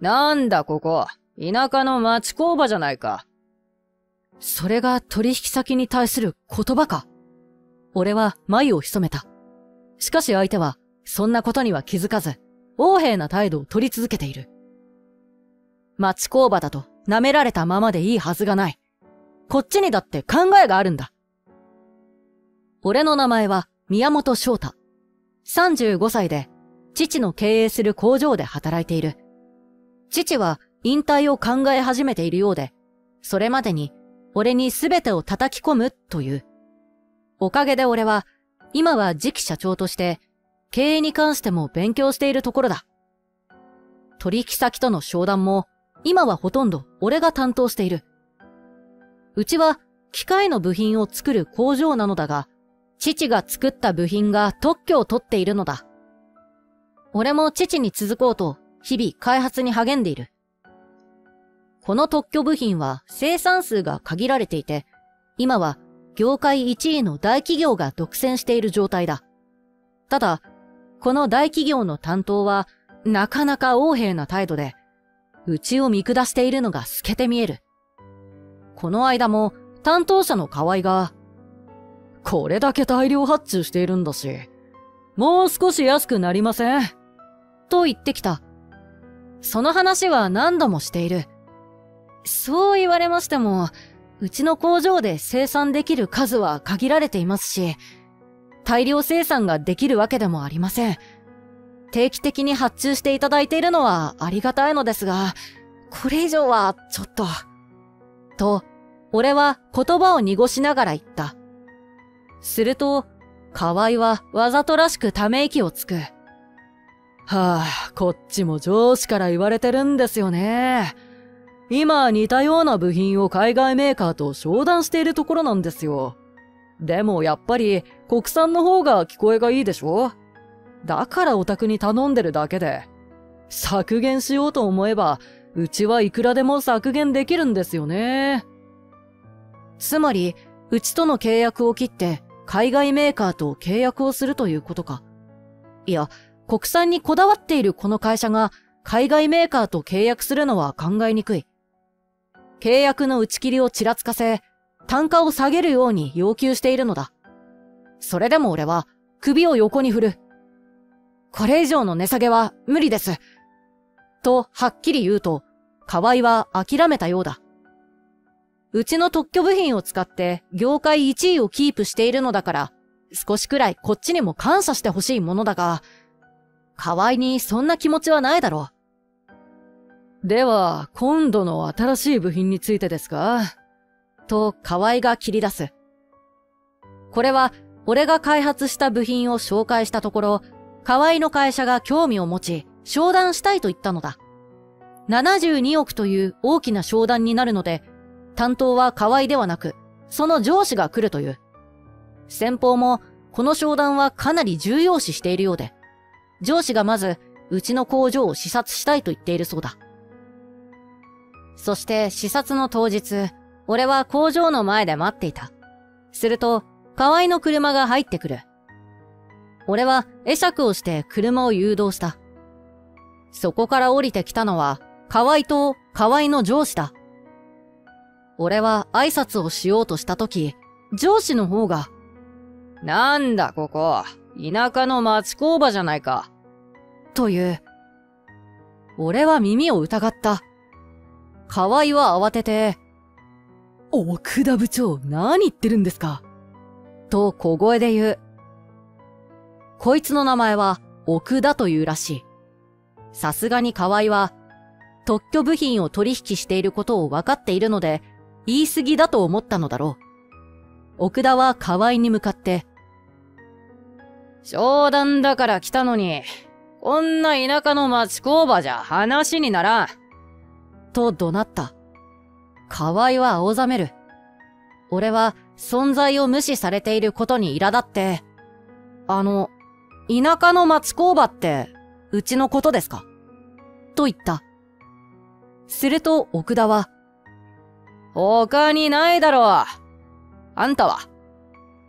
なんだここ、田舎の町工場じゃないか。それが取引先に対する言葉か。俺は眉を潜めた。しかし相手は、そんなことには気づかず、横柄な態度を取り続けている。町工場だと舐められたままでいいはずがない。こっちにだって考えがあるんだ。俺の名前は宮本翔太。35歳で、父の経営する工場で働いている。父は引退を考え始めているようで、それまでに俺に全てを叩き込むという。おかげで俺は、今は次期社長として、経営に関しても勉強しているところだ。取引先との商談も、今はほとんど俺が担当している。うちは機械の部品を作る工場なのだが、父が作った部品が特許を取っているのだ。俺も父に続こうと日々開発に励んでいる。この特許部品は生産数が限られていて、今は業界1位の大企業が独占している状態だ。ただ、この大企業の担当はなかなか横柄な態度で、うちを見下しているのが透けて見える。この間も担当者の河合が、これだけ大量発注しているんだし、もう少し安くなりませんと言ってきた。その話は何度もしている。そう言われましても、うちの工場で生産できる数は限られていますし、大量生産ができるわけでもありません。定期的に発注していただいているのはありがたいのですが、これ以上はちょっと。と、俺は言葉を濁しながら言った。すると、河合はわざとらしくため息をつく。はあ、こっちも上司から言われてるんですよね。今似たような部品を海外メーカーと商談しているところなんですよ。でもやっぱり国産の方が聞こえがいいでしょ？だからお宅に頼んでるだけで。削減しようと思えば、うちはいくらでも削減できるんですよね。つまり、うちとの契約を切って海外メーカーと契約をするということか。いや、国産にこだわっているこの会社が海外メーカーと契約するのは考えにくい。契約の打ち切りをちらつかせ、単価を下げるように要求しているのだ。それでも俺は首を横に振る。これ以上の値下げは無理です。とはっきり言うと、河合は諦めたようだ。うちの特許部品を使って業界1位をキープしているのだから、少しくらいこっちにも感謝してほしいものだが、河合にそんな気持ちはないだろう。では、今度の新しい部品についてですか？と河合が切り出す。これは、俺が開発した部品を紹介したところ、河合の会社が興味を持ち、商談したいと言ったのだ。72億という大きな商談になるので、担当は河合ではなく、その上司が来るという。先方も、この商談はかなり重要視しているようで、上司がまず、うちの工場を視察したいと言っているそうだ。そして視察の当日、俺は工場の前で待っていた。すると、河合の車が入ってくる。俺は会釈をして車を誘導した。そこから降りてきたのは、河合と河合の上司だ。俺は挨拶をしようとしたとき、上司の方が、なんだここ、田舎の町工場じゃないか。という。俺は耳を疑った。河合は慌てて、奥田部長、何言ってるんですか。と小声で言う。こいつの名前は奥田というらしい。さすがに河合は、特許部品を取引していることを分かっているので、言い過ぎだと思ったのだろう。奥田は河合に向かって、商談だから来たのに、こんな田舎の町工場じゃ話にならん。と怒鳴った。河合は青ざめる。俺は存在を無視されていることに苛立って、田舎の町工場って、うちのことですか？と言った。すると奥田は、他にないだろう。あんたは。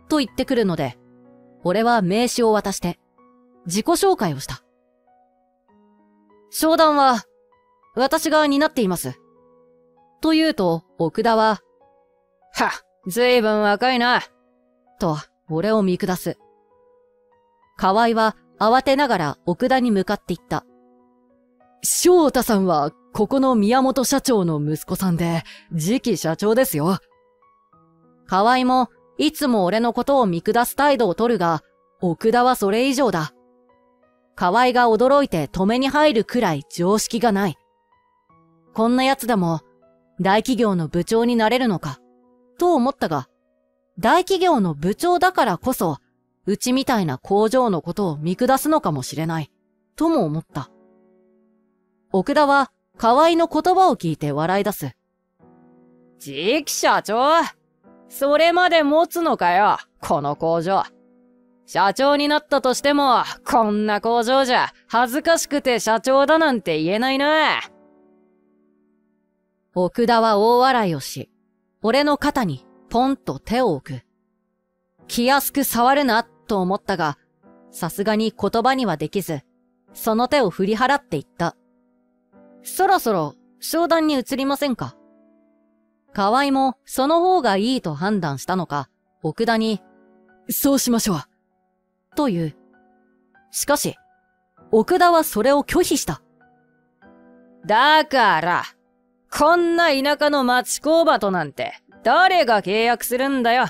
と言ってくるので、俺は名刺を渡して、自己紹介をした。商談は、私が担っています。と言うと、奥田は、は、ずいぶん若いな、と、俺を見下す。河合は慌てながら奥田に向かっていった。翔太さんは、ここの宮本社長の息子さんで、次期社長ですよ。河合も、いつも俺のことを見下す態度をとるが、奥田はそれ以上だ。河合が驚いて止めに入るくらい常識がない。こんな奴でも、大企業の部長になれるのか、と思ったが、大企業の部長だからこそ、うちみたいな工場のことを見下すのかもしれない、とも思った。奥田は、河合の言葉を聞いて笑い出す。次期社長、それまで持つのかよ、この工場。社長になったとしても、こんな工場じゃ恥ずかしくて社長だなんて言えないな。奥田は大笑いをし、俺の肩にポンと手を置く。気安く触るな、と思ったが、さすがに言葉にはできず、その手を振り払っていった。そろそろ商談に移りませんか。河合もその方がいいと判断したのか、奥田に、そうしましょう。という。しかし、奥田はそれを拒否した。だから、こんな田舎の町工場となんて、誰が契約するんだよ。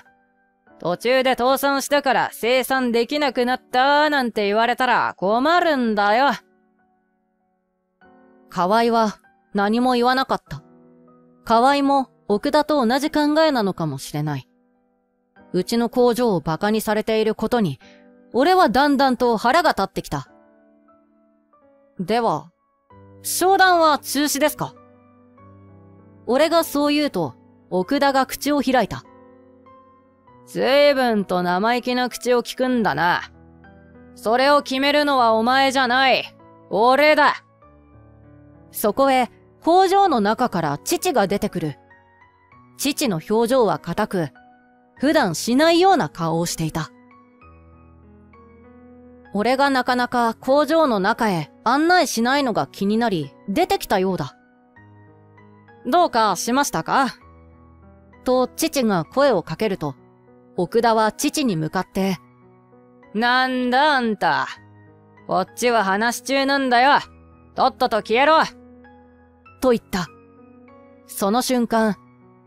途中で倒産したから生産できなくなったなんて言われたら困るんだよ。河合は何も言わなかった。河合も奥田と同じ考えなのかもしれない。うちの工場を馬鹿にされていることに、俺はだんだんと腹が立ってきた。では、商談は中止ですか？俺がそう言うと、奥田が口を開いた。ずいぶんと生意気な口を聞くんだな。それを決めるのはお前じゃない。俺だ。そこへ、工場の中から父が出てくる。父の表情は硬く、普段しないような顔をしていた。俺がなかなか工場の中へ案内しないのが気になり、出てきたようだ。どうかしましたか？と父が声をかけると、奥田は父に向かって、なんだあんた。こっちは話中なんだよ。とっとと消えろ！と言った。その瞬間、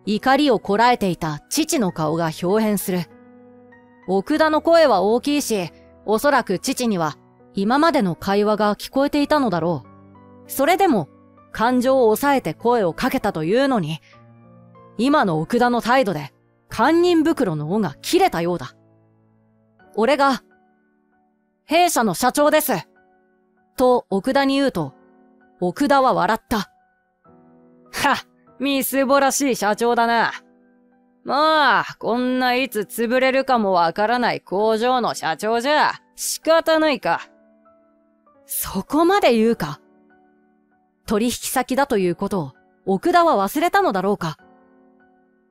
怒りをこらえていた父の顔が表変する。奥田の声は大きいし、おそらく父には今までの会話が聞こえていたのだろう。それでも、感情を抑えて声をかけたというのに、今の奥田の態度で、堪忍袋の緒が切れたようだ。俺が、弊社の社長です。と奥田に言うと、奥田は笑った。は、みすぼらしい社長だな。まあ、こんないつ潰れるかもわからない工場の社長じゃ仕方ないか。そこまで言うか。取引先だということを奥田は忘れたのだろうか。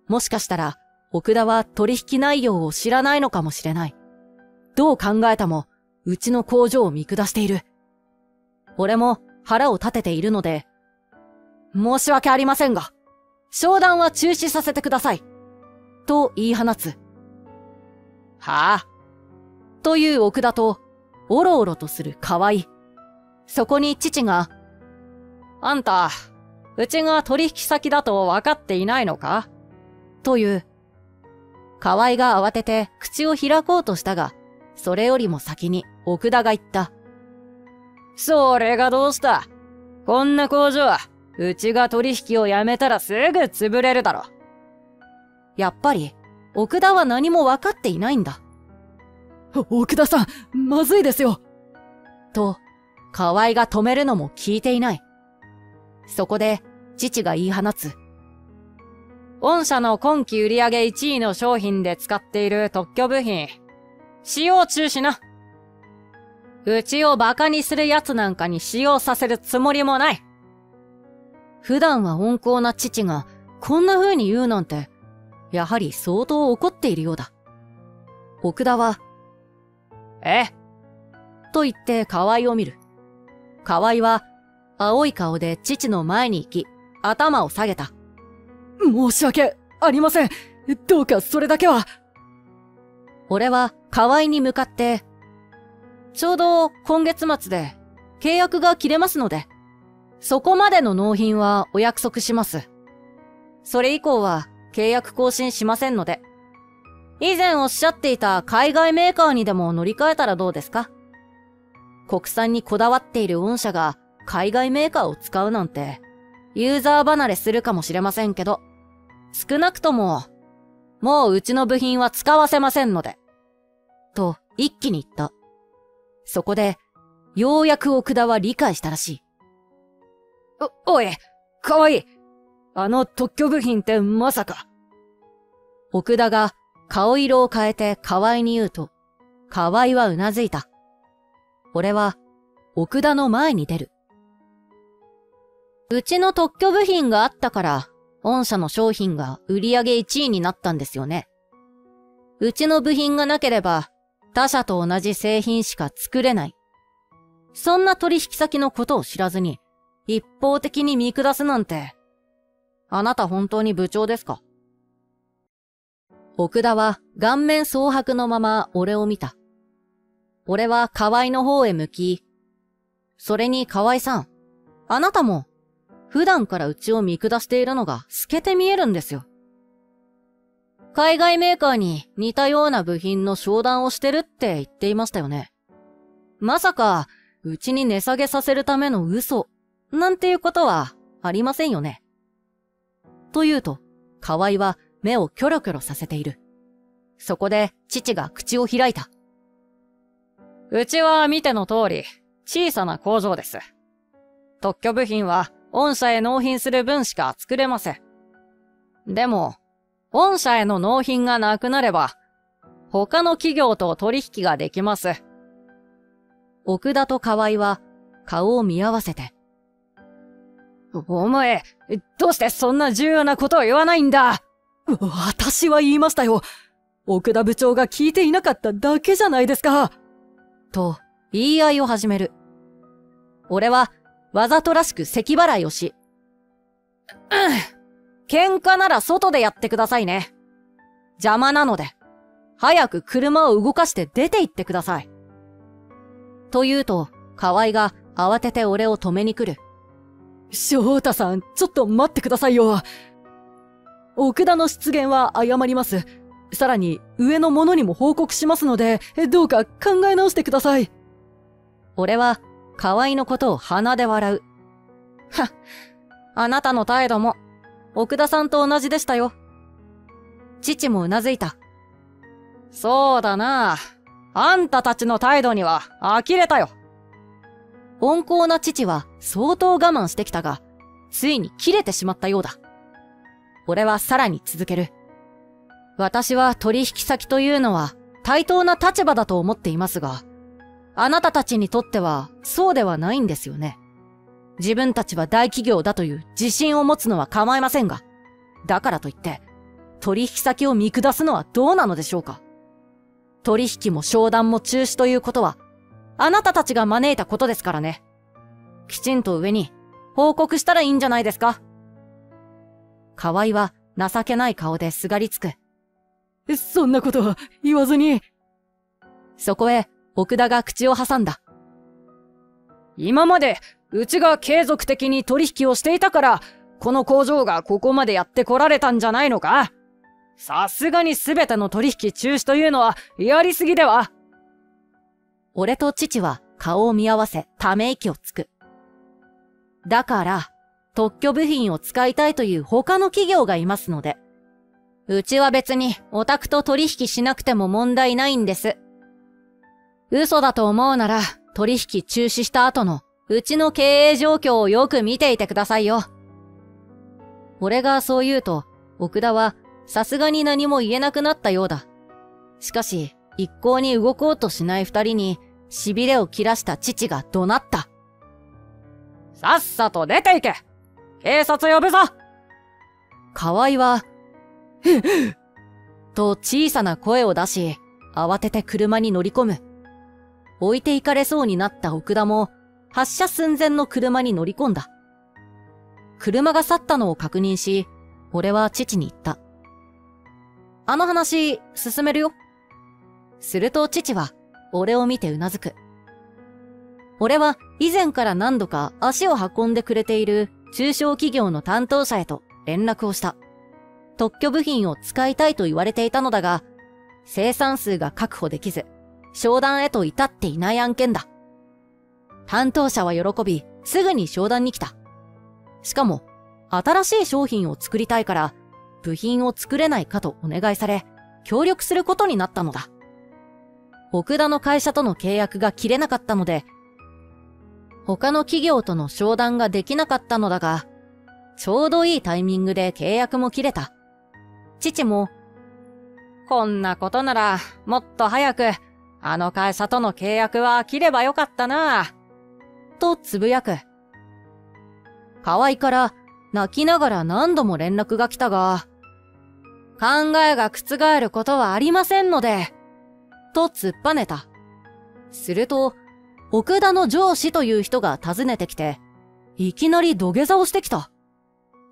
もしかしたら奥田は取引内容を知らないのかもしれない。どう考えたもうちの工場を見下している。俺も腹を立てているので、申し訳ありませんが、商談は中止させてください。と言い放つ。はあ。という奥田と、おろおろとする河合。そこに父が、あんた、うちが取引先だと分かっていないのか？という。河合が慌てて口を開こうとしたが、それよりも先に奥田が言った。それがどうした？こんな工場は、うちが取引をやめたらすぐ潰れるだろ。やっぱり、奥田は何も分かっていないんだ。奥田さん、まずいですよ。と、河合が止めるのも聞いていない。そこで、父が言い放つ。御社の今期売上1位の商品で使っている特許部品、使用中止な。うちを馬鹿にする奴なんかに使用させるつもりもない。普段は温厚な父がこんな風に言うなんて、やはり相当怒っているようだ。奥田は、え？と言って河合を見る。河合は、青い顔で父の前に行き、頭を下げた。申し訳ありません。どうかそれだけは。俺は河合に向かって、ちょうど今月末で契約が切れますので、そこまでの納品はお約束します。それ以降は契約更新しませんので、以前おっしゃっていた海外メーカーにでも乗り換えたらどうですか？国産にこだわっている御社が海外メーカーを使うなんて、ユーザー離れするかもしれませんけど、少なくとも、もううちの部品は使わせませんので、と一気に言った。そこで、ようやく奥田は理解したらしい。おい、かわいい。あの特許部品ってまさか。奥田が顔色を変えて河合に言うと、河合はうなずいた。俺は奥田の前に出る。うちの特許部品があったから、御社の商品が売り上げ1位になったんですよね。うちの部品がなければ、他社と同じ製品しか作れない。そんな取引先のことを知らずに、一方的に見下すなんて、あなた本当に部長ですか？奥田は顔面蒼白のまま俺を見た。俺は河合の方へ向き、それに河合さん、あなたも普段からうちを見下しているのが透けて見えるんですよ。海外メーカーに似たような部品の商談をしてるって言っていましたよね。まさか、うちに値下げさせるための嘘、なんていうことはありませんよね。というと、河合は目をキョロキョロさせている。そこで父が口を開いた。うちは見ての通り、小さな工場です。特許部品は御社へ納品する分しか作れません。でも、御社への納品がなくなれば、他の企業と取引ができます。奥田と河合は顔を見合わせて。お前、どうしてそんな重要なことを言わないんだ？私は言いましたよ。奥田部長が聞いていなかっただけじゃないですか。と、言い合いを始める。俺は、わざとらしく咳払いをし。喧嘩なら外でやってくださいね。邪魔なので、早く車を動かして出て行ってください。と言うと、河合が慌てて俺を止めに来る。翔太さん、ちょっと待ってくださいよ。奥田の失言は謝ります。さらに、上の者にも報告しますので、どうか考え直してください。俺は、河合のことを鼻で笑う。はっ、あなたの態度も、奥田さんと同じでしたよ。父もうなずいた。そうだな。あんたたちの態度には呆れたよ。温厚な父は相当我慢してきたが、ついに切れてしまったようだ。俺はさらに続ける。私は取引先というのは対等な立場だと思っていますが、あなたたちにとってはそうではないんですよね。自分たちは大企業だという自信を持つのは構いませんが、だからといって取引先を見下すのはどうなのでしょうか。取引も商談も中止ということは、あなたたちが招いたことですからね。きちんと上に報告したらいいんじゃないですか。河合は情けない顔ですがりつく。そんなことは言わずに。そこへ奥田が口を挟んだ。今までうちが継続的に取引をしていたから、この工場がここまでやってこられたんじゃないのか？さすがに全ての取引中止というのはやりすぎでは？俺と父は顔を見合わせため息をつく。だから、特許部品を使いたいという他の企業がいますので、うちは別にオタクと取引しなくても問題ないんです。嘘だと思うなら取引中止した後のうちの経営状況をよく見ていてくださいよ。俺がそう言うと、奥田はさすがに何も言えなくなったようだ。しかし、一向に動こうとしない二人に、痺れを切らした父が怒鳴った。さっさと出て行け！警察呼ぶぞ！河合は、と小さな声を出し、慌てて車に乗り込む。置いていかれそうになった奥田も、発車寸前の車に乗り込んだ。車が去ったのを確認し、俺は父に言った。あの話、進めるよ。すると父は、俺を見てうなずく。俺は以前から何度か足を運んでくれている中小企業の担当者へと連絡をした。特許部品を使いたいと言われていたのだが、生産数が確保できず、商談へと至っていない案件だ。担当者は喜び、すぐに商談に来た。しかも、新しい商品を作りたいから、部品を作れないかとお願いされ、協力することになったのだ。奥田の会社との契約が切れなかったので、他の企業との商談ができなかったのだが、ちょうどいいタイミングで契約も切れた。父も、こんなことならもっと早くあの会社との契約は切ればよかったなぁ、とつぶやく。河合から泣きながら何度も連絡が来たが、考えが覆ることはありませんので、と突っぱねた。すると、奥田の上司という人が訪ねてきて、いきなり土下座をしてきた。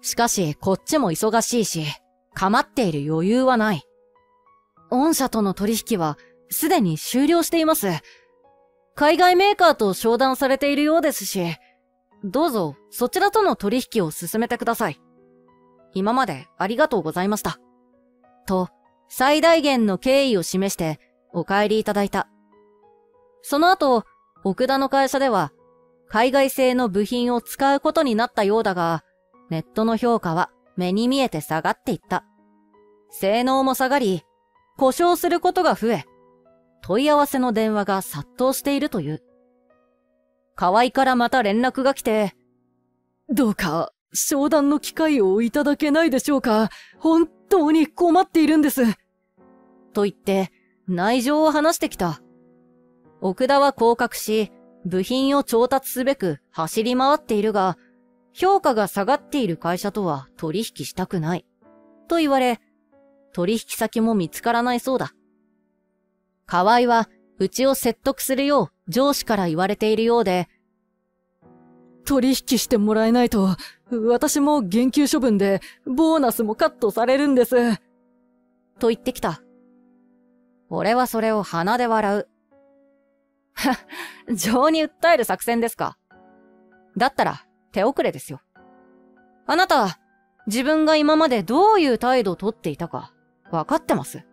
しかしこっちも忙しいし、構っている余裕はない。御社との取引はすでに終了しています。海外メーカーと商談されているようですし、どうぞそちらとの取引を進めてください。今までありがとうございました。と、最大限の敬意を示してお帰りいただいた。その後、奥田の会社では海外製の部品を使うことになったようだが、ネットの評価は目に見えて下がっていった。性能も下がり、故障することが増え、問い合わせの電話が殺到しているという。河合からまた連絡が来て、どうか商談の機会をいただけないでしょうか。本当に困っているんです。と言って内情を話してきた。奥田は降格し、部品を調達すべく走り回っているが、評価が下がっている会社とは取引したくない。と言われ、取引先も見つからないそうだ。河合はうちを説得するよう上司から言われているようで、取引してもらえないと私も減給処分でボーナスもカットされるんです。と言ってきた。俺はそれを鼻で笑う。はっ、情に訴える作戦ですか。だったら手遅れですよ。あなた、自分が今までどういう態度をとっていたか分かってます。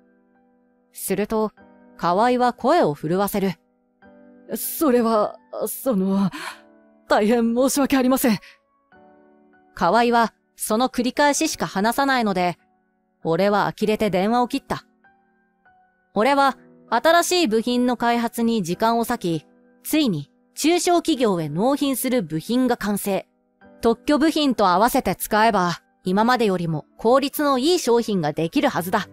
すると、河合は声を震わせる。それは、大変申し訳ありません。河合はその繰り返ししか話さないので、俺は呆れて電話を切った。俺は新しい部品の開発に時間を割き、ついに中小企業へ納品する部品が完成。特許部品と合わせて使えば、今までよりも効率のいい商品ができるはずだ。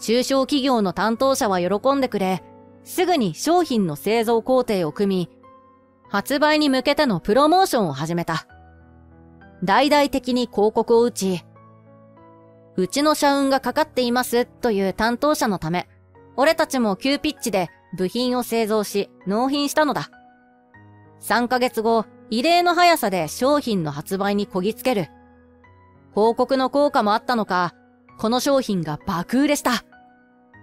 中小企業の担当者は喜んでくれ、すぐに商品の製造工程を組み、発売に向けてのプロモーションを始めた。大々的に広告を打ち、うちの社運がかかっていますという担当者のため、俺たちも急ピッチで部品を製造し納品したのだ。3ヶ月後、異例の速さで商品の発売にこぎつける。広告の効果もあったのか、この商品が爆売れした。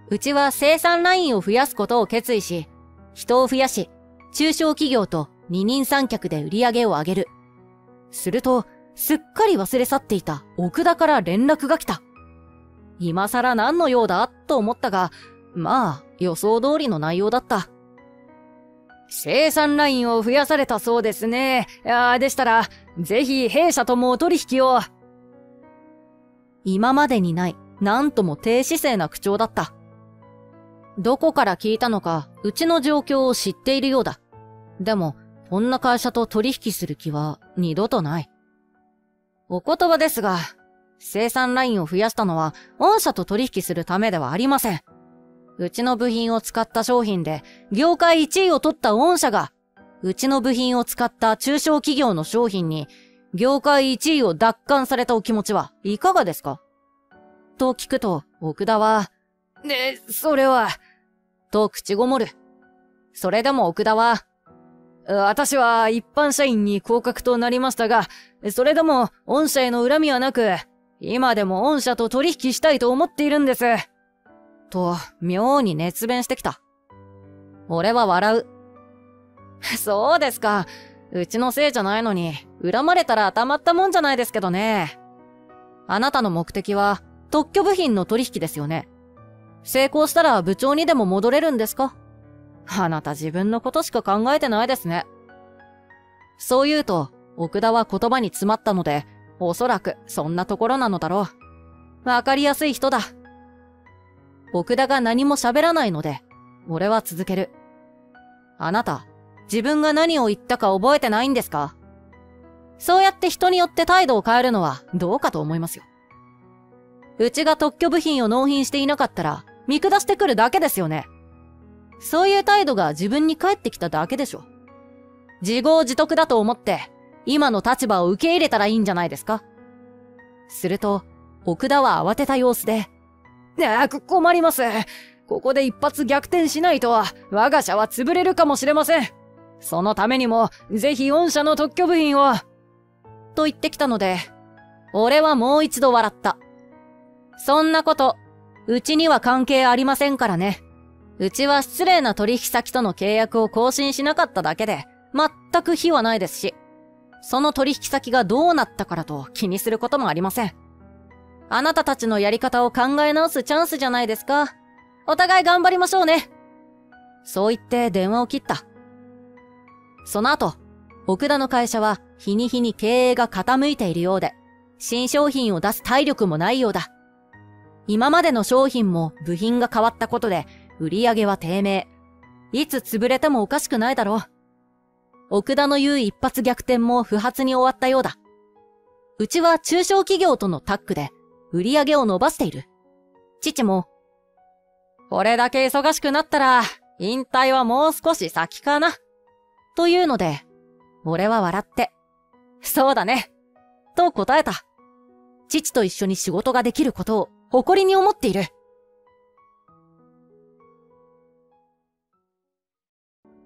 うちは生産ラインを増やすことを決意し、人を増やし、中小企業と二人三脚で売り上げを上げる。すると、すっかり忘れ去っていた奥田から連絡が来た。今更何の用だと思ったが、まあ予想通りの内容だった。生産ラインを増やされたそうですね。でしたら、ぜひ弊社ともお取引を。今までにない、なんとも低姿勢な口調だった。どこから聞いたのか、うちの状況を知っているようだ。でも、こんな会社と取引する気は二度とない。お言葉ですが、生産ラインを増やしたのは、御社と取引するためではありません。うちの部品を使った商品で、業界1位を取った御社が、うちの部品を使った中小企業の商品に、業界1位を奪還されたお気持ちはいかがですかと聞くと、奥田は、それは、と口ごもる。それでも奥田は、私は一般社員に降格となりましたが、それでも御社への恨みはなく、今でも御社と取引したいと思っているんです。と、妙に熱弁してきた。俺は笑う。そうですか。うちのせいじゃないのに、恨まれたらたまったもんじゃないですけどね。あなたの目的は特許部品の取引ですよね。成功したら部長にでも戻れるんですか？あなた自分のことしか考えてないですね。そう言うと、奥田は言葉に詰まったので、おそらくそんなところなのだろう。わかりやすい人だ。奥田が何も喋らないので、俺は続ける。あなた、自分が何を言ったか覚えてないんですか？そうやって人によって態度を変えるのはどうかと思いますよ。うちが特許部品を納品していなかったら、見下してくるだけですよね。そういう態度が自分に返ってきただけでしょ。自業自得だと思って、今の立場を受け入れたらいいんじゃないですか？すると、奥田は慌てた様子で、困ります。ここで一発逆転しないと、我が社は潰れるかもしれません。そのためにも、ぜひ御社の特許部品を、と言ってきたので、俺はもう一度笑った。そんなこと、うちには関係ありませんからね。うちは失礼な取引先との契約を更新しなかっただけで、全く非はないですし、その取引先がどうなったからと気にすることもありません。あなたたちのやり方を考え直すチャンスじゃないですか。お互い頑張りましょうね。そう言って電話を切った。その後、奥田の会社は日に日に経営が傾いているようで、新商品を出す体力もないようだ。今までの商品も部品が変わったことで、売り上げは低迷。いつ潰れてもおかしくないだろう。奥田の言う一発逆転も不発に終わったようだ。うちは中小企業とのタッグで売り上げを伸ばしている。父も、これだけ忙しくなったら引退はもう少し先かな。というので、俺は笑って、そうだね。と答えた。父と一緒に仕事ができることを誇りに思っている。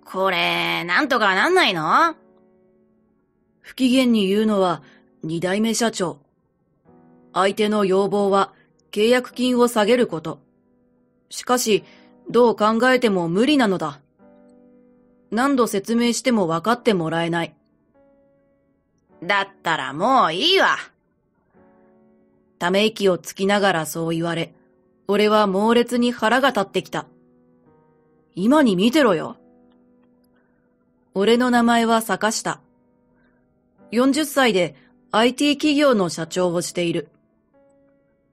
これ、なんとかなんないの？不機嫌に言うのは二代目社長。相手の要望は契約金を下げること。しかし、どう考えても無理なのだ。何度説明しても分かってもらえない。だったらもういいわ。ため息をつきながらそう言われ、俺は猛烈に腹が立ってきた。今に見てろよ。俺の名前は坂下。40歳で IT 企業の社長をしている。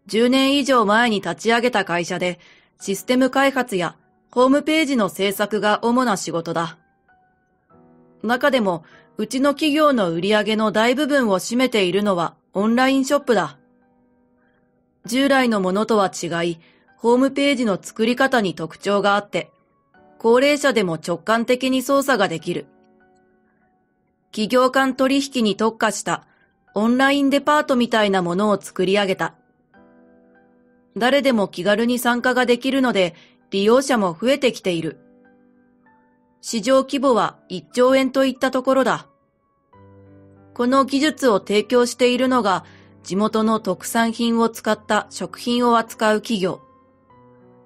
10年以上前に立ち上げた会社で、システム開発やホームページの制作が主な仕事だ。中でも、うちの企業の売り上げの大部分を占めているのはオンラインショップだ。従来のものとは違い、ホームページの作り方に特徴があって、高齢者でも直感的に操作ができる。企業間取引に特化したオンラインデパートみたいなものを作り上げた。誰でも気軽に参加ができるので利用者も増えてきている。市場規模は1兆円といったところだ。この技術を提供しているのが地元の特産品を使った食品を扱う企業。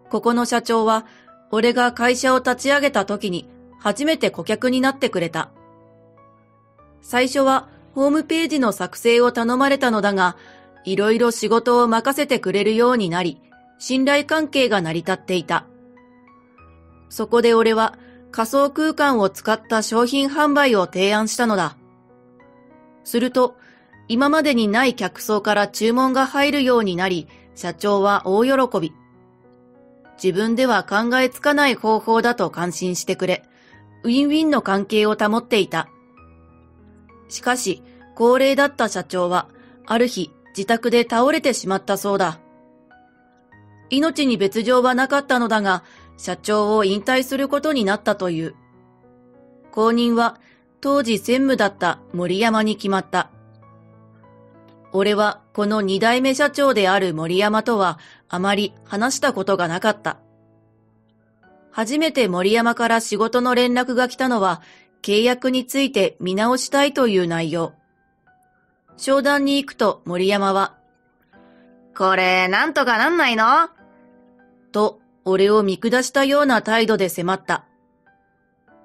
ここの社長は俺が会社を立ち上げた時に初めて顧客になってくれた。最初はホームページの作成を頼まれたのだが、いろいろ仕事を任せてくれるようになり、信頼関係が成り立っていた。そこで俺は仮想空間を使った商品販売を提案したのだ。すると、今までにない客層から注文が入るようになり、社長は大喜び。自分では考えつかない方法だと感心してくれ、ウィンウィンの関係を保っていた。しかし、高齢だった社長は、ある日、自宅で倒れてしまったそうだ。命に別状はなかったのだが、社長を引退することになったという。後任は、当時専務だった森山に決まった。俺はこの二代目社長である森山とはあまり話したことがなかった。初めて森山から仕事の連絡が来たのは契約について見直したいという内容。商談に行くと森山は、これなんとかなんないの？と俺を見下したような態度で迫った。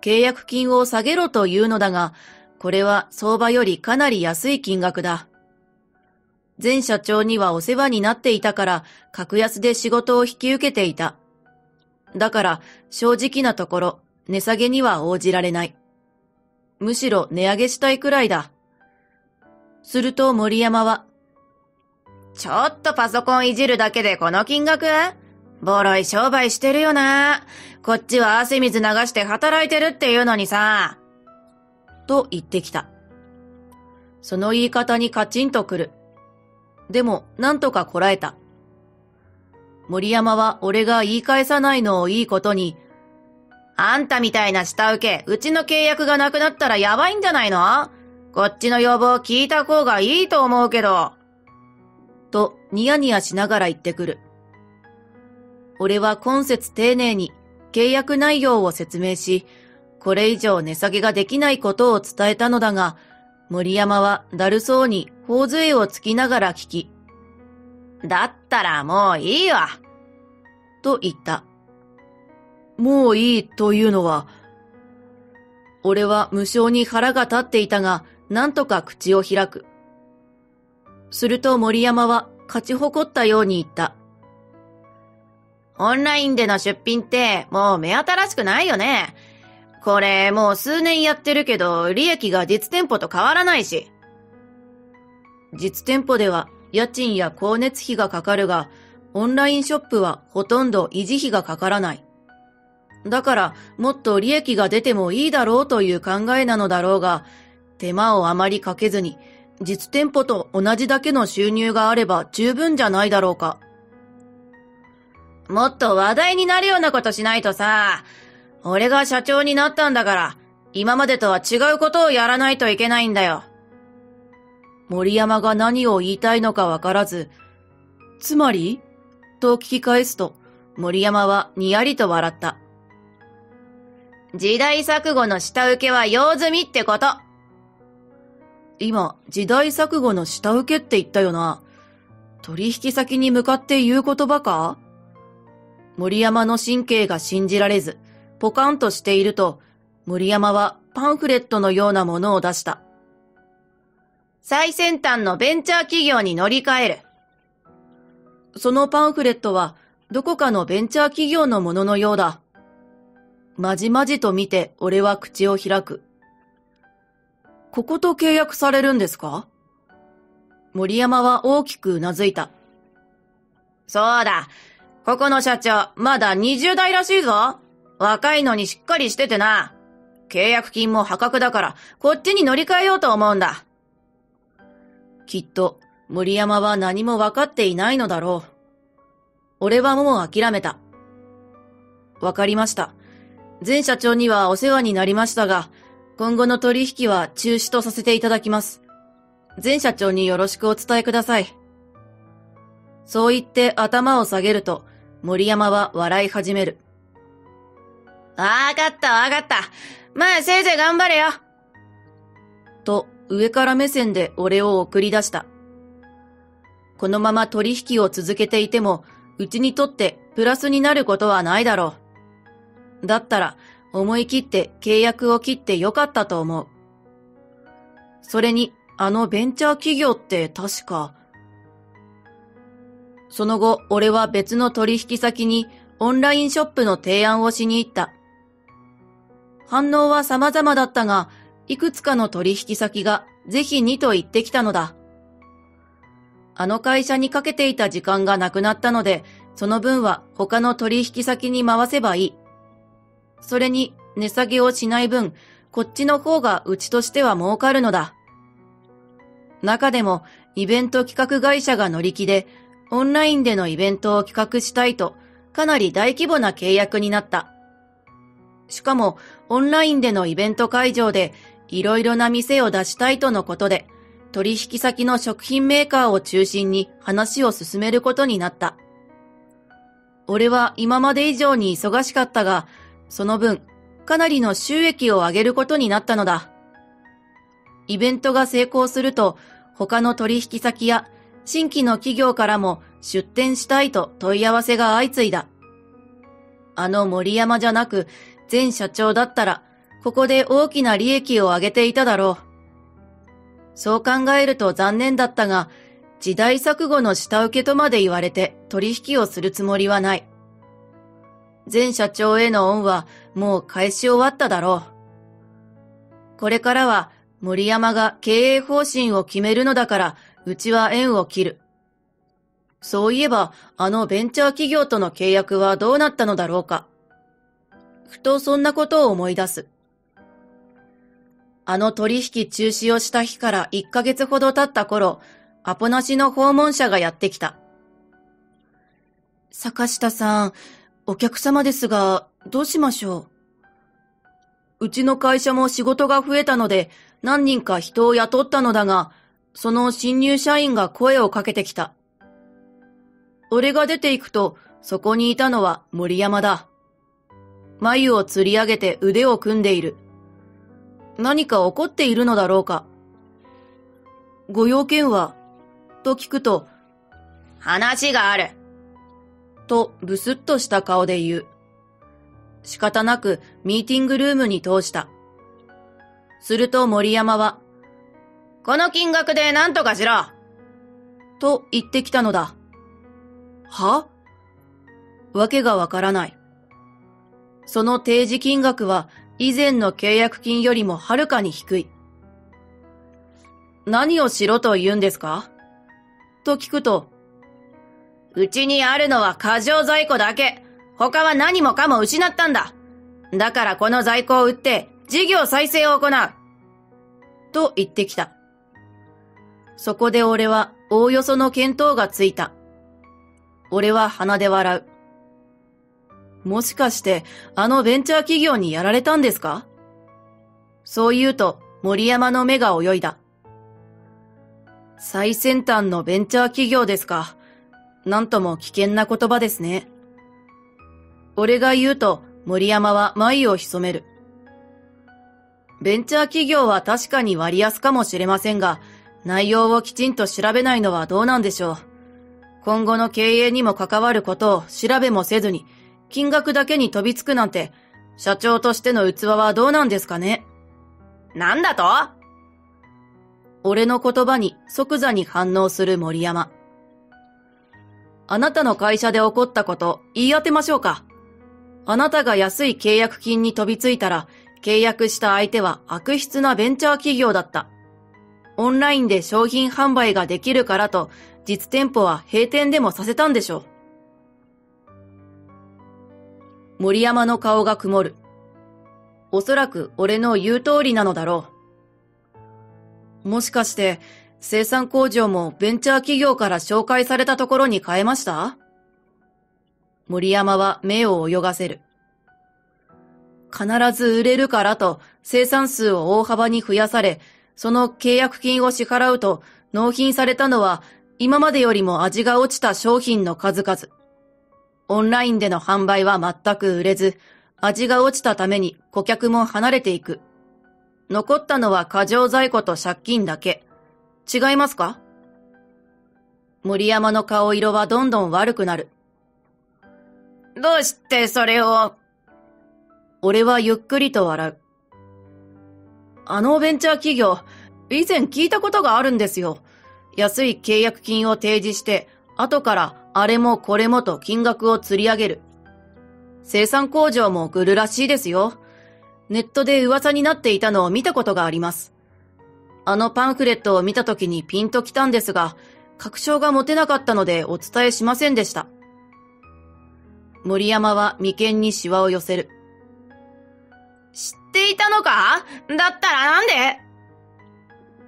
契約金を下げろというのだが、これは相場よりかなり安い金額だ。前社長にはお世話になっていたから格安で仕事を引き受けていた。だから正直なところ値下げには応じられない。むしろ値上げしたいくらいだ。すると森山は、ちょっとパソコンいじるだけでこの金額？ボロい商売してるよな。こっちは汗水流して働いてるっていうのにさ。と言ってきた。その言い方にカチンとくる。でもなんとかこらえた。森山は俺が言い返さないのをいいことに、あんたみたいな下請け、うちの契約がなくなったらやばいんじゃないの？こっちの要望聞いた方がいいと思うけど。とニヤニヤしながら言ってくる。俺は懇切丁寧に契約内容を説明し、これ以上値下げができないことを伝えたのだが、森山はだるそうに頬杖をつきながら聞き、だったらもういいわと言った。もういいというのは、俺は無性に腹が立っていたが、なんとか口を開く。すると森山は勝ち誇ったように言った。オンラインでの出品ってもう目新しくないよね。これもう数年やってるけど利益が実店舗と変わらないし。実店舗では家賃や光熱費がかかるが、オンラインショップはほとんど維持費がかからない。だからもっと利益が出てもいいだろうという考えなのだろうが、手間をあまりかけずに実店舗と同じだけの収入があれば十分じゃないだろうか。もっと話題になるようなことしないとさ。俺が社長になったんだから、今までとは違うことをやらないといけないんだよ。森山が何を言いたいのかわからず、つまり？と聞き返すと、森山はにやりと笑った。時代錯誤の下請けは用済みってこと。今、時代錯誤の下請けって言ったよな。取引先に向かって言う言葉か？森山の神経が信じられず、ポカンとしていると、森山はパンフレットのようなものを出した。最先端のベンチャー企業に乗り換える。そのパンフレットは、どこかのベンチャー企業のもののようだ。まじまじと見て俺は口を開く。ここと契約されるんですか？森山は大きくうなずいた。そうだ。ここの社長、まだ20代らしいぞ。若いのにしっかりしててな。契約金も破格だから、こっちに乗り換えようと思うんだ。きっと、森山は何も分かっていないのだろう。俺はもう諦めた。わかりました。前社長にはお世話になりましたが、今後の取引は中止とさせていただきます。前社長によろしくお伝えください。そう言って頭を下げると、森山は笑い始める。わかったわかった。まあせいぜい頑張れよ。と、上から目線で俺を送り出した。このまま取引を続けていても、うちにとってプラスになることはないだろう。だったら、思い切って契約を切ってよかったと思う。それに、あのベンチャー企業って確か。その後、俺は別の取引先にオンラインショップの提案をしに行った。反応は様々だったが、いくつかの取引先がぜひにと言ってきたのだ。あの会社にかけていた時間がなくなったので、その分は他の取引先に回せばいい。それに、値下げをしない分、こっちの方がうちとしては儲かるのだ。中でも、イベント企画会社が乗り気で、オンラインでのイベントを企画したいと、かなり大規模な契約になった。しかも、オンラインでのイベント会場で、いろいろな店を出したいとのことで、取引先の食品メーカーを中心に話を進めることになった。俺は今まで以上に忙しかったが、その分、かなりの収益を上げることになったのだ。イベントが成功すると、他の取引先や新規の企業からも出店したいと問い合わせが相次いだ。あの森山じゃなく前社長だったら、ここで大きな利益を上げていただろう。そう考えると残念だったが、時代錯誤の下請けとまで言われて取引をするつもりはない。前社長への恩はもう返し終わっただろう。これからは森山が経営方針を決めるのだから、うちは縁を切る。そういえば、あのベンチャー企業との契約はどうなったのだろうか。ふとそんなことを思い出す。あの取引中止をした日から1ヶ月ほど経った頃、アポなしの訪問者がやってきた。坂下さん、お客様ですが、どうしましょう。うちの会社も仕事が増えたので、何人か人を雇ったのだが、その新入社員が声をかけてきた。俺が出て行くと、そこにいたのは森山だ。眉をつり上げて腕を組んでいる。何か起こっているのだろうか。ご用件はと聞くと、話があるとブスッとした顔で言う。仕方なくミーティングルームに通した。すると森山は、この金額で何とかしろと言ってきたのだ。は？わけがわからない。その提示金額は以前の契約金よりもはるかに低い。何をしろと言うんですか？と聞くと、うちにあるのは過剰在庫だけ。他は何もかも失ったんだ。だからこの在庫を売って事業再生を行う。と言ってきた。そこで俺はおおよその見当がついた。俺は鼻で笑う。もしかして、あのベンチャー企業にやられたんですか？そう言うと、森山の目が泳いだ。最先端のベンチャー企業ですか。なんとも危険な言葉ですね。俺が言うと、森山は眉を潜める。ベンチャー企業は確かに割安かもしれませんが、内容をきちんと調べないのはどうなんでしょう。今後の経営にも関わることを調べもせずに、金額だけに飛びつくなんて、社長としての器はどうなんですかね。なんだと？俺の言葉に即座に反応する森山。あなたの会社で起こったこと言い当てましょうか。あなたが安い契約金に飛びついたら、契約した相手は悪質なベンチャー企業だった。オンラインで商品販売ができるからと、実店舗は閉店でもさせたんでしょう。森山の顔が曇る。おそらく俺の言う通りなのだろう。もしかして、生産工場もベンチャー企業から紹介されたところに変えました？森山は目を泳がせる。必ず売れるからと生産数を大幅に増やされ、その契約金を支払うと納品されたのは今までよりも味が落ちた商品の数々。オンラインでの販売は全く売れず、味が落ちたために顧客も離れていく。残ったのは過剰在庫と借金だけ。違いますか？森山の顔色はどんどん悪くなる。どうしてそれを？俺はゆっくりと笑う。あのベンチャー企業、以前聞いたことがあるんですよ。安い契約金を提示して、後から、あれもこれもと金額を釣り上げる。生産工場も送るらしいですよ。ネットで噂になっていたのを見たことがあります。あのパンフレットを見た時にピンときたんですが、確証が持てなかったのでお伝えしませんでした。森山は眉間にシワを寄せる。知っていたのか？だったらなんで？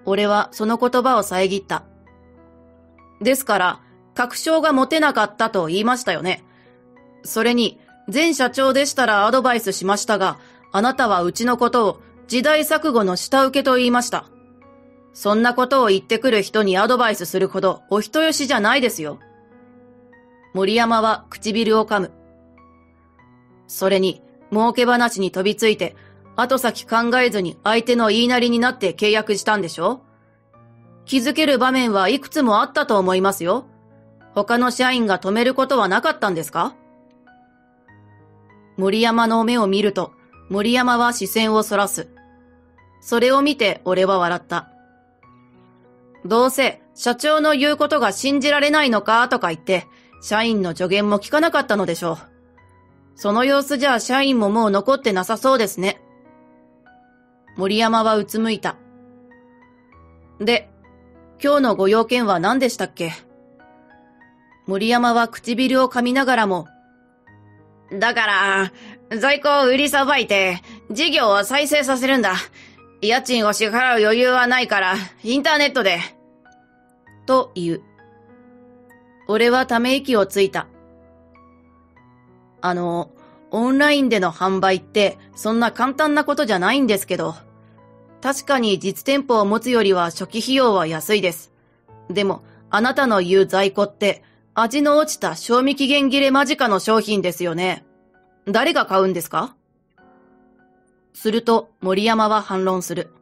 俺はその言葉を遮った。ですから、確証が持てなかったと言いましたよね。それに、前社長でしたらアドバイスしましたが、あなたはうちのことを時代錯誤の下請けと言いました。そんなことを言ってくる人にアドバイスするほどお人よしじゃないですよ。森山は唇を噛む。それに、儲け話に飛びついて、後先考えずに相手の言いなりになって契約したんでしょ？気づける場面はいくつもあったと思いますよ。他の社員が止めることはなかったんですか？森山の目を見ると、森山は視線をそらす。それを見て俺は笑った。どうせ社長の言うことが信じられないのかとか言って、社員の助言も聞かなかったのでしょう。その様子じゃ社員ももう残ってなさそうですね。森山はうつむいた。で、今日のご用件は何でしたっけ？森山は唇を噛みながらも、だから、在庫を売りさばいて、事業を再生させるんだ。家賃を支払う余裕はないから、インターネットで。と言う。俺はため息をついた。オンラインでの販売って、そんな簡単なことじゃないんですけど。確かに実店舗を持つよりは初期費用は安いです。でも、あなたの言う在庫って、味の落ちた賞味期限切れ間近の商品ですよね。誰が買うんですか？すると森山は反論する。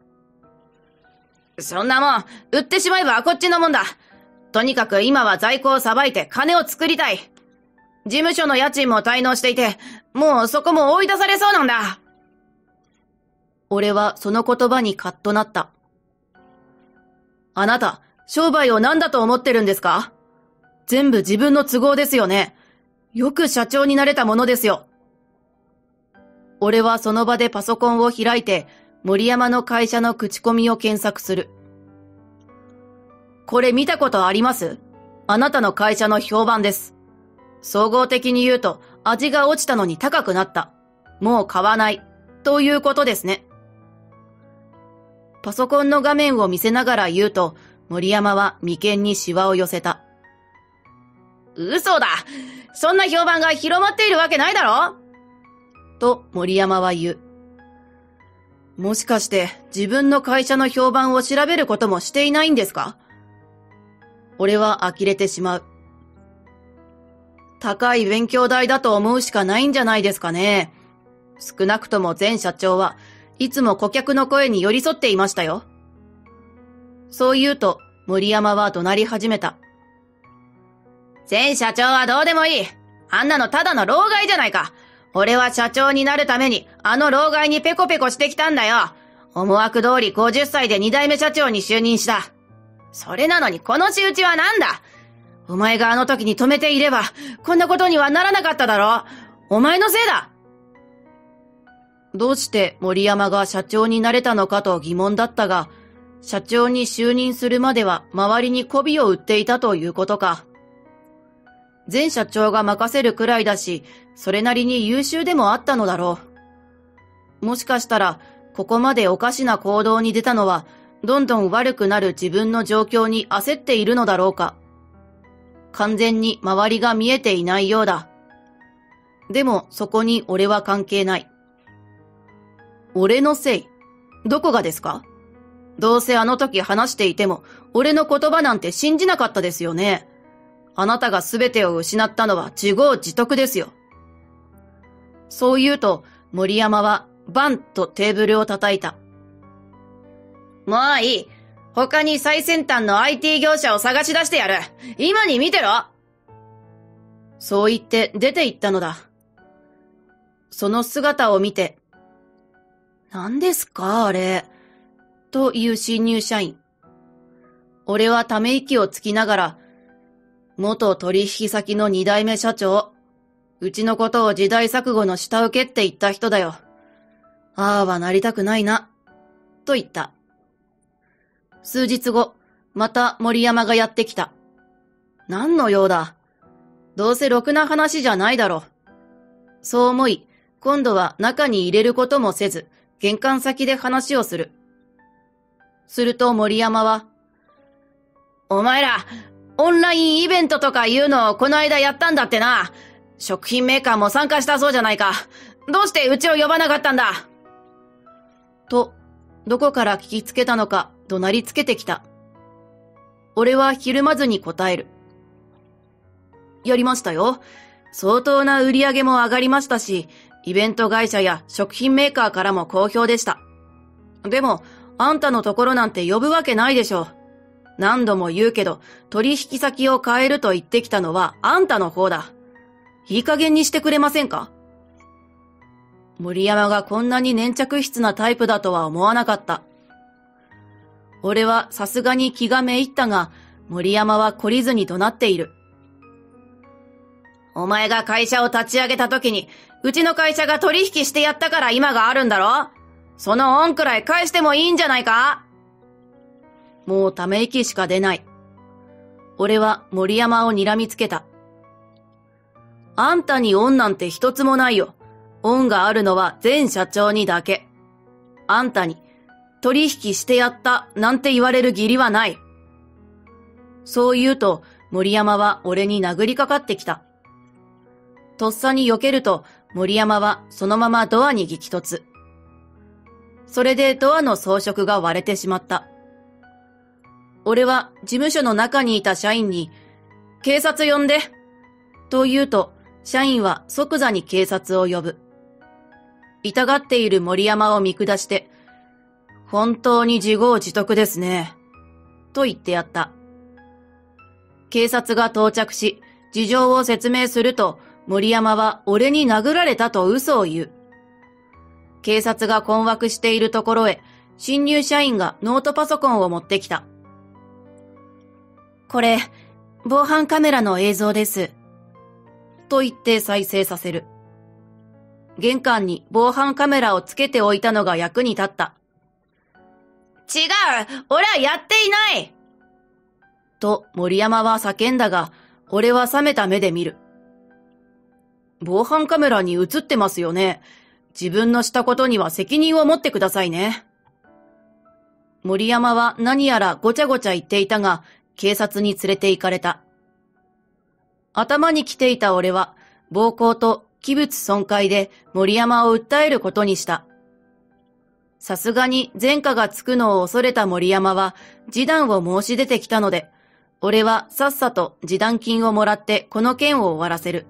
そんなもん、売ってしまえばこっちのもんだ。とにかく今は在庫をさばいて金を作りたい。事務所の家賃も滞納していて、もうそこも追い出されそうなんだ。俺はその言葉にカッとなった。あなた、商売を何だと思ってるんですか？全部自分の都合ですよね。よく社長になれたものですよ。俺はその場でパソコンを開いて、森山の会社の口コミを検索する。これ見たことあります？あなたの会社の評判です。総合的に言うと、味が落ちたのに高くなった。もう買わない。ということですね。パソコンの画面を見せながら言うと、森山は眉間にシワを寄せた。嘘だ！そんな評判が広まっているわけないだろ？と森山は言う。もしかして自分の会社の評判を調べることもしていないんですか？俺は呆れてしまう。高い勉強代だと思うしかないんじゃないですかね。少なくとも前社長はいつも顧客の声に寄り添っていましたよ。そう言うと森山は怒鳴り始めた。前社長はどうでもいい。あんなのただの老害じゃないか。俺は社長になるためにあの老害にペコペコしてきたんだよ。思惑通り50歳で2代目社長に就任した。それなのにこの仕打ちはなんだ？お前があの時に止めていればこんなことにはならなかっただろう。お前のせいだ。どうして森山が社長になれたのかと疑問だったが、社長に就任するまでは周りに媚びを売っていたということか。前社長が任せるくらいだし、それなりに優秀でもあったのだろう。もしかしたら、ここまでおかしな行動に出たのは、どんどん悪くなる自分の状況に焦っているのだろうか。完全に周りが見えていないようだ。でも、そこに俺は関係ない。俺のせい？どこがですか？どうせあの時話していても、俺の言葉なんて信じなかったですよね。あなたが全てを失ったのは自業自得ですよ。そう言うと、森山はバンとテーブルを叩いた。もういい。他に最先端の IT 業者を探し出してやる。今に見てろ。そう言って出て行ったのだ。その姿を見て、何ですかあれ。という新入社員。俺はため息をつきながら、元取引先の2代目社長。うちのことを時代錯誤の下請けって言った人だよ。ああはなりたくないな。と言った。数日後、また森山がやってきた。何の用だ。どうせろくな話じゃないだろう。そう思い、今度は中に入れることもせず、玄関先で話をする。すると森山は、お前ら、オンラインイベントとかいうのをこの間やったんだってな。食品メーカーも参加したそうじゃないか。どうしてうちを呼ばなかったんだ？と、どこから聞きつけたのか怒鳴りつけてきた。俺はひるまずに答える。やりましたよ。相当な売り上げも上がりましたし、イベント会社や食品メーカーからも好評でした。でも、あんたのところなんて呼ぶわけないでしょう。何度も言うけど、取引先を変えると言ってきたのはあんたの方だ。いい加減にしてくれませんか？森山がこんなに粘着質なタイプだとは思わなかった。俺はさすがに気がめいったが、森山は懲りずに怒鳴っている。お前が会社を立ち上げた時に、うちの会社が取引してやったから今があるんだろ？その恩くらい返してもいいんじゃないか？もうため息しか出ない。俺は森山を睨みつけた。あんたに恩なんて一つもないよ。恩があるのは前社長にだけ。あんたに取引してやったなんて言われる義理はない。そう言うと森山は俺に殴りかかってきた。とっさに避けると森山はそのままドアに激突。それでドアの装飾が割れてしまった。俺は事務所の中にいた社員に、警察呼んで、と言うと、社員は即座に警察を呼ぶ。痛がっている森山を見下して、本当に自業自得ですね、と言ってやった。警察が到着し、事情を説明すると、森山は俺に殴られたと嘘を言う。警察が困惑しているところへ、新入社員がノートパソコンを持ってきた。これ、防犯カメラの映像です。と言って再生させる。玄関に防犯カメラをつけておいたのが役に立った。違う！俺はやっていない！と森山は叫んだが、俺は冷めた目で見る。防犯カメラに映ってますよね。自分のしたことには責任を持ってくださいね。森山は何やらごちゃごちゃ言っていたが、警察に連れて行かれた。頭に来ていた俺は、暴行と器物損壊で森山を訴えることにした。さすがに前科がつくのを恐れた森山は、示談を申し出てきたので、俺はさっさと示談金をもらってこの件を終わらせる。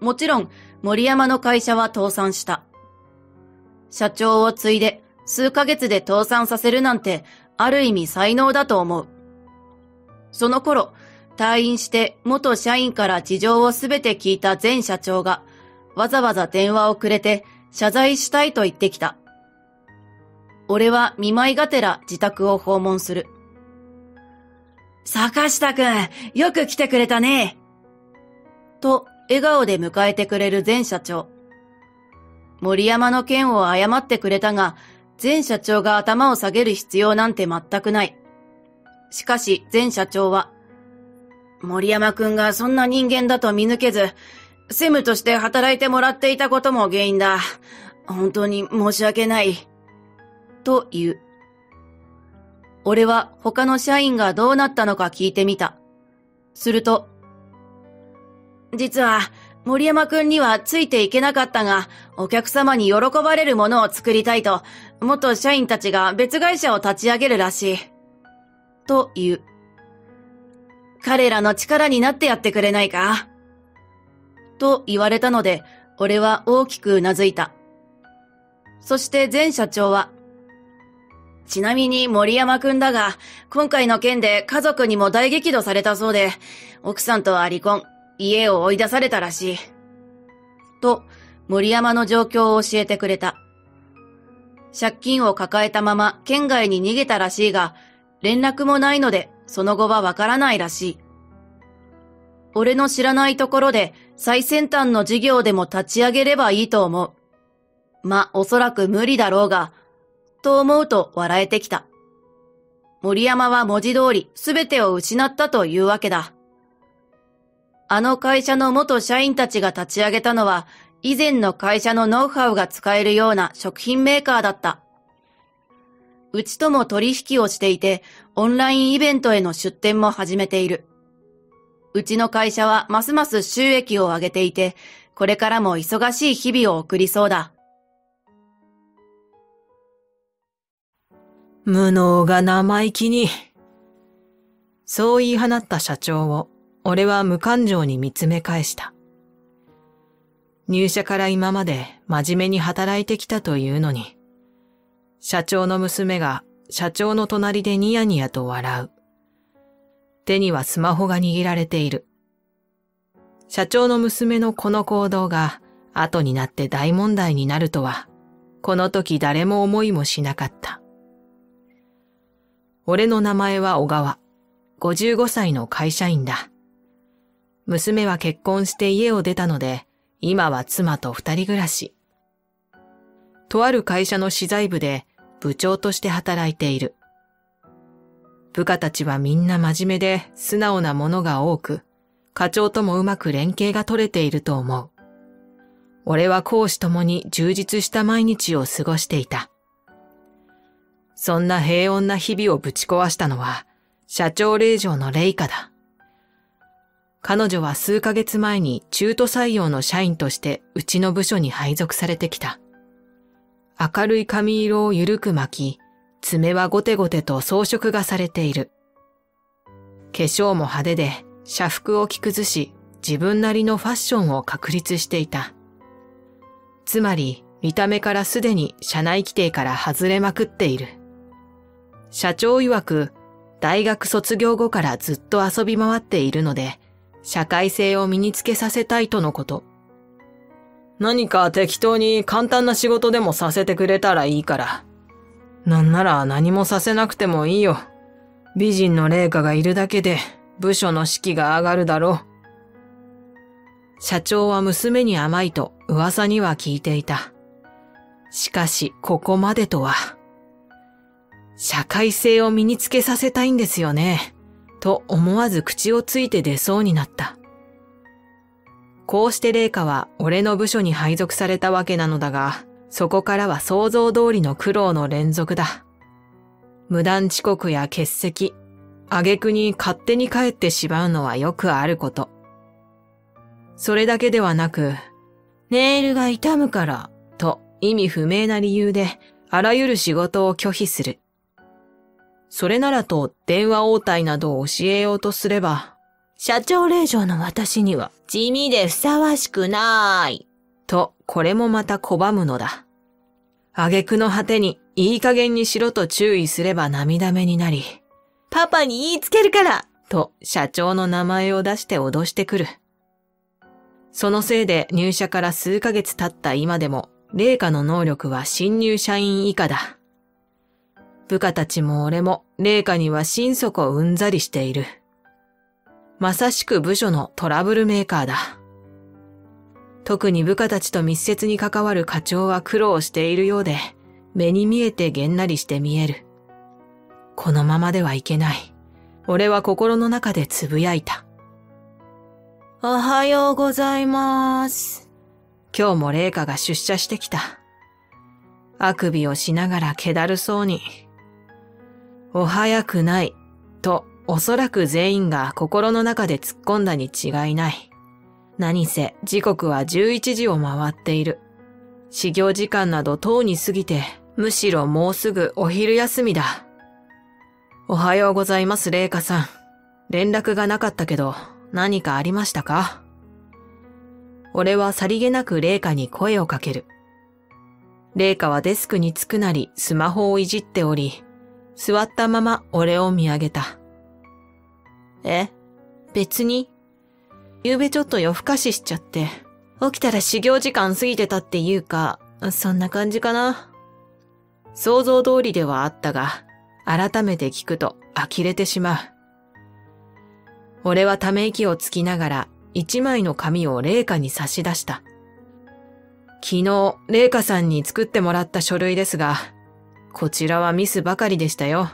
もちろん、森山の会社は倒産した。社長を継いで数ヶ月で倒産させるなんて、ある意味才能だと思う。その頃、退院して元社員から事情をすべて聞いた前社長が、わざわざ電話をくれて謝罪したいと言ってきた。俺は見舞いがてら自宅を訪問する。坂下くん、よく来てくれたね。と、笑顔で迎えてくれる前社長。森山の件を謝ってくれたが、前社長が頭を下げる必要なんて全くない。しかし前社長は、森山くんがそんな人間だと見抜けず、専務として働いてもらっていたことも原因だ。本当に申し訳ない。と言う。俺は他の社員がどうなったのか聞いてみた。すると、実は森山くんにはついていけなかったが、お客様に喜ばれるものを作りたいと、元社員たちが別会社を立ち上げるらしい。と言う。彼らの力になってやってくれないか？と言われたので、俺は大きくうなずいた。そして前社長は、ちなみに森山くんだが、今回の件で家族にも大激怒されたそうで、奥さんとは離婚、家を追い出されたらしい。と、森山の状況を教えてくれた。借金を抱えたまま県外に逃げたらしいが、連絡もないので、その後はわからないらしい。俺の知らないところで最先端の事業でも立ち上げればいいと思う。ま、おそらく無理だろうが、と思うと笑えてきた。森山は文字通り全てを失ったというわけだ。あの会社の元社員たちが立ち上げたのは、以前の会社のノウハウが使えるような食品メーカーだった。うちとも取引をしていて、オンラインイベントへの出店も始めている。うちの会社はますます収益を上げていて、これからも忙しい日々を送りそうだ。無能が生意気に。そう言い放った社長を、俺は無感情に見つめ返した。入社から今まで真面目に働いてきたというのに、社長の娘が社長の隣でニヤニヤと笑う。手にはスマホが握られている。社長の娘のこの行動が後になって大問題になるとは、この時誰も思いもしなかった。俺の名前は小川、55歳の会社員だ。娘は結婚して家を出たので、今は妻と二人暮らし。とある会社の資材部で部長として働いている。部下たちはみんな真面目で素直なものが多く、課長ともうまく連携が取れていると思う。俺は公私ともに充実した毎日を過ごしていた。そんな平穏な日々をぶち壊したのは、社長令嬢のレイカだ。彼女は数ヶ月前に中途採用の社員としてうちの部署に配属されてきた。明るい髪色をゆるく巻き、爪はゴテゴテと装飾がされている。化粧も派手で社服を着崩し、自分なりのファッションを確立していた。つまり見た目からすでに社内規定から外れまくっている。社長曰く、大学卒業後からずっと遊び回っているので、社会性を身につけさせたいとのこと。何か適当に簡単な仕事でもさせてくれたらいいから。なんなら何もさせなくてもいいよ。美人の麗華がいるだけで部署の士気が上がるだろう。社長は娘に甘いと噂には聞いていた。しかしここまでとは。社会性を身につけさせたいんですよね。と思わず口をついて出そうになった。こうして玲香は俺の部署に配属されたわけなのだが、そこからは想像通りの苦労の連続だ。無断遅刻や欠席、挙句に勝手に帰ってしまうのはよくあること。それだけではなく、ネイルが痛むからと意味不明な理由であらゆる仕事を拒否する。それならと電話応対などを教えようとすれば、社長令嬢の私には地味でふさわしくない。と、これもまた拒むのだ。挙句の果てにいい加減にしろと注意すれば涙目になり、パパに言いつけるからと社長の名前を出して脅してくる。そのせいで入社から数ヶ月経った今でも、玲香の能力は新入社員以下だ。部下たちも俺も、玲香には心底うんざりしている。まさしく部署のトラブルメーカーだ。特に部下たちと密接に関わる課長は苦労しているようで、目に見えてげんなりして見える。このままではいけない。俺は心の中でつぶやいた。おはようございます。今日も玲香が出社してきた。あくびをしながら気だるそうに。お早くない、とおそらく全員が心の中で突っ込んだに違いない。何せ時刻は11時を回っている。始業時間などとうに過ぎて、むしろもうすぐお昼休みだ。おはようございます、玲香さん。連絡がなかったけど、何かありましたか？俺はさりげなく玲香に声をかける。玲香はデスクに着くなりスマホをいじっており、座ったまま俺を見上げた。え？別に？ゆうべちょっと夜更かししちゃって、起きたら始業時間過ぎてたっていうか、そんな感じかな。想像通りではあったが、改めて聞くと呆れてしまう。俺はため息をつきながら一枚の紙を玲香に差し出した。昨日、玲香さんに作ってもらった書類ですが、こちらはミスばかりでしたよ。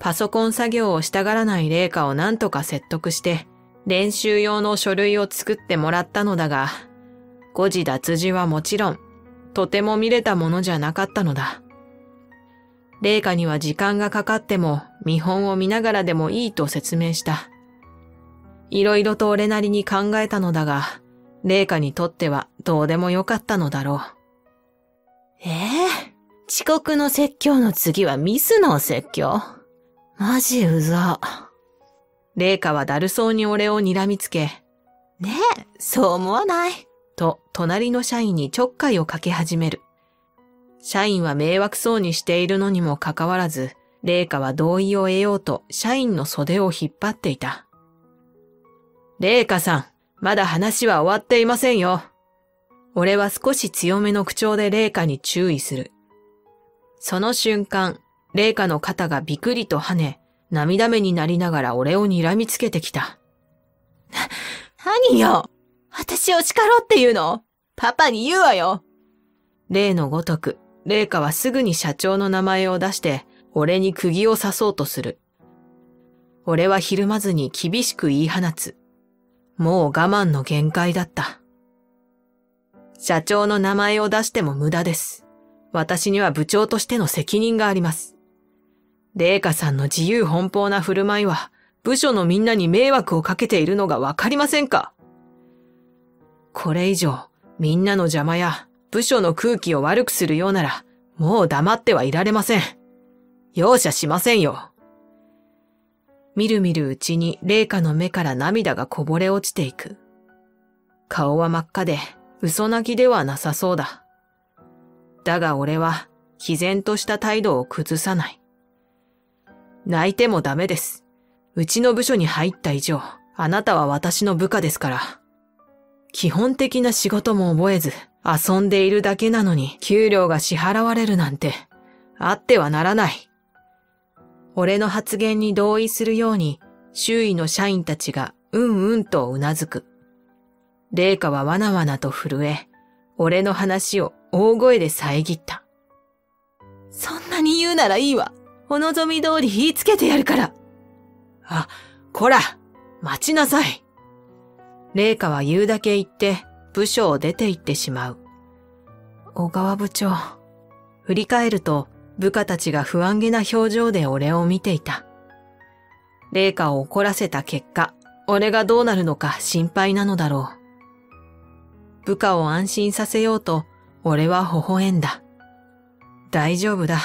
パソコン作業をしたがらない玲香をなんとか説得して、練習用の書類を作ってもらったのだが、誤字脱字はもちろん、とても見れたものじゃなかったのだ。玲香には時間がかかっても、見本を見ながらでもいいと説明した。いろいろと俺なりに考えたのだが、玲香にとってはどうでもよかったのだろう。遅刻の説教の次はミスの説教。マジうざ。玲香はだるそうに俺を睨みつけ。ねえ、そう思わない？と隣の社員にちょっかいをかけ始める。社員は迷惑そうにしているのにもかかわらず、玲香は同意を得ようと社員の袖を引っ張っていた。玲香さん、まだ話は終わっていませんよ。俺は少し強めの口調で玲香に注意する。その瞬間、玲香の肩がびくりと跳ね、涙目になりながら俺を睨みつけてきた。何よ、私を叱ろうって言うの？パパに言うわよ。例のごとく、玲香はすぐに社長の名前を出して、俺に釘を刺そうとする。俺はひるまずに厳しく言い放つ。もう我慢の限界だった。社長の名前を出しても無駄です。私には部長としての責任があります。玲香さんの自由奔放な振る舞いは、部署のみんなに迷惑をかけているのがわかりませんか？これ以上、みんなの邪魔や、部署の空気を悪くするようなら、もう黙ってはいられません。容赦しませんよ。みるみるうちに玲香の目から涙がこぼれ落ちていく。顔は真っ赤で、嘘泣きではなさそうだ。だが俺は、毅然とした態度を崩さない。泣いてもダメです。うちの部署に入った以上、あなたは私の部下ですから。基本的な仕事も覚えず、遊んでいるだけなのに給料が支払われるなんて、あってはならない。俺の発言に同意するように、周囲の社員たちがうんうんとうなずく。玲香はわなわなと震え、俺の話を大声で遮った。そんなに言うならいいわ。お望み通り火つけてやるから。あ、こら、待ちなさい。玲香は言うだけ言って、部署を出て行ってしまう。小川部長。振り返ると、部下たちが不安げな表情で俺を見ていた。玲香を怒らせた結果、俺がどうなるのか心配なのだろう。部下を安心させようと、俺は微笑んだ。大丈夫だ。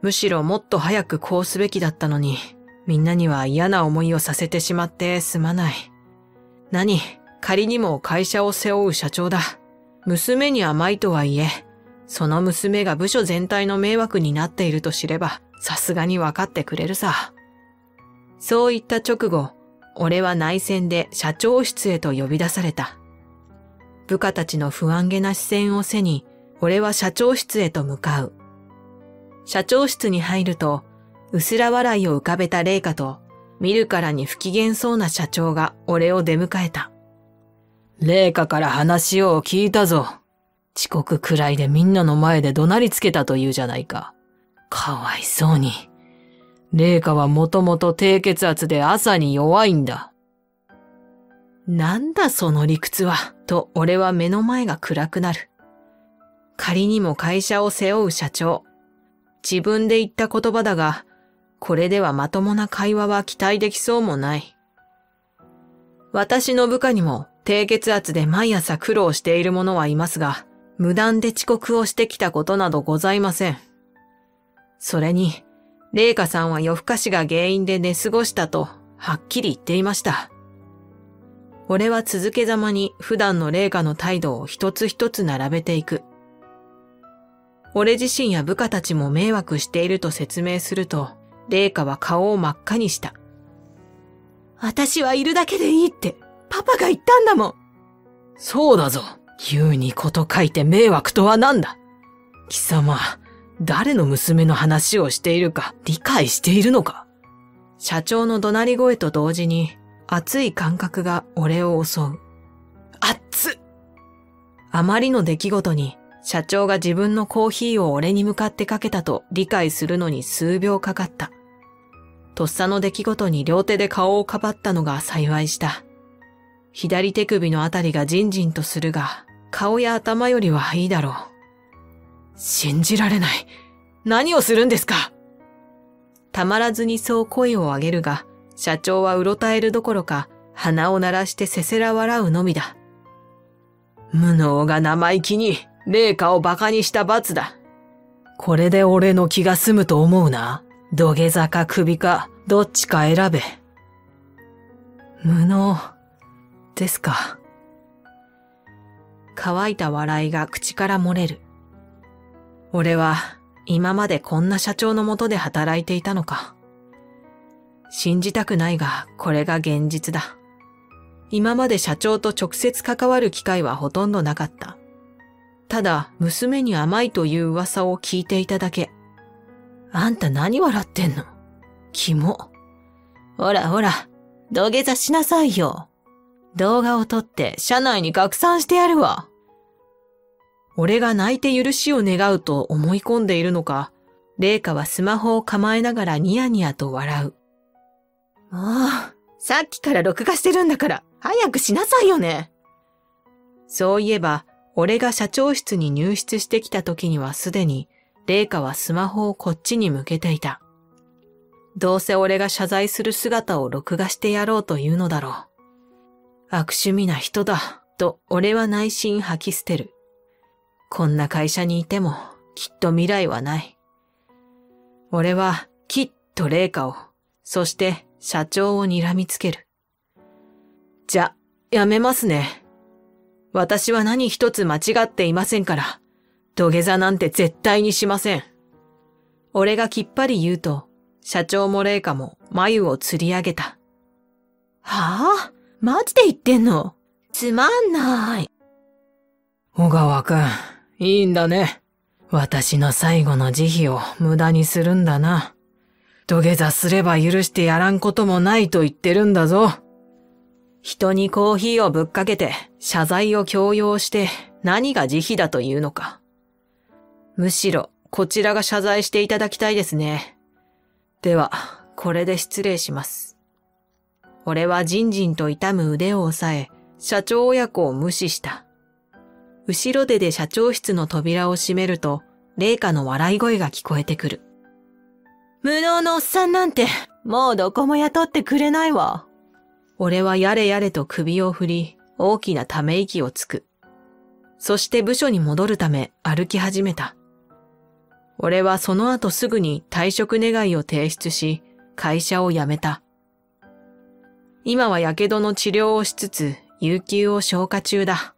むしろもっと早くこうすべきだったのに、みんなには嫌な思いをさせてしまってすまない。何？仮にも会社を背負う社長だ。娘に甘いとはいえ、その娘が部署全体の迷惑になっていると知れば、さすがに分かってくれるさ。そう言った直後、俺は内戦で社長室へと呼び出された。部下たちの不安げな視線を背に、俺は社長室へと向かう。社長室に入ると、薄ら笑いを浮かべた玲香と、見るからに不機嫌そうな社長が俺を出迎えた。玲香から話を聞いたぞ。遅刻くらいでみんなの前で怒鳴りつけたというじゃないか。かわいそうに。玲香はもともと低血圧で朝に弱いんだ。なんだその理屈は、と俺は目の前が暗くなる。仮にも会社を背負う社長。自分で言った言葉だが、これではまともな会話は期待できそうもない。私の部下にも、低血圧で毎朝苦労している者はいますが、無断で遅刻をしてきたことなどございません。それに、玲香さんは夜更かしが原因で寝過ごしたと、はっきり言っていました。俺は続けざまに普段の玲香の態度を一つ一つ並べていく。俺自身や部下たちも迷惑していると説明すると、玲香は顔を真っ赤にした。私はいるだけでいいって。パパが言ったんだもん。そうだぞ。言うにこと書いて迷惑とはなんだ。貴様、誰の娘の話をしているか理解しているのか。社長の怒鳴り声と同時に熱い感覚が俺を襲う。熱っ！あまりの出来事に社長が自分のコーヒーを俺に向かってかけたと理解するのに数秒かかった。とっさの出来事に両手で顔をかばったのが幸いした。左手首のあたりがジンジンとするが、顔や頭よりはいいだろう。信じられない。何をするんですか？たまらずにそう声を上げるが、社長はうろたえるどころか、鼻を鳴らしてせせら笑うのみだ。無能が生意気に、玲香を馬鹿にした罰だ。これで俺の気が済むと思うな。土下座か首か、どっちか選べ。無能。ですか。乾いた笑いが口から漏れる。俺は今までこんな社長の下で働いていたのか。信じたくないが、これが現実だ。今まで社長と直接関わる機会はほとんどなかった。ただ、娘に甘いという噂を聞いていただけ。あんた何笑ってんの？キモ。ほらほら、土下座しなさいよ。動画を撮って社内に拡散してやるわ。俺が泣いて許しを願うと思い込んでいるのか、玲香はスマホを構えながらニヤニヤと笑う。もう、さっきから録画してるんだから、早くしなさいよね。そういえば、俺が社長室に入室してきた時にはすでに、玲香はスマホをこっちに向けていた。どうせ俺が謝罪する姿を録画してやろうというのだろう。悪趣味な人だ、と俺は内心吐き捨てる。こんな会社にいても、きっと未来はない。俺は、きっと玲香を、そして、社長を睨みつける。じゃ、やめますね。私は何一つ間違っていませんから、土下座なんて絶対にしません。俺がきっぱり言うと、社長も玲香も眉をつり上げた。はぁ？マジで言ってんの？つまんない。小川くん、いいんだね。私の最後の慈悲を無駄にするんだな。土下座すれば許してやらんこともないと言ってるんだぞ。人にコーヒーをぶっかけて謝罪を強要して何が慈悲だというのか。むしろこちらが謝罪していただきたいですね。では、これで失礼します。俺はじんじんと痛む腕を押さえ、社長親子を無視した。後ろ手で社長室の扉を閉めると、玲香の笑い声が聞こえてくる。無能のおっさんなんて、もうどこも雇ってくれないわ。俺はやれやれと首を振り、大きなため息をつく。そして部署に戻るため歩き始めた。俺はその後すぐに退職願を提出し、会社を辞めた。今は火傷の治療をしつつ、有給を消化中だ。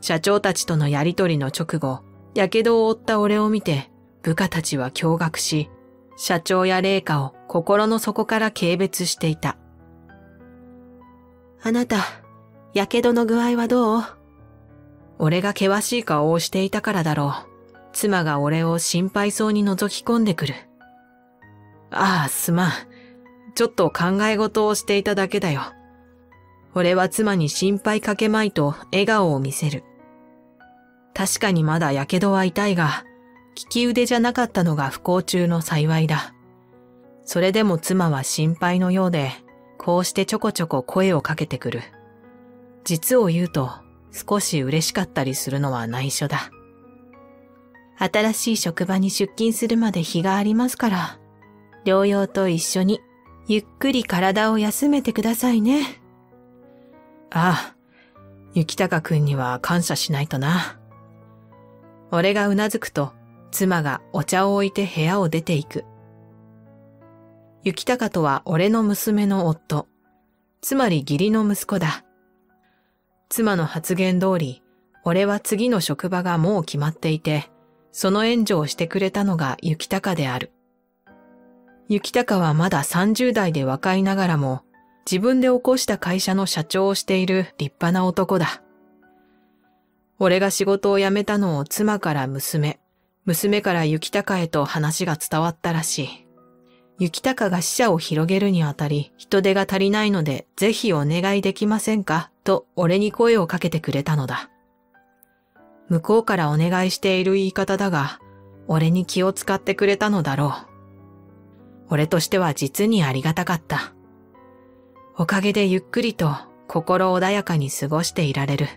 社長たちとのやりとりの直後、火傷を負った俺を見て、部下たちは驚愕し、社長や玲香を心の底から軽蔑していた。あなた、火傷の具合はどう？俺が険しい顔をしていたからだろう。妻が俺を心配そうに覗き込んでくる。ああ、すまん。ちょっと考え事をしていただけだよ。俺は妻に心配かけまいと笑顔を見せる。確かにまだ火傷は痛いが、利き腕じゃなかったのが不幸中の幸いだ。それでも妻は心配のようで、こうしてちょこちょこ声をかけてくる。実を言うと、少し嬉しかったりするのは内緒だ。新しい職場に出勤するまで日がありますから、療養と一緒にゆっくり体を休めてくださいね。ああ、雪高くんには感謝しないとな。俺がうなずくと、妻がお茶を置いて部屋を出ていく。雪高とは俺の娘の夫、つまり義理の息子だ。妻の発言通り、俺は次の職場がもう決まっていて、その援助をしてくれたのが雪高である。雪高はまだ30代で若いながらも、自分で起こした会社の社長をしている立派な男だ。俺が仕事を辞めたのを妻から娘、娘から雪高へと話が伝わったらしい。雪高が支社を広げるにあたり人手が足りないのでぜひお願いできませんかと俺に声をかけてくれたのだ。向こうからお願いしている言い方だが、俺に気を使ってくれたのだろう。俺としては実にありがたかった。おかげでゆっくりと心穏やかに過ごしていられる。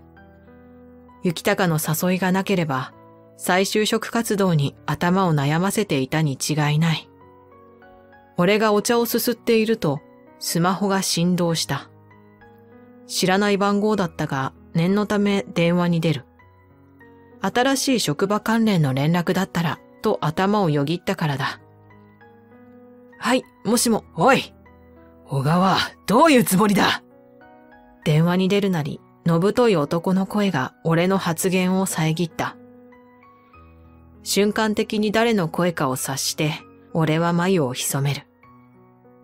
雪高の誘いがなければ、再就職活動に頭を悩ませていたに違いない。俺がお茶をすすっていると、スマホが振動した。知らない番号だったが、念のため電話に出る。新しい職場関連の連絡だったら、と頭をよぎったからだ。はい、もしも、おい！小川、どういうつもりだ？電話に出るなり、のぶとい男の声が俺の発言を遮った。瞬間的に誰の声かを察して、俺は眉を潜める。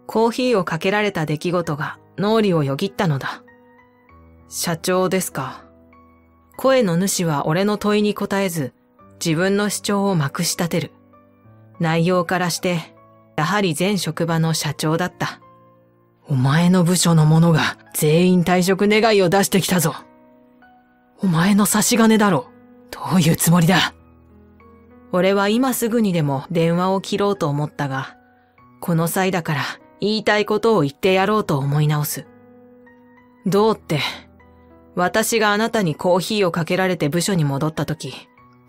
コーヒーをかけられた出来事が脳裏をよぎったのだ。社長ですか。声の主は俺の問いに答えず、自分の主張をまくし立てる。内容からして、やはり前職場の社長だった。お前の部署の者が全員退職願いを出してきたぞ。お前の差し金だろ。どういうつもりだ。俺は今すぐにでも電話を切ろうと思ったが、この際だから言いたいことを言ってやろうと思い直す。どうって、私があなたにコーヒーをかけられて部署に戻った時、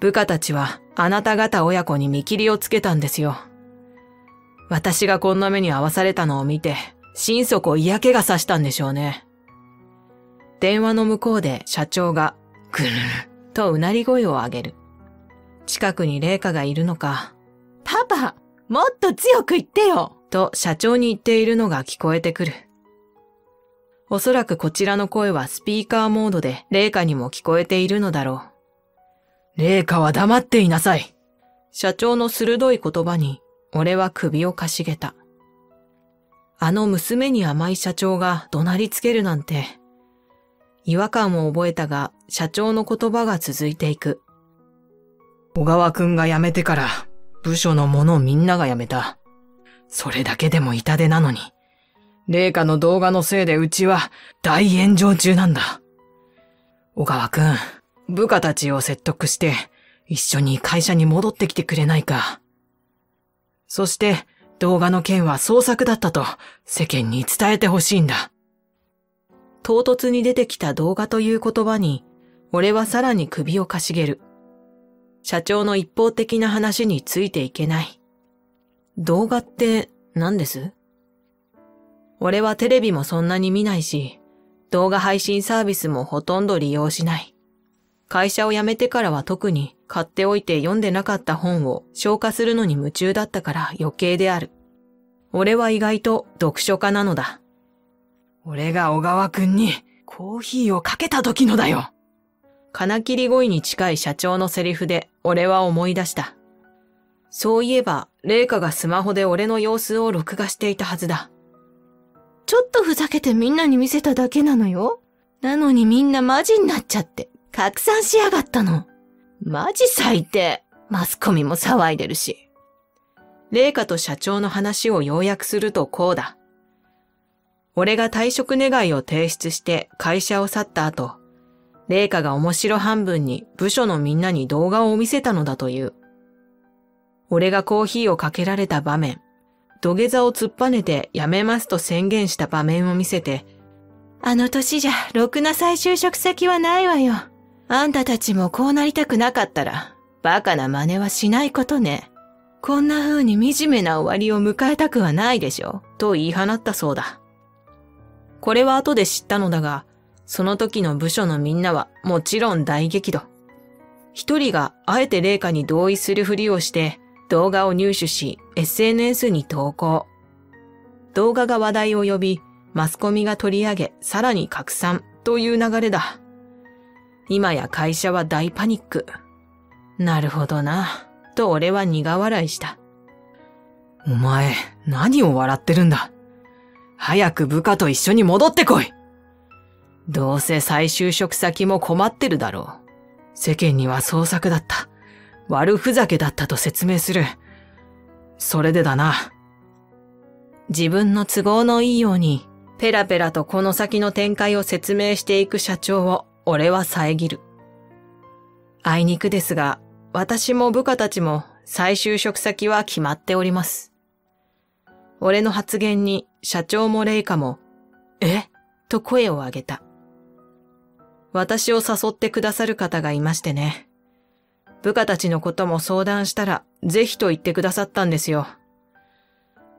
部下たちはあなた方親子に見切りをつけたんですよ。私がこんな目に遭わされたのを見て、心底嫌気がさしたんでしょうね。電話の向こうで社長が、ぐるるとうなり声を上げる。近くに麗華がいるのか、パパ、もっと強く言ってよと社長に言っているのが聞こえてくる。おそらくこちらの声はスピーカーモードで麗華にも聞こえているのだろう。麗華は黙っていなさい。社長の鋭い言葉に、俺は首をかしげた。あの娘に甘い社長が怒鳴りつけるなんて、違和感を覚えたが、社長の言葉が続いていく。小川くんが辞めてから、部署の者みんなが辞めた。それだけでも痛手なのに、麗華の動画のせいでうちは大炎上中なんだ。小川くん、部下たちを説得して、一緒に会社に戻ってきてくれないか。そして、動画の件は創作だったと世間に伝えてほしいんだ。唐突に出てきた動画という言葉に、俺はさらに首をかしげる。社長の一方的な話についていけない。動画って何です？俺はテレビもそんなに見ないし、動画配信サービスもほとんど利用しない。会社を辞めてからは特に買っておいて読んでなかった本を消化するのに夢中だったから余計である。俺は意外と読書家なのだ。俺が小川くんにコーヒーをかけた時のだよ。金切り声に近い社長のセリフで俺は思い出した。そういえば、麗華がスマホで俺の様子を録画していたはずだ。ちょっとふざけてみんなに見せただけなのよ。なのにみんなマジになっちゃって。拡散しやがったの。マジ最低。マスコミも騒いでるし。麗華と社長の話を要約するとこうだ。俺が退職願を提出して会社を去った後、麗華が面白半分に部署のみんなに動画を見せたのだという。俺がコーヒーをかけられた場面、土下座を突っぱねてやめますと宣言した場面を見せて、あの年じゃろくな再就職先はないわよ。あんたたちもこうなりたくなかったら、バカな真似はしないことね。こんな風に惨めな終わりを迎えたくはないでしょ。と言い放ったそうだ。これは後で知ったのだが、その時の部署のみんなはもちろん大激怒。一人があえて麗華に同意するふりをして、動画を入手し、SNS に投稿。動画が話題を呼び、マスコミが取り上げ、さらに拡散という流れだ。今や会社は大パニック。なるほどな、と俺は苦笑いした。お前、何を笑ってるんだ。早く部下と一緒に戻ってこい。どうせ再就職先も困ってるだろう。世間には創作だった。悪ふざけだったと説明する。それでだな。自分の都合のいいように、ペラペラとこの先の展開を説明していく社長を、俺は遮る。あいにくですが、私も部下たちも再就職先は決まっております。俺の発言に社長も麗華も、え？と声を上げた。私を誘ってくださる方がいましてね。部下たちのことも相談したら、ぜひと言ってくださったんですよ。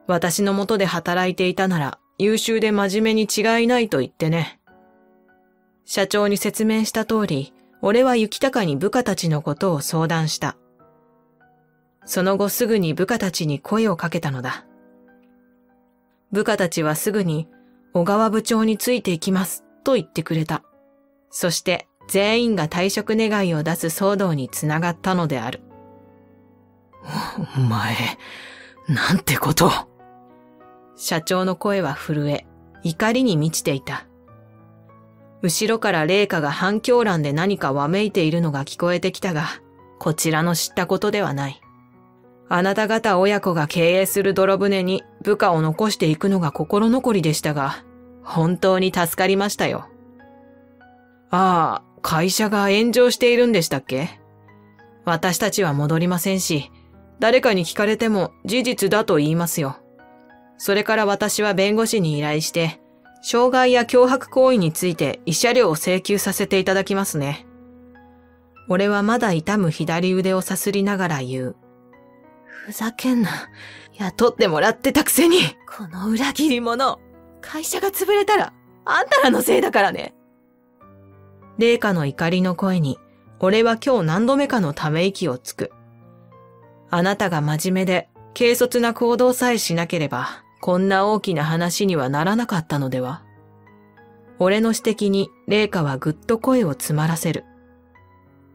私の下で働いていたなら、優秀で真面目に違いないと言ってね。社長に説明した通り、俺は雪高に部下たちのことを相談した。その後すぐに部下たちに声をかけたのだ。部下たちはすぐに、小川部長についていきますと言ってくれた。そして全員が退職願を出す騒動につながったのである。お前、なんてこと。社長の声は震え、怒りに満ちていた。後ろから麗華が反響欄で何かわめいているのが聞こえてきたが、こちらの知ったことではない。あなた方親子が経営する泥船に部下を残していくのが心残りでしたが、本当に助かりましたよ。ああ、会社が炎上しているんでしたっけ？私たちは戻りませんし、誰かに聞かれても事実だと言いますよ。それから私は弁護士に依頼して、傷害や脅迫行為について慰謝料を請求させていただきますね。俺はまだ痛む左腕をさすりながら言う。ふざけんな。雇ってもらってたくせに。この裏切り者。会社が潰れたら、あんたらのせいだからね。麗華の怒りの声に、俺は今日何度目かのため息をつく。あなたが真面目で、軽率な行動さえしなければ、こんな大きな話にはならなかったのでは？俺の指摘に、麗華はぐっと声を詰まらせる。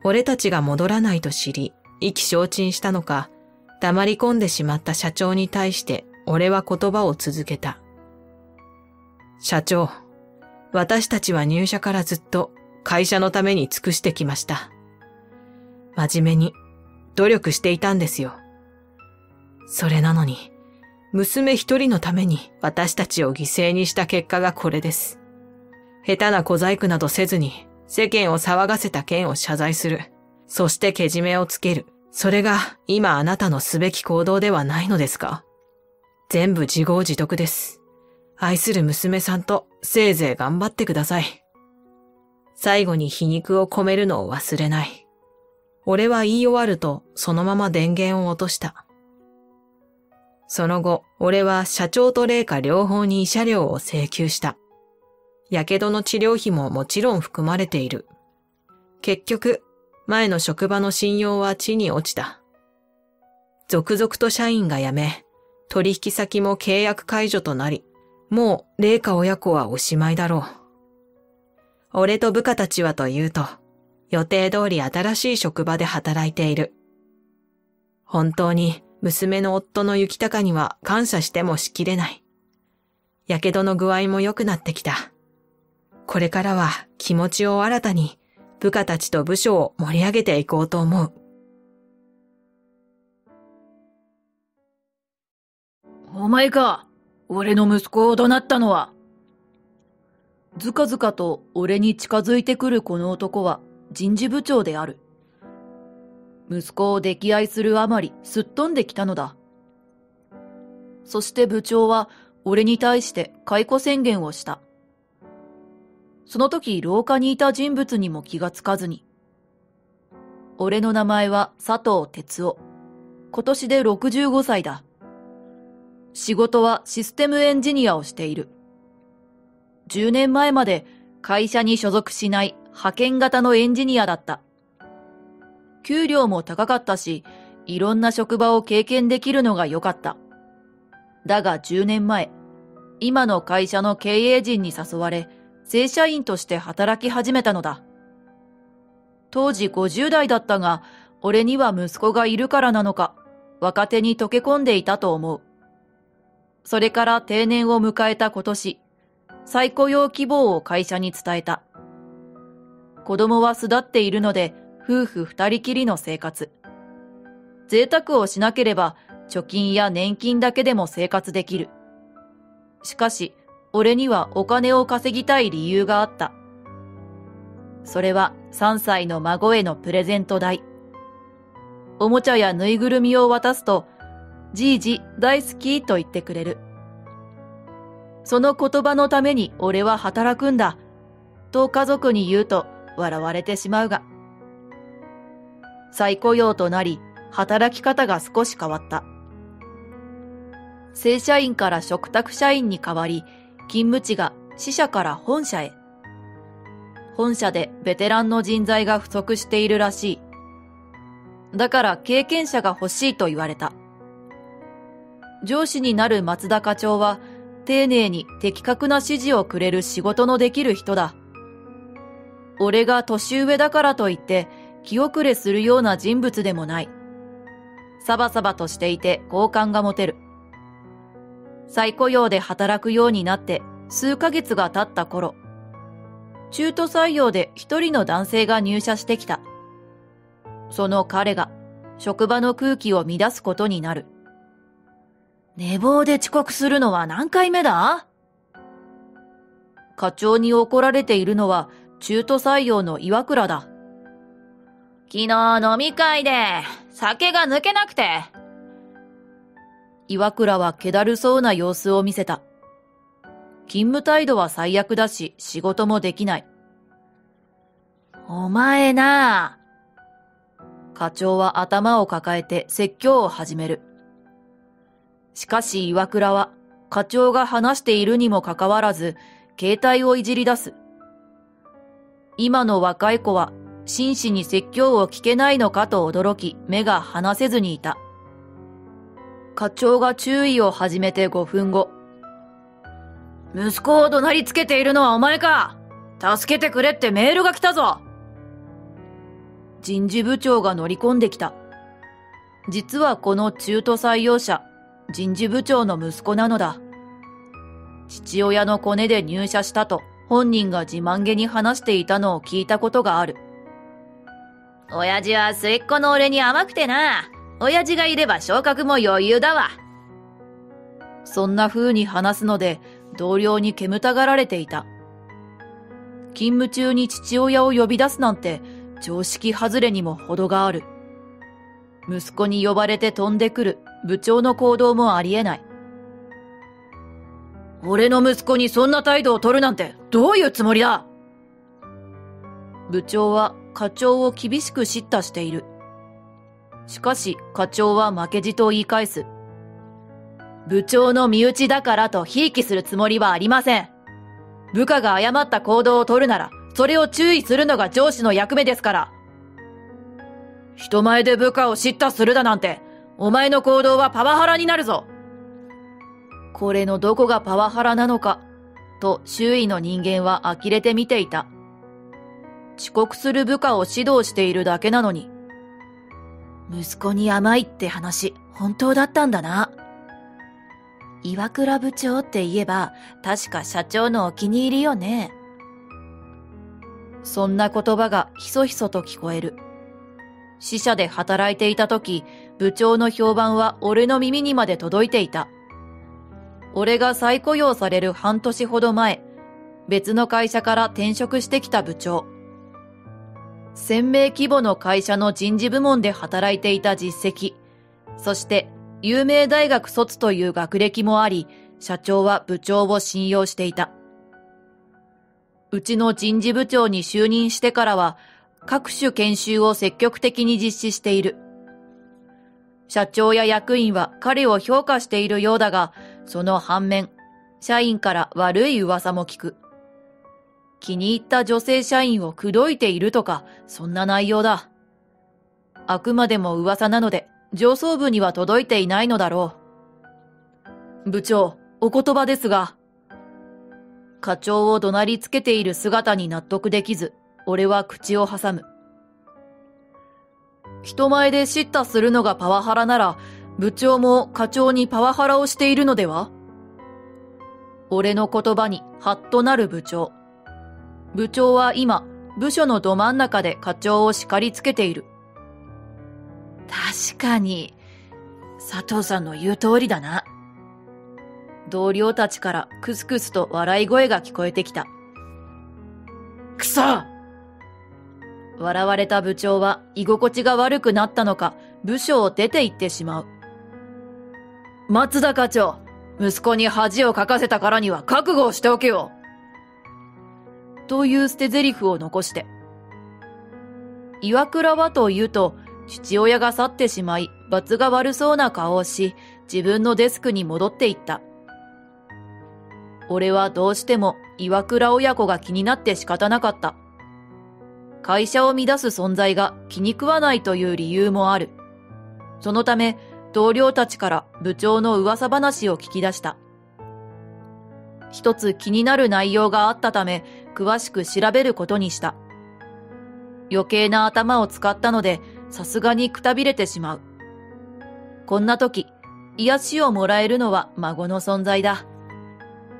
俺たちが戻らないと知り、意気消沈したのか、黙り込んでしまった社長に対して、俺は言葉を続けた。社長、私たちは入社からずっと会社のために尽くしてきました。真面目に努力していたんですよ。それなのに、娘一人のために私たちを犠牲にした結果がこれです。下手な小細工などせずに世間を騒がせた件を謝罪する。そしてけじめをつける。それが今あなたのすべき行動ではないのですか？全部自業自得です。愛する娘さんとせいぜい頑張ってください。最後に皮肉を込めるのを忘れない。俺は言い終わるとそのまま電源を落とした。その後、俺は社長と麗華両方に慰謝料を請求した。やけどの治療費ももちろん含まれている。結局、前の職場の信用は地に落ちた。続々と社員が辞め、取引先も契約解除となり、もう、麗華親子はおしまいだろう。俺と部下たちはというと、予定通り新しい職場で働いている。本当に、娘の夫の幸隆には感謝してもしきれない。やけどの具合も良くなってきた。これからは気持ちを新たに、部下たちと部署を盛り上げていこうと思う。お前か。俺の息子を怒鳴ったのは。ずかずかと俺に近づいてくるこの男は人事部長である。息子を溺愛するあまりすっ飛んできたのだ。そして部長は俺に対して解雇宣言をした。その時廊下にいた人物にも気がつかずに。俺の名前は佐藤哲夫。今年で65歳だ。仕事はシステムエンジニアをしている。10年前まで会社に所属しない派遣型のエンジニアだった。給料も高かったし、いろんな職場を経験できるのが良かった。だが10年前、今の会社の経営陣に誘われ、正社員として働き始めたのだ。当時50代だったが、俺には息子がいるからなのか、若手に溶け込んでいたと思う。それから定年を迎えた今年、再雇用希望を会社に伝えた。子供は巣立っているので、夫婦二人きりの生活。贅沢をしなければ、貯金や年金だけでも生活できる。しかし、俺にはお金を稼ぎたい理由があった。それは3歳の孫へのプレゼント代。おもちゃやぬいぐるみを渡すと、じいじ大好きと言ってくれる。その言葉のために俺は働くんだ、と家族に言うと笑われてしまうが。再雇用となり、働き方が少し変わった。正社員から嘱託社員に変わり、勤務地が支社から本社へ。本社でベテランの人材が不足しているらしい。だから経験者が欲しいと言われた。上司になる松田課長は、丁寧に的確な指示をくれる仕事のできる人だ。俺が年上だからといって気遅れするような人物でもない。サバサバとしていて好感が持てる。再雇用で働くようになって数ヶ月が経った頃、中途採用で一人の男性が入社してきた。その彼が職場の空気を乱すことになる。寝坊で遅刻するのは何回目だ？課長に怒られているのは中途採用の岩倉だ。昨日飲み会で酒が抜けなくて。岩倉は気だるそうな様子を見せた。勤務態度は最悪だし仕事もできない。お前なあ。課長は頭を抱えて説教を始める。しかし岩倉は課長が話しているにもかかわらず携帯をいじり出す。今の若い子は真摯に説教を聞けないのかと驚き目が離せずにいた。課長が注意を始めて5分後。息子を怒鳴りつけているのはお前か。助けてくれってメールが来たぞ。人事部長が乗り込んできた。実はこの中途採用者、人事部長の息子なのだ。父親のコネで入社したと本人が自慢げに話していたのを聞いたことがある。親父は末っ子の俺に甘くてな。親父がいれば昇格も余裕だわ。そんな風に話すので同僚に煙たがられていた。勤務中に父親を呼び出すなんて常識外れにも程がある。息子に呼ばれて飛んでくる部長の行動もありえない。俺の息子にそんな態度を取るなんてどういうつもりだ。部長は課長を厳しく叱咤している。しかし課長は負けじと言い返す。部長の身内だからとひいきするつもりはありません。部下が誤った行動を取るならそれを注意するのが上司の役目ですから。人前で部下を叱咤するだなんてお前の行動はパワハラになるぞ。これのどこがパワハラなのかと周囲の人間は呆れて見ていた。遅刻する部下を指導しているだけなのに。息子に甘いって話本当だったんだな。岩倉部長って言えば確か社長のお気に入りよね。そんな言葉がひそひそと聞こえる。支社で働いていた時、部長の評判は俺の耳にまで届いていた。俺が再雇用される半年ほど前、別の会社から転職してきた部長。1000名規模の会社の人事部門で働いていた実績、そして有名大学卒という学歴もあり、社長は部長を信用していた。うちの人事部長に就任してからは、各種研修を積極的に実施している。社長や役員は彼を評価しているようだが、その反面、社員から悪い噂も聞く。気に入った女性社員を口説いているとか、そんな内容だ。あくまでも噂なので、上層部には届いていないのだろう。部長、お言葉ですが。課長を怒鳴りつけている姿に納得できず、俺は口を挟む。人前で叱咤するのがパワハラなら、部長も課長にパワハラをしているのでは？俺の言葉にハッとなる部長。部長は今、部署のど真ん中で課長を叱りつけている。確かに、佐藤さんの言う通りだな。同僚たちからクスクスと笑い声が聞こえてきた。くそ！笑われた部長は居心地が悪くなったのか、部署を出て行ってしまう。松田課長、息子に恥をかかせたからには覚悟をしておけよ。という捨て台詞を残して。岩倉はというと、父親が去ってしまい、罰が悪そうな顔をし、自分のデスクに戻っていった。俺はどうしても岩倉親子が気になって仕方なかった。会社を乱す存在が気に食わないという理由もある。そのため、同僚たちから部長の噂話を聞き出した。一つ気になる内容があったため、詳しく調べることにした。余計な頭を使ったので、さすがにくたびれてしまう。こんな時、癒しをもらえるのは孫の存在だ。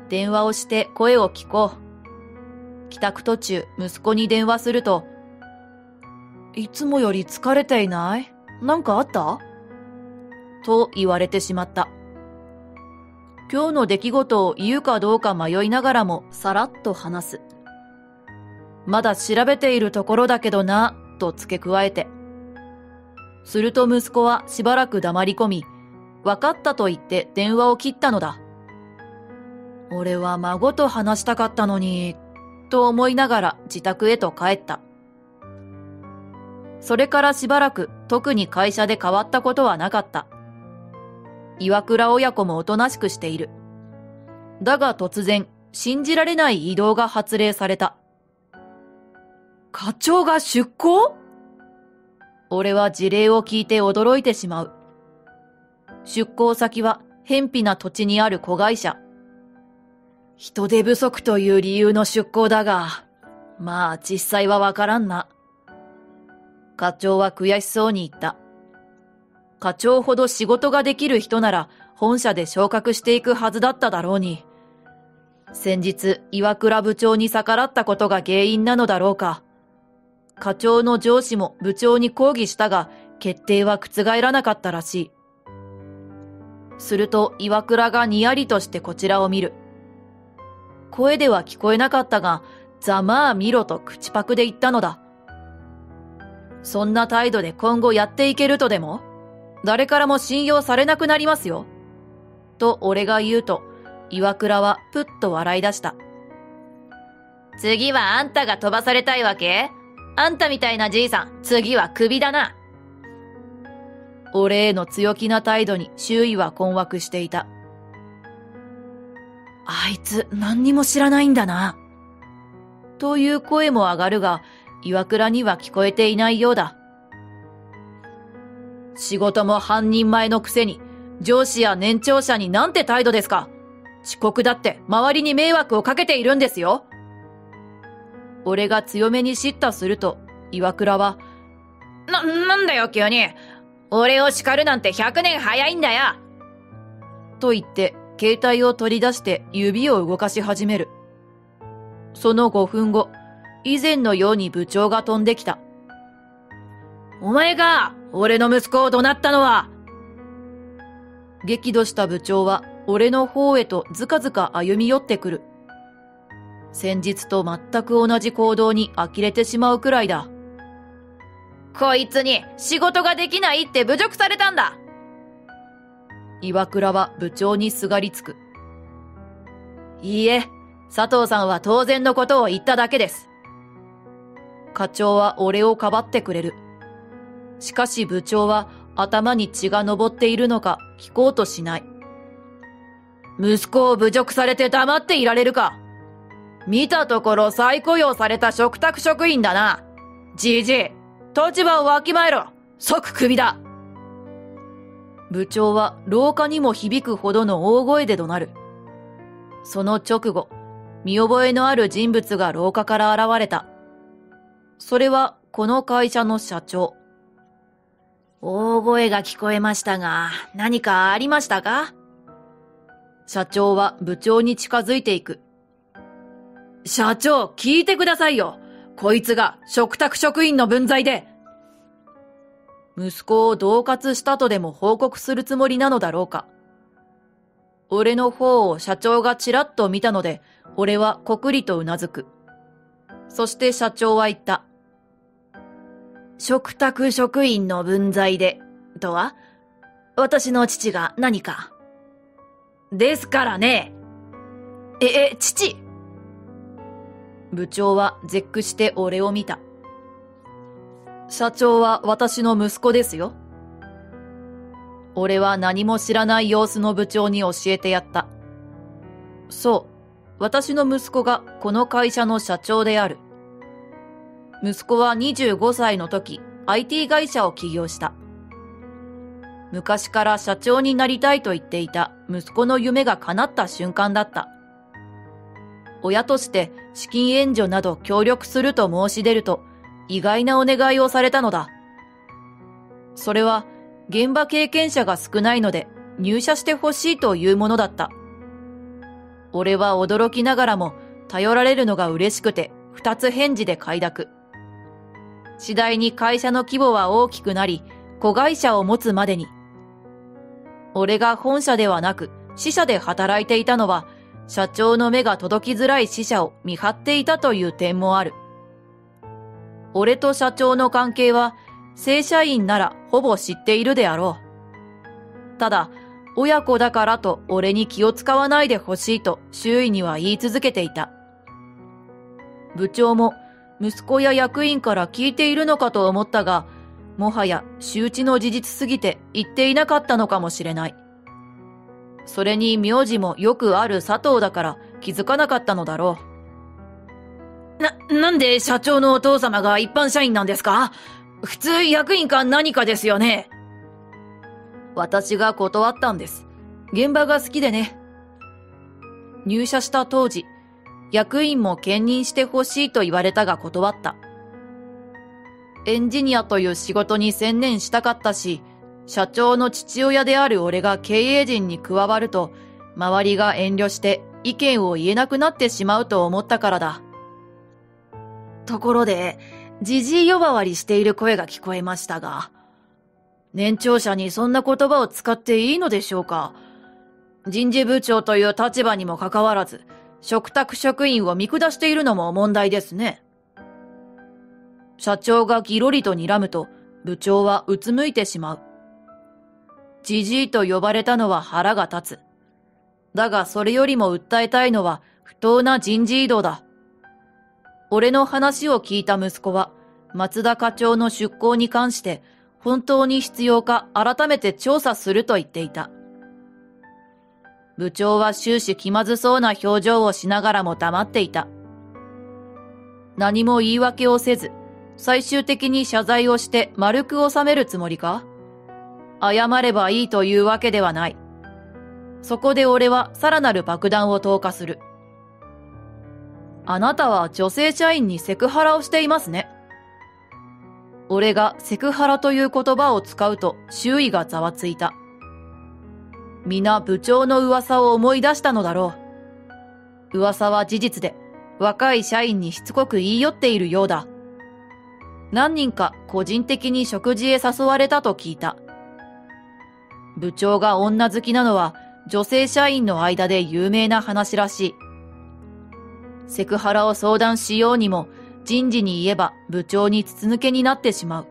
電話をして声を聞こう。帰宅途中、息子に電話すると、いつもより疲れていない?なんかあった?と言われてしまった。今日の出来事を言うかどうか迷いながらもさらっと話す。まだ調べているところだけどな、と付け加えて。すると息子はしばらく黙り込み、わかったと言って電話を切ったのだ。俺は孫と話したかったのに、と思いながら自宅へと帰った。それからしばらく特に会社で変わったことはなかった。岩倉親子もおとなしくしている。だが突然、信じられない異動が発令された。課長が出向?俺は事例を聞いて驚いてしまう。出向先は偏僻な土地にある子会社。人手不足という理由の出向だが、まあ実際はわからんな。課長は悔しそうに言った。課長ほど仕事ができる人なら本社で昇格していくはずだっただろうに。先日、岩倉部長に逆らったことが原因なのだろうか。課長の上司も部長に抗議したが、決定は覆らなかったらしい。すると岩倉がにやりとしてこちらを見る。声では聞こえなかったが、ざまあ見ろと口パクで言ったのだ。そんな態度で今後やっていけるとでも?誰からも信用されなくなりますよ。と俺が言うと、岩倉はプッと笑い出した。次はあんたが飛ばされたいわけ?あんたみたいなじいさん、次はクビだな。俺への強気な態度に周囲は困惑していた。あいつ何にも知らないんだな。という声も上がるが、岩倉には聞こえていないようだ。仕事も半人前のくせに、上司や年長者になんて態度ですか。遅刻だって周りに迷惑をかけているんですよ。俺が強めに叱咤すると、岩倉は、なんだよ急に。俺を叱るなんて100年早いんだよ。と言って、携帯を取り出して指を動かし始める。その5分後、以前のように部長が飛んできた。お前が俺の息子を怒鳴ったのは。激怒した部長は俺の方へとずかずか歩み寄ってくる。先日と全く同じ行動に呆れてしまうくらいだ。こいつに仕事ができないって侮辱されたんだ。岩倉は部長にすがりつく。いいえ、佐藤さんは当然のことを言っただけです。課長は俺をかばってくれる。しかし部長は頭に血が上っているのか聞こうとしない。息子を侮辱されて黙っていられるか。見たところ再雇用された嘱託職員だな。じじい、立場をわきまえろ。即クビだ。部長は廊下にも響くほどの大声で怒鳴る。その直後、見覚えのある人物が廊下から現れた。それはこの会社の社長。大声が聞こえましたが、何かありましたか?社長は部長に近づいていく。社長、聞いてくださいよ。こいつが嘱託職員の分際で。息子を恫喝したとでも報告するつもりなのだろうか。俺の方を社長がちらっと見たので、俺はこくりとうなずく。そして社長は言った。嘱託職員の分際で、とは?私の父が何か。ですからね。父?部長は絶句して俺を見た。社長は私の息子ですよ。俺は何も知らない様子の部長に教えてやった。そう、私の息子がこの会社の社長である。息子は25歳の時、IT 会社を起業した。昔から社長になりたいと言っていた息子の夢が叶った瞬間だった。親として資金援助など協力すると申し出ると、意外なお願いをされたのだ。それは現場経験者が少ないので入社してほしいというものだった。俺は驚きながらも頼られるのが嬉しくて二つ返事で快諾。次第に会社の規模は大きくなり、子会社を持つまでに。俺が本社ではなく支社で働いていたのは、社長の目が届きづらい支社を見張っていたという点もある。俺と社長の関係は、正社員ならほぼ知っているであろう。ただ、親子だからと俺に気を使わないでほしいと周囲には言い続けていた。部長も息子や役員から聞いているのかと思ったが、もはや周知の事実すぎて言っていなかったのかもしれない。それに名字もよくある佐藤だから気づかなかったのだろう。なんで社長のお父様が一般社員なんですか？普通役員か何かですよね。私が断ったんです。現場が好きでね。入社した当時、役員も兼任してほしいと言われたが断った。エンジニアという仕事に専念したかったし、社長の父親である俺が経営陣に加わると、周りが遠慮して意見を言えなくなってしまうと思ったからだ。ところで、じじい呼ばわりしている声が聞こえましたが、年長者にそんな言葉を使っていいのでしょうか。人事部長という立場にもかかわらず、嘱託職員を見下しているのも問題ですね。社長がぎろりと睨むと、部長はうつむいてしまう。じじいと呼ばれたのは腹が立つ。だがそれよりも訴えたいのは不当な人事異動だ。俺の話を聞いた息子は、松田課長の出向に関して本当に必要か改めて調査すると言っていた。部長は終始気まずそうな表情をしながらも黙っていた。何も言い訳をせず、最終的に謝罪をして丸く収めるつもりか？謝ればいいというわけではない。そこで俺はさらなる爆弾を投下する。あなたは女性社員にセクハラをしていますね。俺がセクハラという言葉を使うと周囲がざわついた。皆部長の噂を思い出したのだろう。噂は事実で、若い社員にしつこく言い寄っているようだ。何人か個人的に食事へ誘われたと聞いた。部長が女好きなのは女性社員の間で有名な話らしい。セクハラを相談しようにも、人事に言えば部長に筒抜けになってしまう。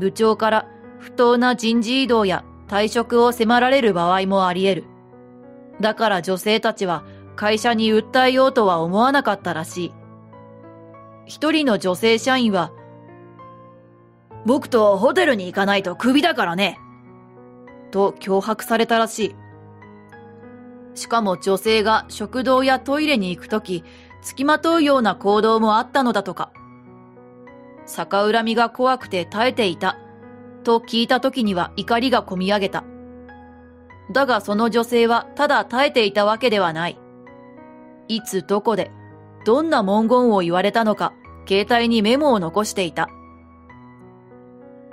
部長から不当な人事異動や退職を迫られる場合もあり得る。だから女性たちは会社に訴えようとは思わなかったらしい。一人の女性社員は、僕とホテルに行かないとクビだからね。と脅迫されたらしい。しかも女性が食堂やトイレに行くとき、つきまとうような行動もあったのだとか。逆恨みが怖くて耐えていた、と聞いたときには怒りがこみ上げた。だがその女性はただ耐えていたわけではない。いつどこで、どんな文言を言われたのか、携帯にメモを残していた。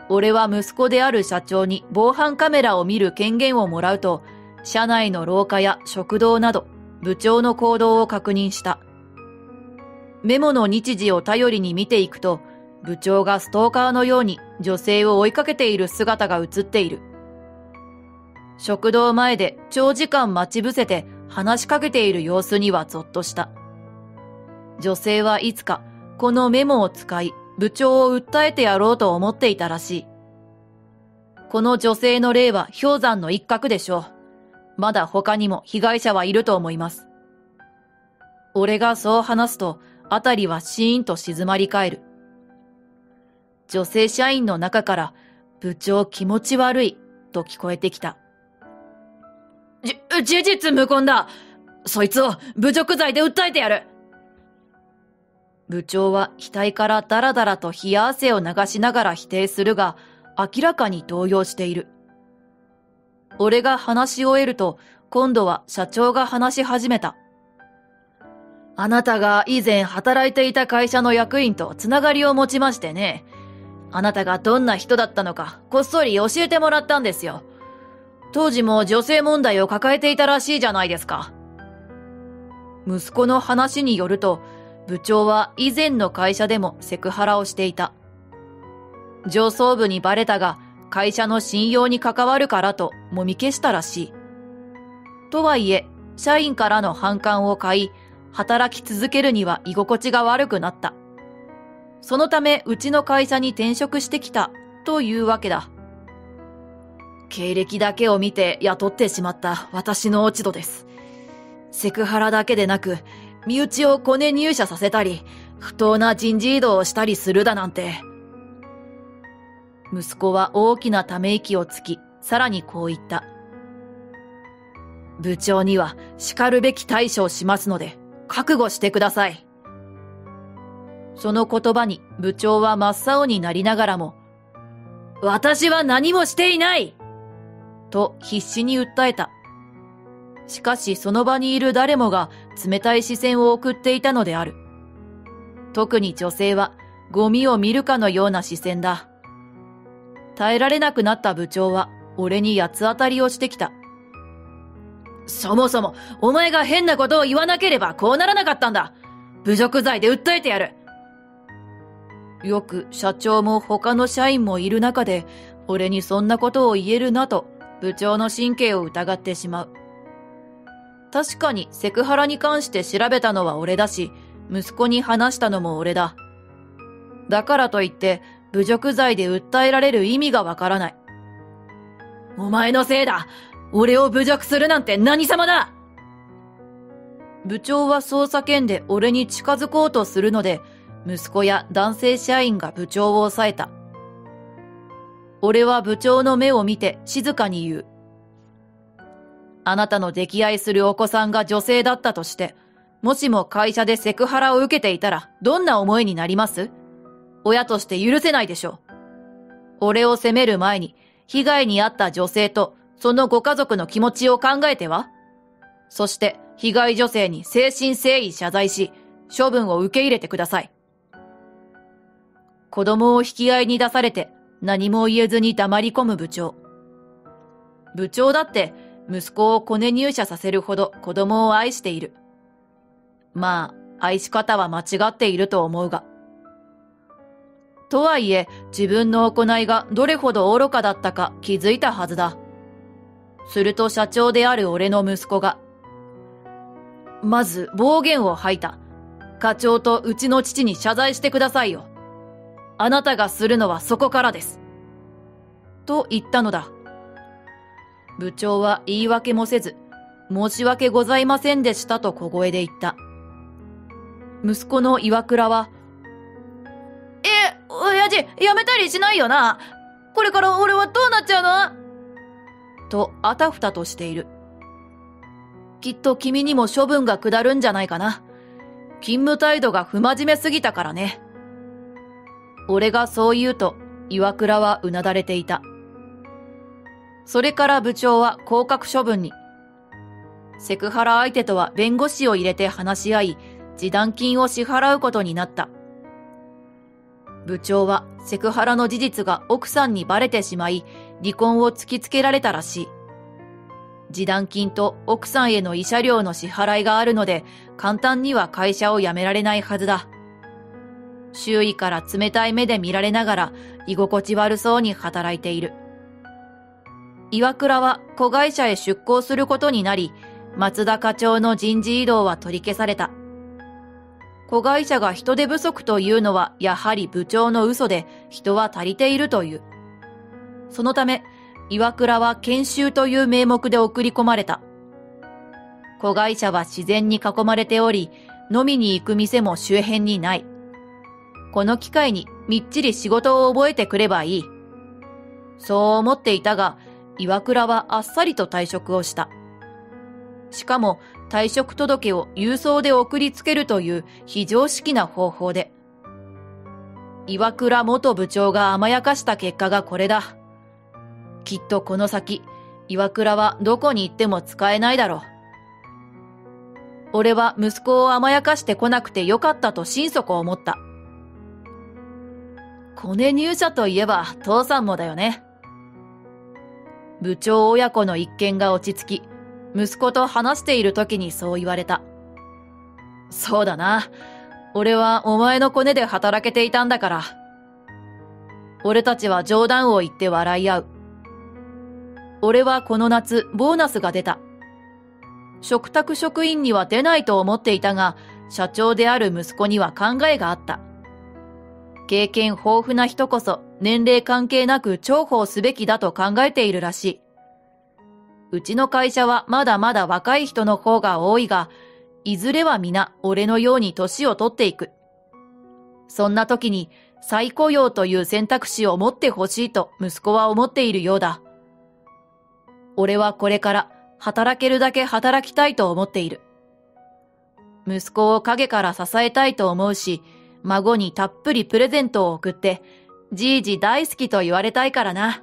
俺は息子である社長に防犯カメラを見る権限をもらうと、社内の廊下や食堂など部長の行動を確認した。メモの日時を頼りに見ていくと、部長がストーカーのように女性を追いかけている姿が映っている。食堂前で長時間待ち伏せて話しかけている様子にはゾッとした。女性はいつかこのメモを使い、部長を訴えてやろうと思っていたらしい。この女性の例は氷山の一角でしょう。まだ他にも被害者はいると思います。俺がそう話すと、あたりはシーンと静まり返る。女性社員の中から、部長気持ち悪い、と聞こえてきた。事実無根だ。そいつを侮辱罪で訴えてやる。部長は額からだらだらと冷や汗を流しながら否定するが、明らかに動揺している。俺が話し終えると、今度は社長が話し始めた。あなたが以前働いていた会社の役員とつながりを持ちましてね。あなたがどんな人だったのか、こっそり教えてもらったんですよ。当時も女性問題を抱えていたらしいじゃないですか。息子の話によると、部長は以前の会社でもセクハラをしていた。上層部にバレたが、会社の信用に関わるからともみ消したらしい。とはいえ、社員からの反感を買い、働き続けるには居心地が悪くなった。そのため、うちの会社に転職してきたというわけだ。経歴だけを見て雇ってしまった私の落ち度です。セクハラだけでなく、身内をコネ入社させたり、不当な人事異動をしたりするだなんて。息子は大きなため息をつき、さらにこう言った。部長には叱るべき対処をしますので、覚悟してください。その言葉に部長は真っ青になりながらも、私は何もしていない!と必死に訴えた。しかしその場にいる誰もが冷たい視線を送っていたのである。特に女性はゴミを見るかのような視線だ。耐えられなくなった部長は俺に八つ当たりをしてきた。そもそもお前が変なことを言わなければこうならなかったんだ。侮辱罪で訴えてやる。よく社長も他の社員もいる中で、俺にそんなことを言えるなと部長の神経を疑ってしまう。確かにセクハラに関して調べたのは俺だし、息子に話したのも俺だ。だからといって侮辱罪で訴えられる意味がわからない。お前のせいだ。俺を侮辱するなんて何様だ。部長はそう叫んで俺に近づこうとするので、息子や男性社員が部長を抑えた。俺は部長の目を見て静かに言う。あなたの溺愛するお子さんが女性だったとして、もしも会社でセクハラを受けていたらどんな思いになります?親として許せないでしょう。俺を責める前に、被害に遭った女性とそのご家族の気持ちを考えては?そして被害女性に誠心誠意謝罪し、処分を受け入れてください。子供を引き合いに出されて何も言えずに黙り込む部長。部長だって息子をコネ入社させるほど子供を愛している。まあ、愛し方は間違っていると思うが。とはいえ、自分の行いがどれほど愚かだったか気づいたはずだ。すると社長である俺の息子が、まず暴言を吐いた。課長とうちの父に謝罪してくださいよ。あなたがするのはそこからです。と言ったのだ。部長は言い訳もせず、申し訳ございませんでしたと小声で言った。息子の岩倉は、親父、やめたりしないよな。これから俺はどうなっちゃうの?とあたふたとしている。きっと君にも処分が下るんじゃないかな。勤務態度が不真面目すぎたからね。俺がそう言うと、岩倉はうなだれていた。それから部長は降格処分に。セクハラ相手とは弁護士を入れて話し合い、示談金を支払うことになった。部長はセクハラの事実が奥さんにバレてしまい、離婚を突きつけられたらしい。示談金と奥さんへの慰謝料の支払いがあるので、簡単には会社を辞められないはずだ。周囲から冷たい目で見られながら、居心地悪そうに働いている。岩倉は子会社へ出向することになり、松田課長の人事異動は取り消された。子会社が人手不足というのはやはり部長の嘘で、人は足りているという。そのため、岩倉は研修という名目で送り込まれた。子会社は自然に囲まれており、飲みに行く店も周辺にない。この機会にみっちり仕事を覚えてくればいい。そう思っていたが、岩倉はあっさりと退職をした。しかも退職届を郵送で送りつけるという非常識な方法で。岩倉元部長が甘やかした結果がこれだ。きっとこの先、岩倉はどこに行っても使えないだろう。俺は息子を甘やかしてこなくてよかったと心底思った。コネ入社といえば父さんもだよね。部長親子の一件が落ち着き、息子と話している時にそう言われた。そうだな。俺はお前のコネで働けていたんだから。俺たちは冗談を言って笑い合う。俺はこの夏、ボーナスが出た。嘱託職員には出ないと思っていたが、社長である息子には考えがあった。経験豊富な人こそ、年齢関係なく重宝すべきだと考えているらしい。うちの会社はまだまだ若い人の方が多いが、いずれは皆俺のように年を取っていく。そんな時に再雇用という選択肢を持ってほしいと息子は思っているようだ。俺はこれから働けるだけ働きたいと思っている。息子を陰から支えたいと思うし、孫にたっぷりプレゼントを送って、じいじ大好きと言われたいからな。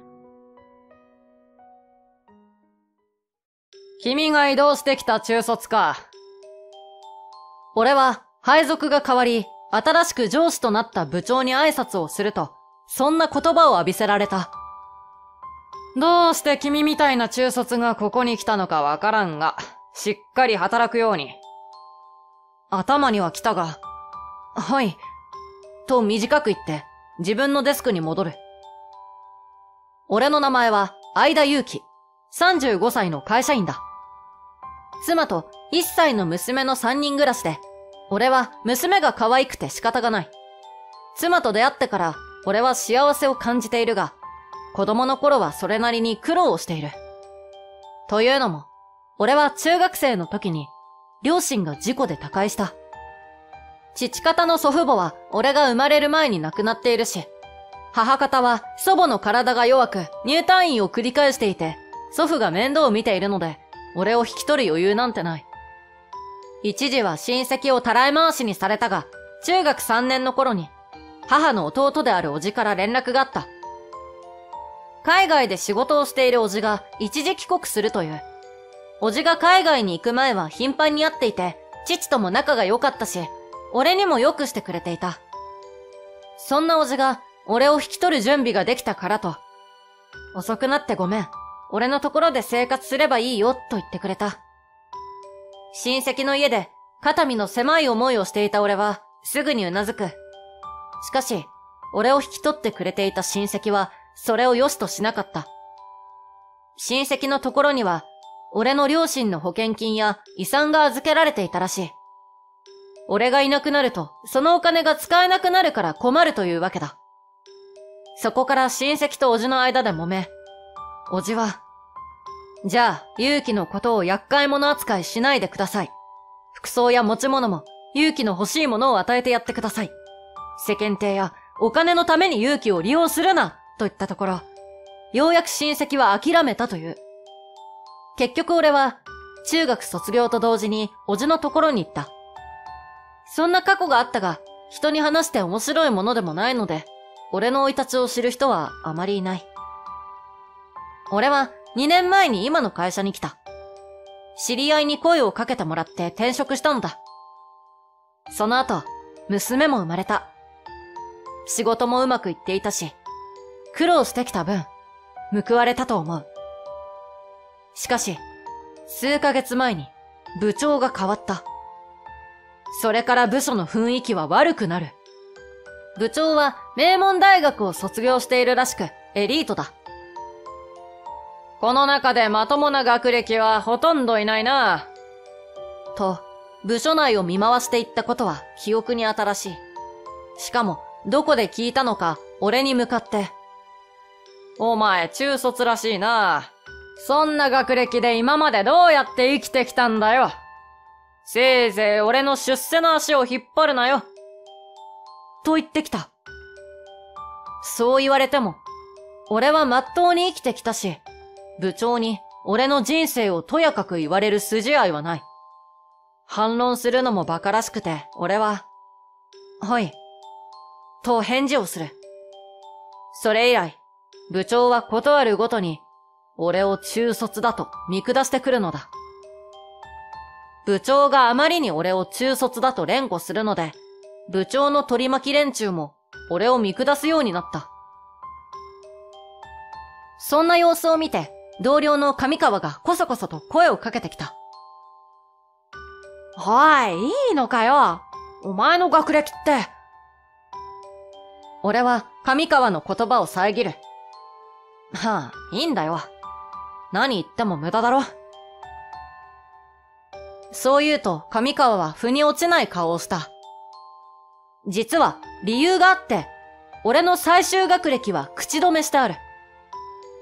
君が移動してきた中卒か。俺は配属が変わり、新しく上司となった部長に挨拶をすると、そんな言葉を浴びせられた。どうして君みたいな中卒がここに来たのかわからんが、しっかり働くように。頭には来たが、はい、と短く言って自分のデスクに戻る。俺の名前は相田祐樹、35歳の会社員だ。妻と1歳の娘の3人暮らしで、俺は娘が可愛くて仕方がない。妻と出会ってから俺は幸せを感じているが、子供の頃はそれなりに苦労をしている。というのも、俺は中学生の時に両親が事故で他界した。父方の祖父母は俺が生まれる前に亡くなっているし、母方は祖母の体が弱く入退院を繰り返していて、祖父が面倒を見ているので、俺を引き取る余裕なんてない。一時は親戚をたらい回しにされたが、中学3年の頃に、母の弟である叔父から連絡があった。海外で仕事をしている叔父が一時帰国するという。叔父が海外に行く前は頻繁に会っていて、父とも仲が良かったし、俺にも良くしてくれていた。そんな叔父が、俺を引き取る準備ができたからと、遅くなってごめん。俺のところで生活すればいいよ、と言ってくれた。親戚の家で、肩身の狭い思いをしていた俺は、すぐに頷く。しかし、俺を引き取ってくれていた親戚は、それを良しとしなかった。親戚のところには、俺の両親の保険金や遺産が預けられていたらしい。俺がいなくなると、そのお金が使えなくなるから困るというわけだ。そこから親戚と叔父の間で揉め、叔父は、じゃあ、勇気のことを厄介者扱いしないでください。服装や持ち物も、勇気の欲しいものを与えてやってください。世間体やお金のために勇気を利用するな、と言ったところ、ようやく親戚は諦めたという。結局俺は、中学卒業と同時に叔父のところに行った。そんな過去があったが、人に話して面白いものでもないので、俺の生い立ちを知る人はあまりいない。俺は2年前に今の会社に来た。知り合いに声をかけてもらって転職したんだ。その後、娘も生まれた。仕事もうまくいっていたし、苦労してきた分、報われたと思う。しかし、数ヶ月前に部長が変わった。それから部署の雰囲気は悪くなる。部長は名門大学を卒業しているらしく、エリートだ。この中でまともな学歴はほとんどいないな。と、部署内を見回していったことは記憶に新しい。しかも、どこで聞いたのか俺に向かって。お前、中卒らしいな。そんな学歴で今までどうやって生きてきたんだよ。せいぜい俺の出世の足を引っ張るなよ。と言ってきた。そう言われても、俺はまっとうに生きてきたし、部長に俺の人生をとやかく言われる筋合いはない。反論するのも馬鹿らしくて、俺は、はい、と返事をする。それ以来、部長はことあるごとに、俺を中卒だと見下してくるのだ。部長があまりに俺を中卒だと連呼するので、部長の取り巻き連中も俺を見下すようになった。そんな様子を見て、同僚の上川がこそこそと声をかけてきた。おい、いいのかよ。お前の学歴って。俺は上川の言葉を遮る。はあ、いいんだよ。何言っても無駄だろ。そう言うと上川は腑に落ちない顔をした。実は理由があって、俺の最終学歴は口止めしてある。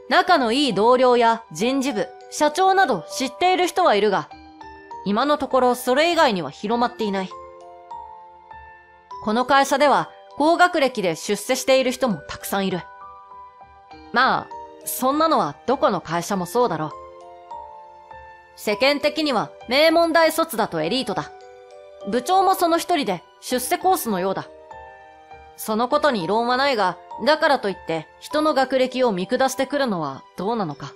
仲のいい同僚や人事部、社長など知っている人はいるが、今のところそれ以外には広まっていない。この会社では高学歴で出世している人もたくさんいる。まあ、そんなのはどこの会社もそうだろう。世間的には名門大卒だとエリートだ。部長もその一人で出世コースのようだ。そのことに異論はないが、だからといって人の学歴を見下してくるのはどうなのか。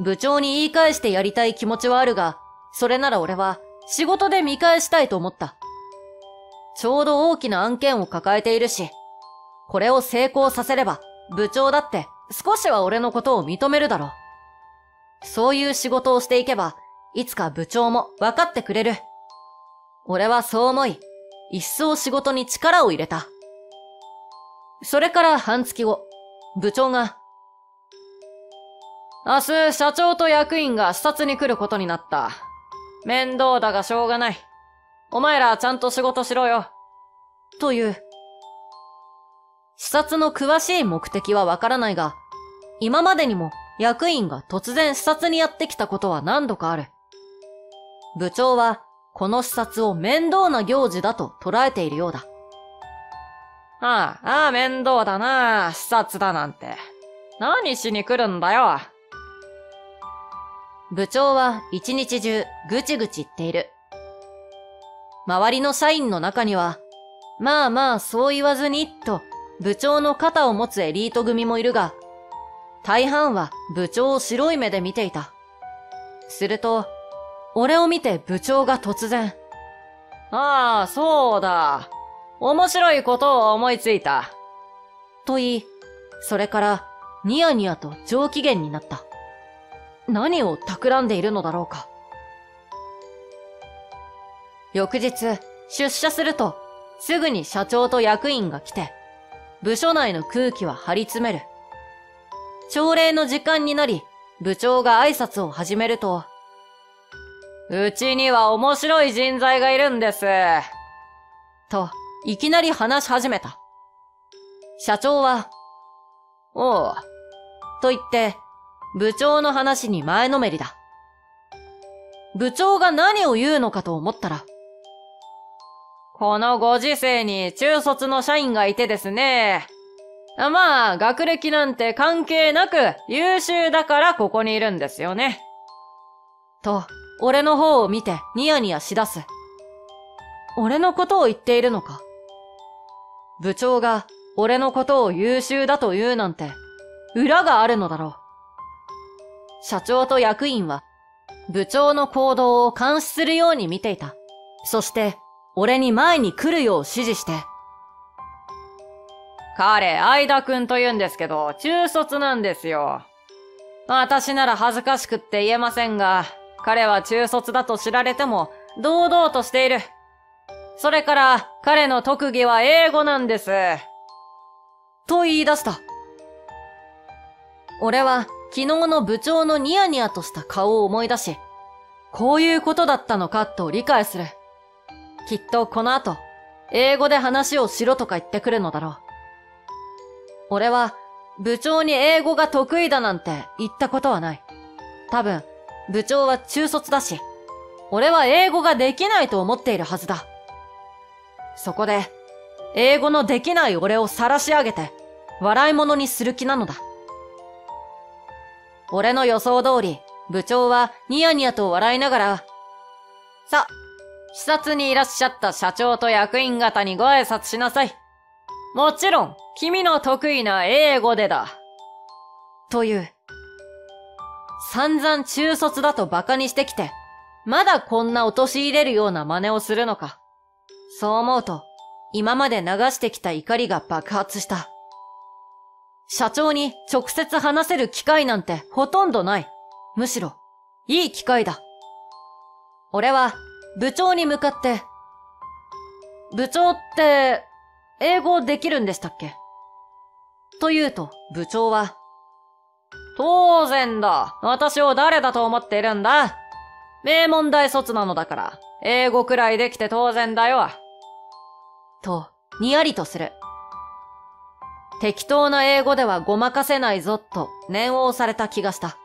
部長に言い返してやりたい気持ちはあるが、それなら俺は仕事で見返したいと思った。ちょうど大きな案件を抱えているし、これを成功させれば部長だって少しは俺のことを認めるだろう。そういう仕事をしていけば、いつか部長も分かってくれる。俺はそう思い、一層仕事に力を入れた。それから半月後、部長が、明日社長と役員が視察に来ることになった。面倒だがしょうがない。お前らちゃんと仕事しろよ。という。視察の詳しい目的はわからないが、今までにも役員が突然視察にやってきたことは何度かある。部長はこの視察を面倒な行事だと捉えているようだ。ああ、ああ面倒だなあ、視察だなんて。何しに来るんだよ。部長は一日中ぐちぐち言っている。周りの社員の中には、まあまあそう言わずに、と部長の肩を持つエリート組もいるが、大半は部長を白い目で見ていた。すると、俺を見て部長が突然、ああ、そうだ。面白いことを思いついた。と言い、それからニヤニヤと上機嫌になった。何を企んでいるのだろうか。翌日、出社すると、すぐに社長と役員が来て、部署内の空気は張り詰める。朝礼の時間になり、部長が挨拶を始めると、うちには面白い人材がいるんです。と、いきなり話し始めた。社長は、おう、と言って、部長の話に前のめりだ。部長が何を言うのかと思ったら、このご時世に中卒の社員がいてですね。まあ、学歴なんて関係なく優秀だからここにいるんですよね。と、俺の方を見てニヤニヤしだす。俺のことを言っているのか。部長が俺のことを優秀だと言うなんて、裏があるのだろう。社長と役員は、部長の行動を監視するように見ていた。そして、俺に前に来るよう指示して。彼、相田くんと言うんですけど、中卒なんですよ。私なら恥ずかしくって言えませんが、彼は中卒だと知られても、堂々としている。それから、彼の特技は英語なんです。と言い出した。俺は、昨日の部長のニヤニヤとした顔を思い出し、こういうことだったのかと理解する。きっとこの後、英語で話をしろとか言ってくるのだろう。俺は部長に英語が得意だなんて言ったことはない。多分、部長は中卒だし、俺は英語ができないと思っているはずだ。そこで、英語のできない俺を晒し上げて、笑い物にする気なのだ。俺の予想通り、部長はニヤニヤと笑いながら、さ、視察にいらっしゃった社長と役員方にご挨拶しなさい。もちろん、君の得意な英語でだ。という。散々中卒だと馬鹿にしてきて、まだこんな陥れるような真似をするのか。そう思うと、今まで流してきた怒りが爆発した。社長に直接話せる機会なんてほとんどない。むしろ、いい機会だ。俺は、部長に向かって、部長って、英語できるんでしたっけ？と言うと、部長は、当然だ。私を誰だと思っているんだ。名門大卒なのだから、英語くらいできて当然だよ。と、にやりとする。適当な英語ではごまかせないぞ、と念を押された気がした。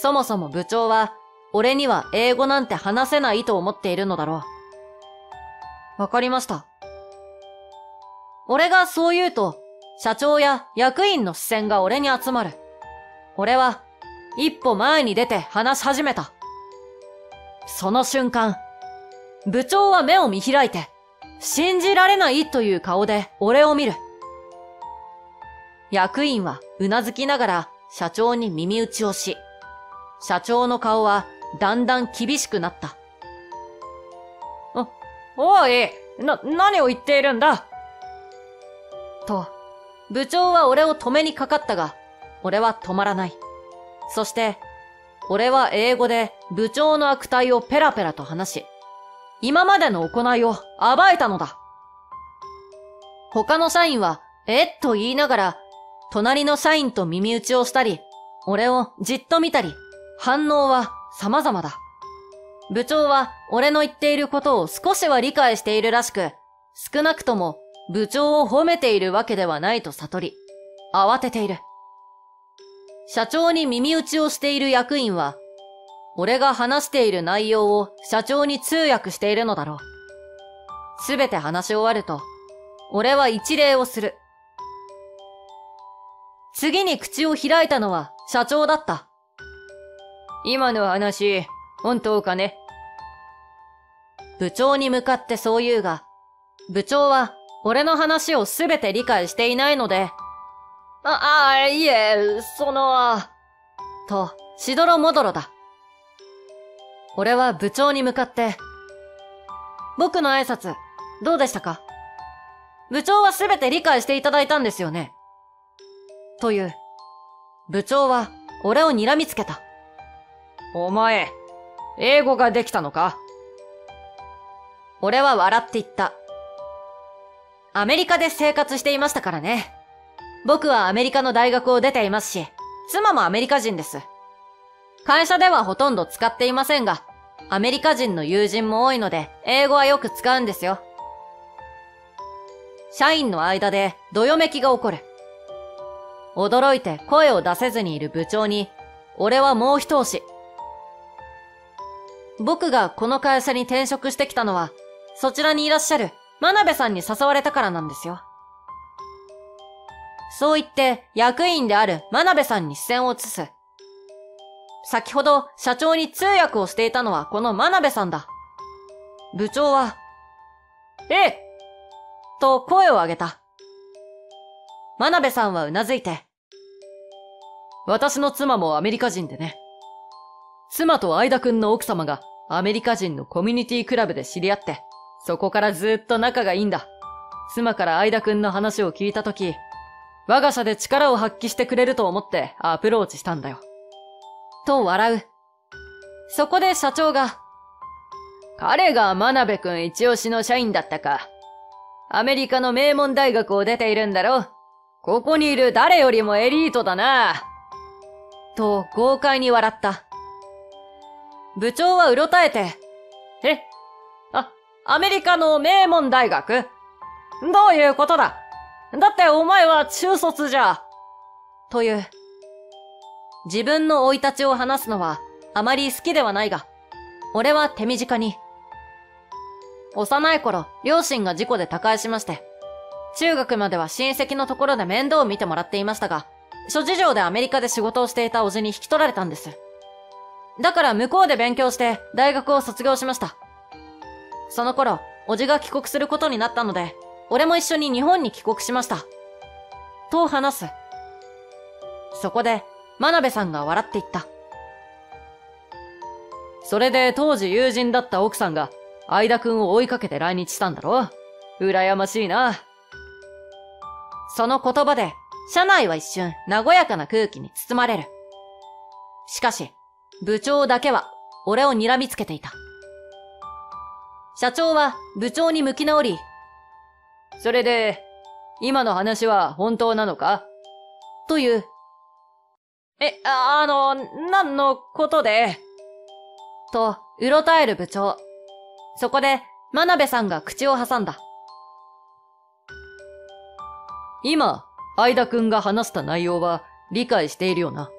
そもそも部長は、俺には英語なんて話せないと思っているのだろう。わかりました。俺がそう言うと、社長や役員の視線が俺に集まる。俺は、一歩前に出て話し始めた。その瞬間、部長は目を見開いて、信じられないという顔で俺を見る。役員はうなずきながら社長に耳打ちをし、社長の顔はだんだん厳しくなった。何を言っているんだと、部長は俺を止めにかかったが、俺は止まらない。そして、俺は英語で部長の悪態をペラペラと話し、今までの行いを暴いたのだ。他の社員は、と言いながら、隣の社員と耳打ちをしたり、俺をじっと見たり、反応は様々だ。部長は俺の言っていることを少しは理解しているらしく、少なくとも部長を褒めているわけではないと悟り、慌てている。社長に耳打ちをしている役員は、俺が話している内容を社長に通訳しているのだろう。すべて話し終わると、俺は一礼をする。次に口を開いたのは社長だった。今の話、本当かね？部長に向かってそう言うが、部長は俺の話をすべて理解していないので、いえ、と、しどろもどろだ。俺は部長に向かって、僕の挨拶、どうでしたか？部長はすべて理解していただいたんですよね？という。部長は、俺を睨みつけた。お前、英語ができたのか？俺は笑って言った。アメリカで生活していましたからね。僕はアメリカの大学を出ていますし、妻もアメリカ人です。会社ではほとんど使っていませんが、アメリカ人の友人も多いので、英語はよく使うんですよ。社員の間で、どよめきが起こる。驚いて声を出せずにいる部長に、俺はもう一押し。僕がこの会社に転職してきたのは、そちらにいらっしゃる、真鍋さんに誘われたからなんですよ。そう言って、役員である真鍋さんに視線を移す。先ほど社長に通訳をしていたのはこの真鍋さんだ。部長は、と声を上げた。真鍋さんはうなずいて、私の妻もアメリカ人でね。妻と相田くんの奥様がアメリカ人のコミュニティクラブで知り合って、そこからずっと仲がいいんだ。妻から相田くんの話を聞いたとき、我が社で力を発揮してくれると思ってアプローチしたんだよ。と笑う。そこで社長が、彼が真鍋くん一押しの社員だったか。アメリカの名門大学を出ているんだろう。ここにいる誰よりもエリートだな。と豪快に笑った。部長はうろたえて、アメリカの名門大学？どういうことだ？だってお前は中卒じゃ。という。自分の生い立ちを話すのはあまり好きではないが、俺は手短に。幼い頃、両親が事故で他界しまして、中学までは親戚のところで面倒を見てもらっていましたが、諸事情でアメリカで仕事をしていた叔父に引き取られたんです。だから向こうで勉強して大学を卒業しました。その頃、叔父が帰国することになったので、俺も一緒に日本に帰国しました。と話す。そこで、真鍋さんが笑っていった。それで当時友人だった奥さんが、相田くんを追いかけて来日したんだろ？羨ましいな。その言葉で、社内は一瞬、和やかな空気に包まれる。しかし、部長だけは、俺を睨みつけていた。社長は、部長に向き直り、それで、今の話は本当なのか？という。何のことで？と、うろたえる部長。そこで、真鍋さんが口を挟んだ。今、相田くんが話した内容は理解しているよな。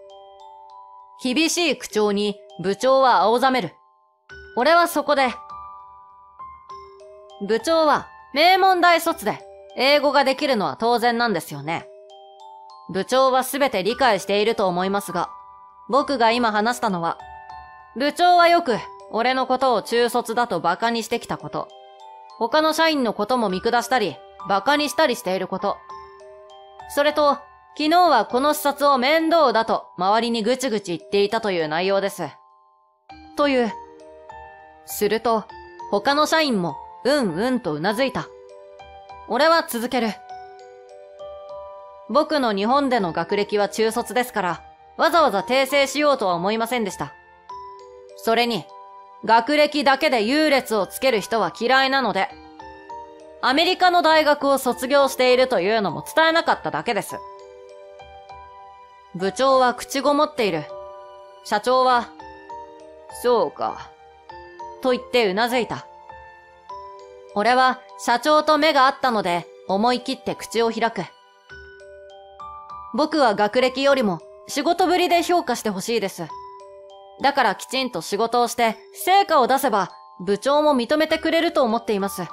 厳しい口調に部長は青ざめる。俺はそこで。部長は名門大卒で英語ができるのは当然なんですよね。部長はすべて理解していると思いますが、僕が今話したのは、部長はよく俺のことを中卒だと馬鹿にしてきたこと、他の社員のことも見下したり、馬鹿にしたりしていること、それと、昨日はこの視察を面倒だと周りにぐちぐち言っていたという内容です。という。すると、他の社員もうんうんと頷いた。俺は続ける。僕の日本での学歴は中卒ですから、わざわざ訂正しようとは思いませんでした。それに、学歴だけで優劣をつける人は嫌いなので、アメリカの大学を卒業しているというのも伝えなかっただけです。部長は口ごもっている。社長は、そうか。と言ってうなずいた。俺は社長と目が合ったので思い切って口を開く。僕は学歴よりも仕事ぶりで評価してほしいです。だからきちんと仕事をして成果を出せば部長も認めてくれると思っています。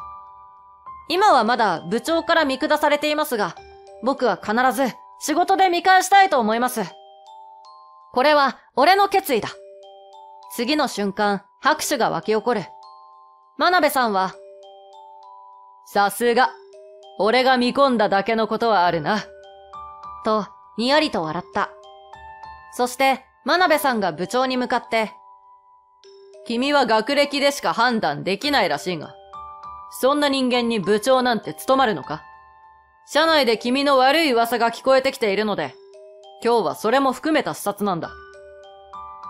今はまだ部長から見下されていますが、僕は必ず仕事で見返したいと思います。これは俺の決意だ。次の瞬間、拍手が湧き起こる。真鍋さんは、さすが、俺が見込んだだけのことはあるな。と、にやりと笑った。そして、真鍋さんが部長に向かって、君は学歴でしか判断できないらしいが、そんな人間に部長なんて務まるのか？社内で君の悪い噂が聞こえてきているので、今日はそれも含めた視察なんだ。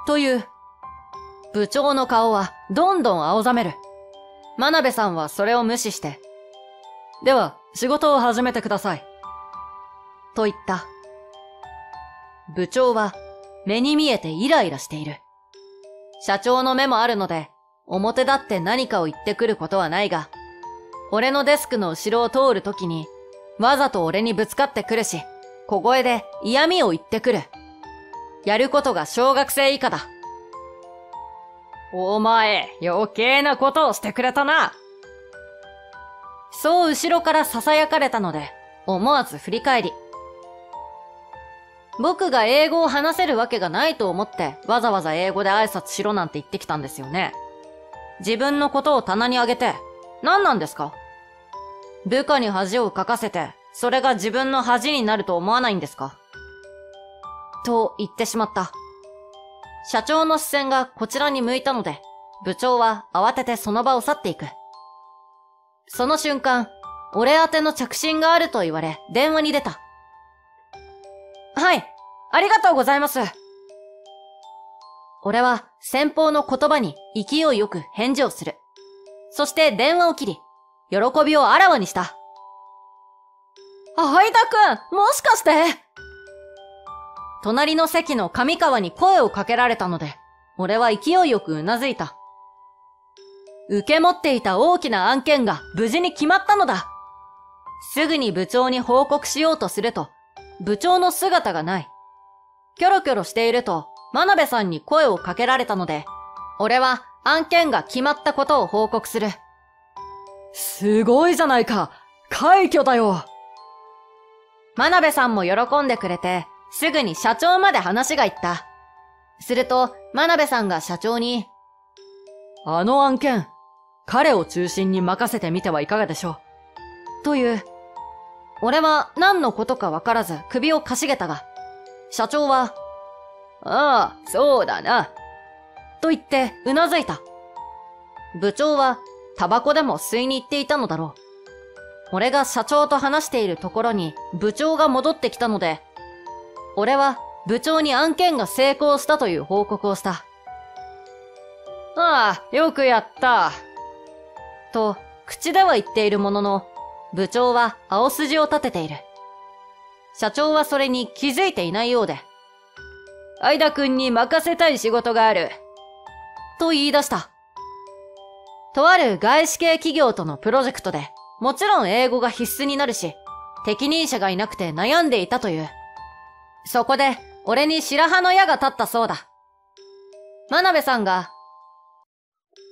という、部長の顔はどんどん青ざめる。真鍋さんはそれを無視して、では仕事を始めてください。と言った。部長は目に見えてイライラしている。社長の目もあるので、表立って何かを言ってくることはないが、俺のデスクの後ろを通るときに、わざと俺にぶつかってくるし、小声で嫌味を言ってくる。やることが小学生以下だ。お前、余計なことをしてくれたな。そう後ろから囁かれたので、思わず振り返り。僕が英語を話せるわけがないと思って、わざわざ英語で挨拶しろなんて言ってきたんですよね。自分のことを棚に上げて、何なんですか？部下に恥をかかせて、それが自分の恥になると思わないんですか？と言ってしまった。社長の視線がこちらに向いたので、部長は慌ててその場を去っていく。その瞬間、俺宛ての着信があると言われ、電話に出た。はい、ありがとうございます。俺は先方の言葉に勢いよく返事をする。そして電話を切り、喜びをあらわにした。相田くん、もしかして隣の席の上川に声をかけられたので、俺は勢いよくうなずいた。受け持っていた大きな案件が無事に決まったのだ。すぐに部長に報告しようとすると、部長の姿がない。キョロキョロしていると、真鍋さんに声をかけられたので、俺は案件が決まったことを報告する。すごいじゃないか、快挙だよ。真鍋さんも喜んでくれて、すぐに社長まで話がいった。すると、真鍋さんが社長に、あの案件、彼を中心に任せてみてはいかがでしょう。という。俺は何のことかわからず首をかしげたが、社長は、ああ、そうだな。と言ってうなずいた。部長はタバコでも吸いに行っていたのだろう。俺が社長と話しているところに部長が戻ってきたので、俺は部長に案件が成功したという報告をした。ああ、よくやった。と、口では言っているものの、部長は青筋を立てている。社長はそれに気づいていないようで、相田くんに任せたい仕事がある。と言い出した。とある外資系企業とのプロジェクトで、もちろん英語が必須になるし、適任者がいなくて悩んでいたという。そこで、俺に白羽の矢が立ったそうだ。真鍋さんが、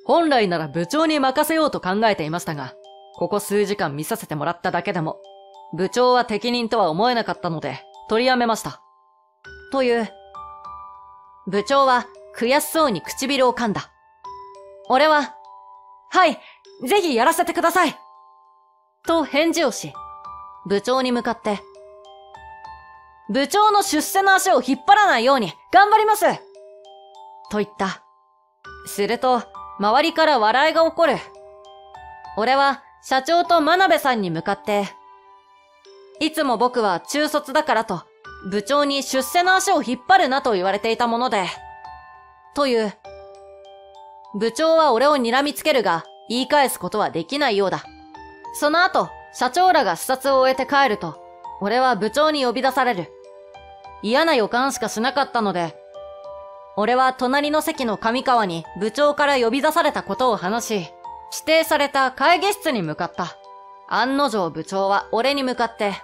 本来なら部長に任せようと考えていましたが、ここ数時間見させてもらっただけでも、部長は適任とは思えなかったので、取りやめました。という。部長は悔しそうに唇を噛んだ。俺は、はい、ぜひやらせてくださいと返事をし、部長に向かって、部長の出世の足を引っ張らないように頑張りますと言った。すると、周りから笑いが起こる。俺は社長と真鍋さんに向かって、いつも僕は中卒だからと、部長に出世の足を引っ張るなと言われていたもので、という。部長は俺を睨みつけるが、言い返すことはできないようだ。その後、社長らが視察を終えて帰ると、俺は部長に呼び出される。嫌な予感しかしなかったので、俺は隣の席の上川に部長から呼び出されたことを話し、指定された会議室に向かった。案の定部長は俺に向かって、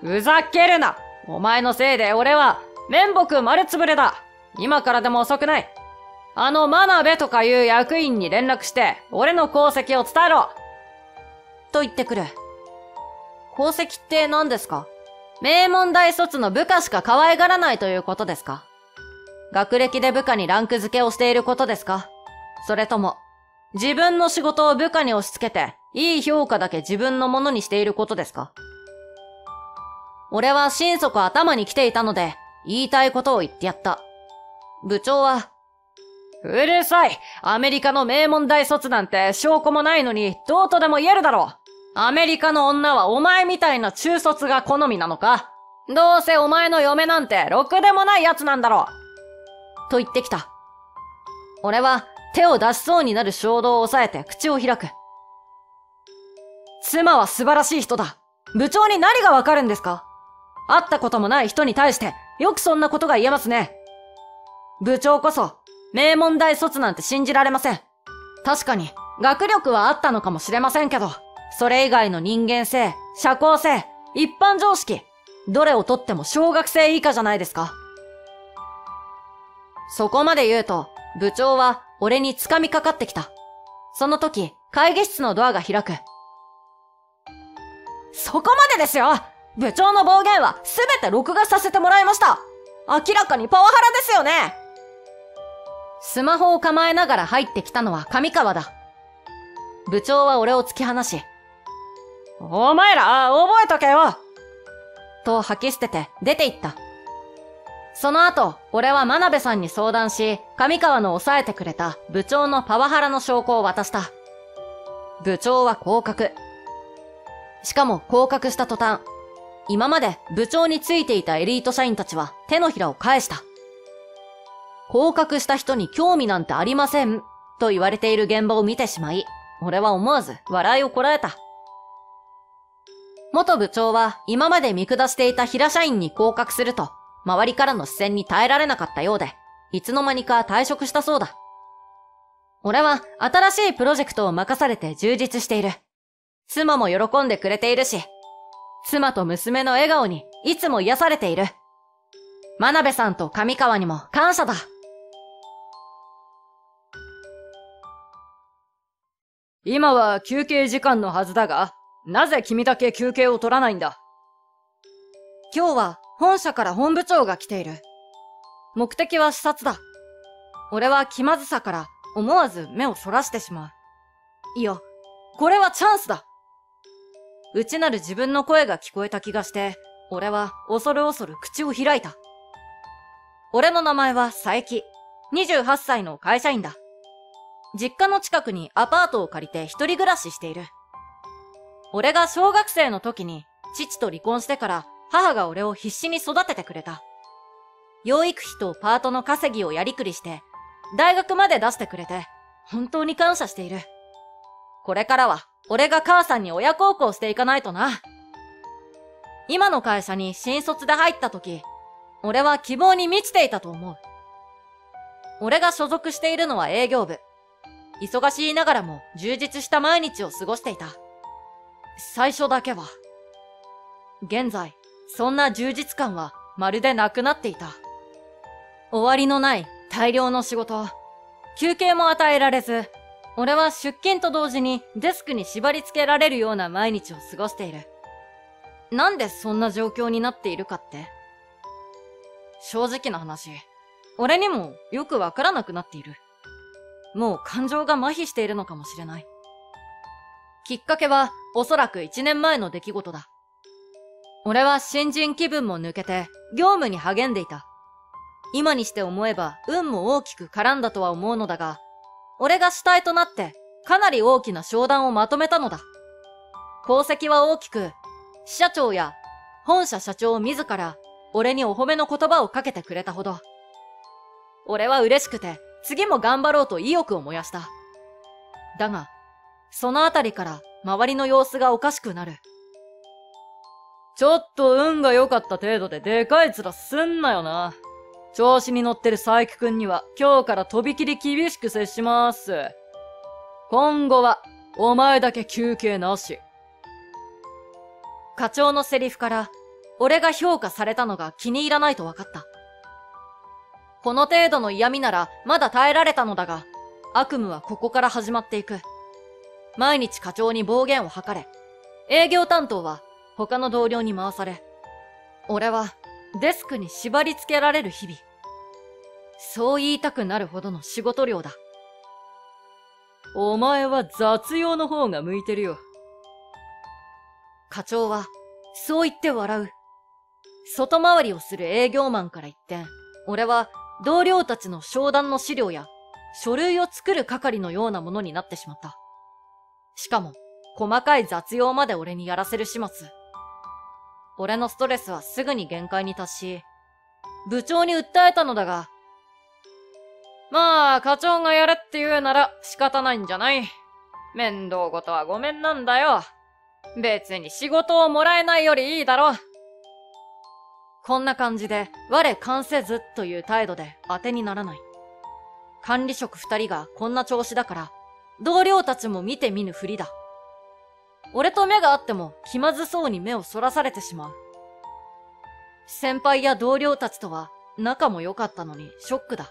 ふざけるな！お前のせいで俺は面目丸つぶれだ！今からでも遅くない！あの真鍋とかいう役員に連絡して俺の功績を伝えろ！と言ってくる。功績って何ですか？名門大卒の部下しか可愛がらないということですか？学歴で部下にランク付けをしていることですか？それとも、自分の仕事を部下に押し付けて、いい評価だけ自分のものにしていることですか？俺は心底頭に来ていたので、言いたいことを言ってやった。部長は、うるさい！アメリカの名門大卒なんて証拠もないのに、どうとでも言えるだろう！アメリカの女はお前みたいな中卒が好みなのか？どうせお前の嫁なんてろくでもない奴なんだろう！と言ってきた。俺は手を出しそうになる衝動を抑えて口を開く。妻は素晴らしい人だ。部長に何がわかるんですか？会ったこともない人に対して、よくそんなことが言えますね。部長こそ、名門大卒なんて信じられません。確かに、学力はあったのかもしれませんけど、それ以外の人間性、社交性、一般常識、どれをとっても小学生以下じゃないですか。そこまで言うと、部長は俺に掴みかかってきた。その時、会議室のドアが開く。そこまでですよ！部長の暴言はすべて録画させてもらいました。明らかにパワハラですよね。スマホを構えながら入ってきたのは上川だ。部長は俺を突き放し、お前ら、覚えとけよと吐き捨てて出て行った。その後、俺は真鍋さんに相談し、上川の抑えてくれた部長のパワハラの証拠を渡した。部長は降格。しかも降格した途端、今まで部長についていたエリート社員たちは手のひらを返した。降格した人に興味なんてありませんと言われている現場を見てしまい、俺は思わず笑いをこらえた。元部長は今まで見下していた平社員に降格すると、周りからの視線に耐えられなかったようで、いつの間にか退職したそうだ。俺は新しいプロジェクトを任されて充実している。妻も喜んでくれているし、妻と娘の笑顔にいつも癒されている。真鍋さんと上川にも感謝だ。今は休憩時間のはずだが、なぜ君だけ休憩を取らないんだ？今日は本社から本部長が来ている。目的は視察だ。俺は気まずさから思わず目をそらしてしまう。いや、これはチャンスだ。内なる自分の声が聞こえた気がして、俺は恐る恐る口を開いた。俺の名前は佐伯。28歳の会社員だ。実家の近くにアパートを借りて一人暮らししている。俺が小学生の時に父と離婚してから母が俺を必死に育ててくれた。養育費とパートの稼ぎをやりくりして、大学まで出してくれて、本当に感謝している。これからは俺が母さんに親孝行していかないとな。今の会社に新卒で入った時、俺は希望に満ちていたと思う。俺が所属しているのは営業部。忙しいながらも充実した毎日を過ごしていた。最初だけは。現在、そんな充実感はまるでなくなっていた。終わりのない大量の仕事。休憩も与えられず、俺は出勤と同時にデスクに縛り付けられるような毎日を過ごしている。なんでそんな状況になっているかって？正直な話、俺にもよくわからなくなっている。もう感情が麻痺しているのかもしれない。きっかけはおそらく1年前の出来事だ。俺は新人気分も抜けて業務に励んでいた。今にして思えば運も大きく絡んだとは思うのだが、俺が主体となってかなり大きな商談をまとめたのだ。功績は大きく、支社長や本社社長自ら俺にお褒めの言葉をかけてくれたほど。俺は嬉しくて次も頑張ろうと意欲を燃やした。だが、そのあたりから周りの様子がおかしくなる。ちょっと運が良かった程度ででかい面すんなよな。調子に乗ってる佐伯くんには今日からとびきり厳しく接します。今後はお前だけ休憩なし。課長のセリフから俺が評価されたのが気に入らないと分かった。この程度の嫌味ならまだ耐えられたのだが、悪夢はここから始まっていく。毎日課長に暴言を吐かれ、営業担当は他の同僚に回され、俺はデスクに縛り付けられる日々。そう言いたくなるほどの仕事量だ。お前は雑用の方が向いてるよ。課長は、そう言って笑う。外回りをする営業マンから一転、俺は同僚たちの商談の資料や書類を作る係のようなものになってしまった。しかも、細かい雑用まで俺にやらせる始末。俺のストレスはすぐに限界に達し、部長に訴えたのだが、まあ、課長がやれって言うなら仕方ないんじゃない？面倒ごとはごめんなんだよ。別に仕事をもらえないよりいいだろ。こんな感じで、我関せずという態度で当てにならない。管理職2人がこんな調子だから、同僚たちも見て見ぬふりだ。俺と目が合っても気まずそうに目をそらされてしまう。先輩や同僚たちとは仲も良かったのにショックだ。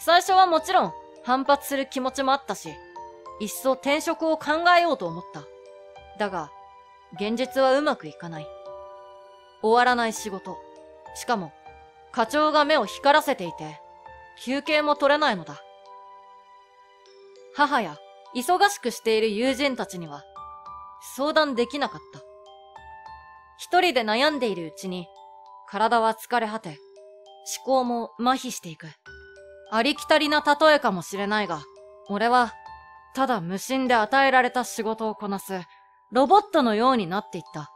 最初はもちろん反発する気持ちもあったし、いっそ転職を考えようと思った。だが、現実はうまくいかない。終わらない仕事。しかも、課長が目を光らせていて、休憩も取れないのだ。母や忙しくしている友人たちには、相談できなかった。一人で悩んでいるうちに、体は疲れ果て、思考も麻痺していく。ありきたりな例えかもしれないが、俺は、ただ無心で与えられた仕事をこなす、ロボットのようになっていった。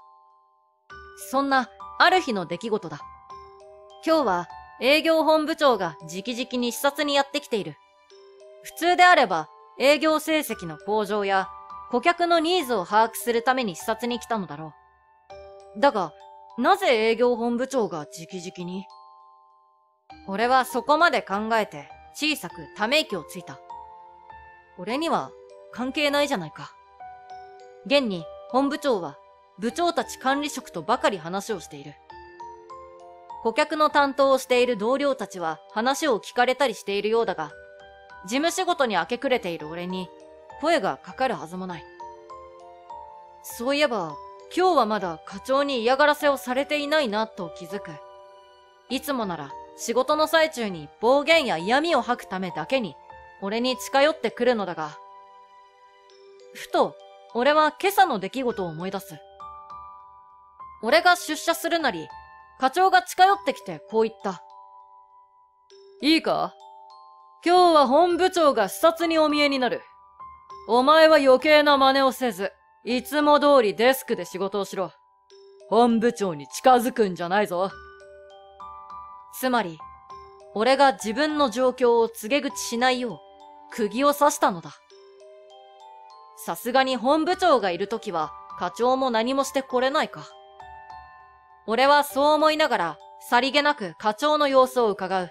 そんな、ある日の出来事だ。今日は、営業本部長が直々に視察にやってきている。普通であれば、営業成績の向上や、顧客のニーズを把握するために視察に来たのだろう。だが、なぜ営業本部長が直々に？俺はそこまで考えて小さくため息をついた。俺には関係ないじゃないか。現に本部長は部長たち管理職とばかり話をしている。顧客の担当をしている同僚たちは話を聞かれたりしているようだが、事務仕事に明け暮れている俺に、声がかかるはずもない。そういえば、今日はまだ課長に嫌がらせをされていないなと気づく。いつもなら仕事の最中に暴言や嫌味を吐くためだけに、俺に近寄ってくるのだが。ふと、俺は今朝の出来事を思い出す。俺が出社するなり、課長が近寄ってきてこう言った。いいか？今日は本部長が視察にお見えになる。お前は余計な真似をせず、いつも通りデスクで仕事をしろ。本部長に近づくんじゃないぞ。つまり、俺が自分の状況を告げ口しないよう、釘を刺したのだ。さすがに本部長がいるときは、課長も何もしてこれないか。俺はそう思いながら、さりげなく課長の様子を伺う。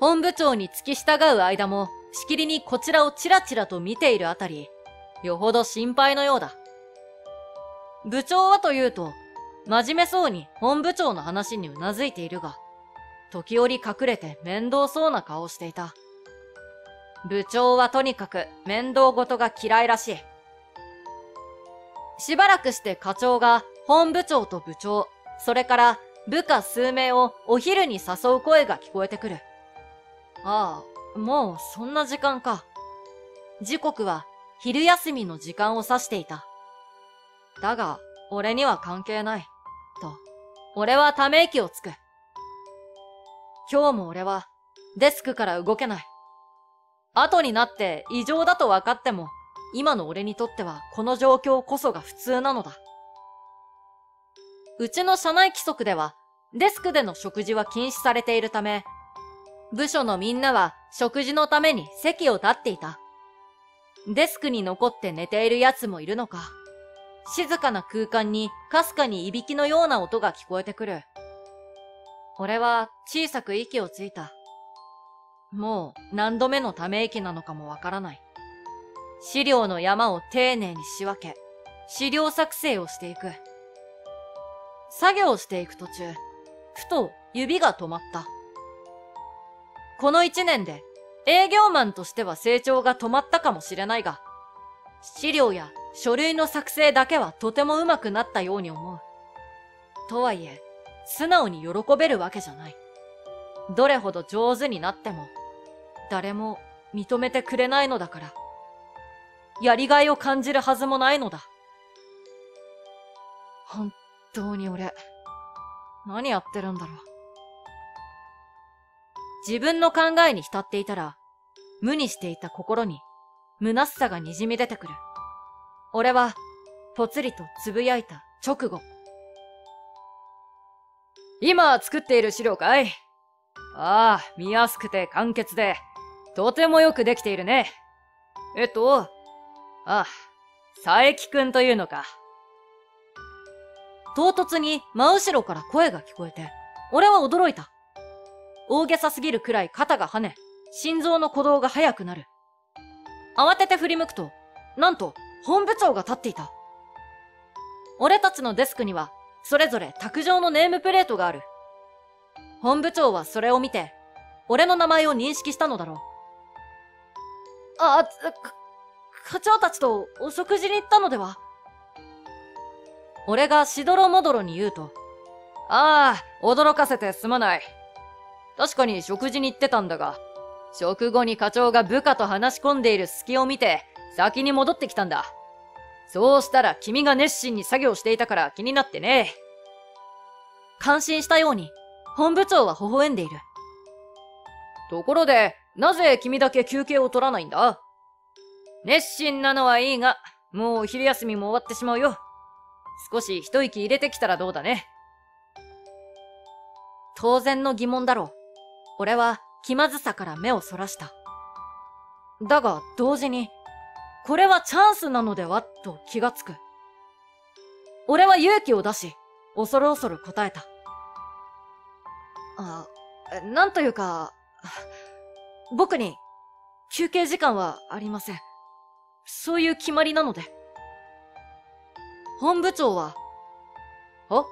本部長に付き従う間も、しきりにこちらをチラチラと見ているあたり、よほど心配のようだ。部長はというと、真面目そうに本部長の話にうなずいているが、時折隠れて面倒そうな顔をしていた。部長はとにかく面倒事が嫌いらしい。しばらくして課長が本部長と部長、それから部下数名をお昼に誘う声が聞こえてくる。ああ、もうそんな時間か。時刻は昼休みの時間を指していた。だが、俺には関係ない。と、俺はため息をつく。今日も俺はデスクから動けない。後になって異常だと分かっても、今の俺にとってはこの状況こそが普通なのだ。うちの社内規則では、デスクでの食事は禁止されているため、部署のみんなは食事のために席を立っていた。デスクに残って寝ている奴もいるのか、静かな空間にかすかにいびきのような音が聞こえてくる。俺は小さく息をついた。もう何度目のため息なのかもわからない。資料の山を丁寧に仕分け、資料作成をしていく。作業をしていく途中、ふと指が止まった。この一年で営業マンとしては成長が止まったかもしれないが、資料や書類の作成だけはとても上手くなったように思う。とはいえ、素直に喜べるわけじゃない。どれほど上手になっても、誰も認めてくれないのだから、やりがいを感じるはずもないのだ。本当に俺、何やってるんだろう。自分の考えに浸っていたら、無にしていた心に、虚しさがにじみ出てくる。俺は、ぽつりとつぶやいた直後。今作っている資料かい？ああ、見やすくて簡潔で、とてもよくできているね。ああ、佐伯くんというのか。唐突に真後ろから声が聞こえて、俺は驚いた。大げさすぎるくらい肩が跳ね、心臓の鼓動が速くなる。慌てて振り向くと、なんと本部長が立っていた。俺たちのデスクには、それぞれ卓上のネームプレートがある。本部長はそれを見て、俺の名前を認識したのだろう。課長たちとお食事に行ったのでは？俺がしどろもどろに言うと、ああ、驚かせてすまない。確かに食事に行ってたんだが、食後に課長が部下と話し込んでいる隙を見て、先に戻ってきたんだ。そうしたら君が熱心に作業していたから気になってね。感心したように、本部長は微笑んでいる。ところで、なぜ君だけ休憩を取らないんだ？熱心なのはいいが、もう昼休みも終わってしまうよ。少し一息入れてきたらどうだね。当然の疑問だろう。俺は気まずさから目をそらした。だが同時に、これはチャンスなのではと気がつく。俺は勇気を出し、恐る恐る答えた。なんというか、僕に休憩時間はありません。そういう決まりなので。本部長は、あ、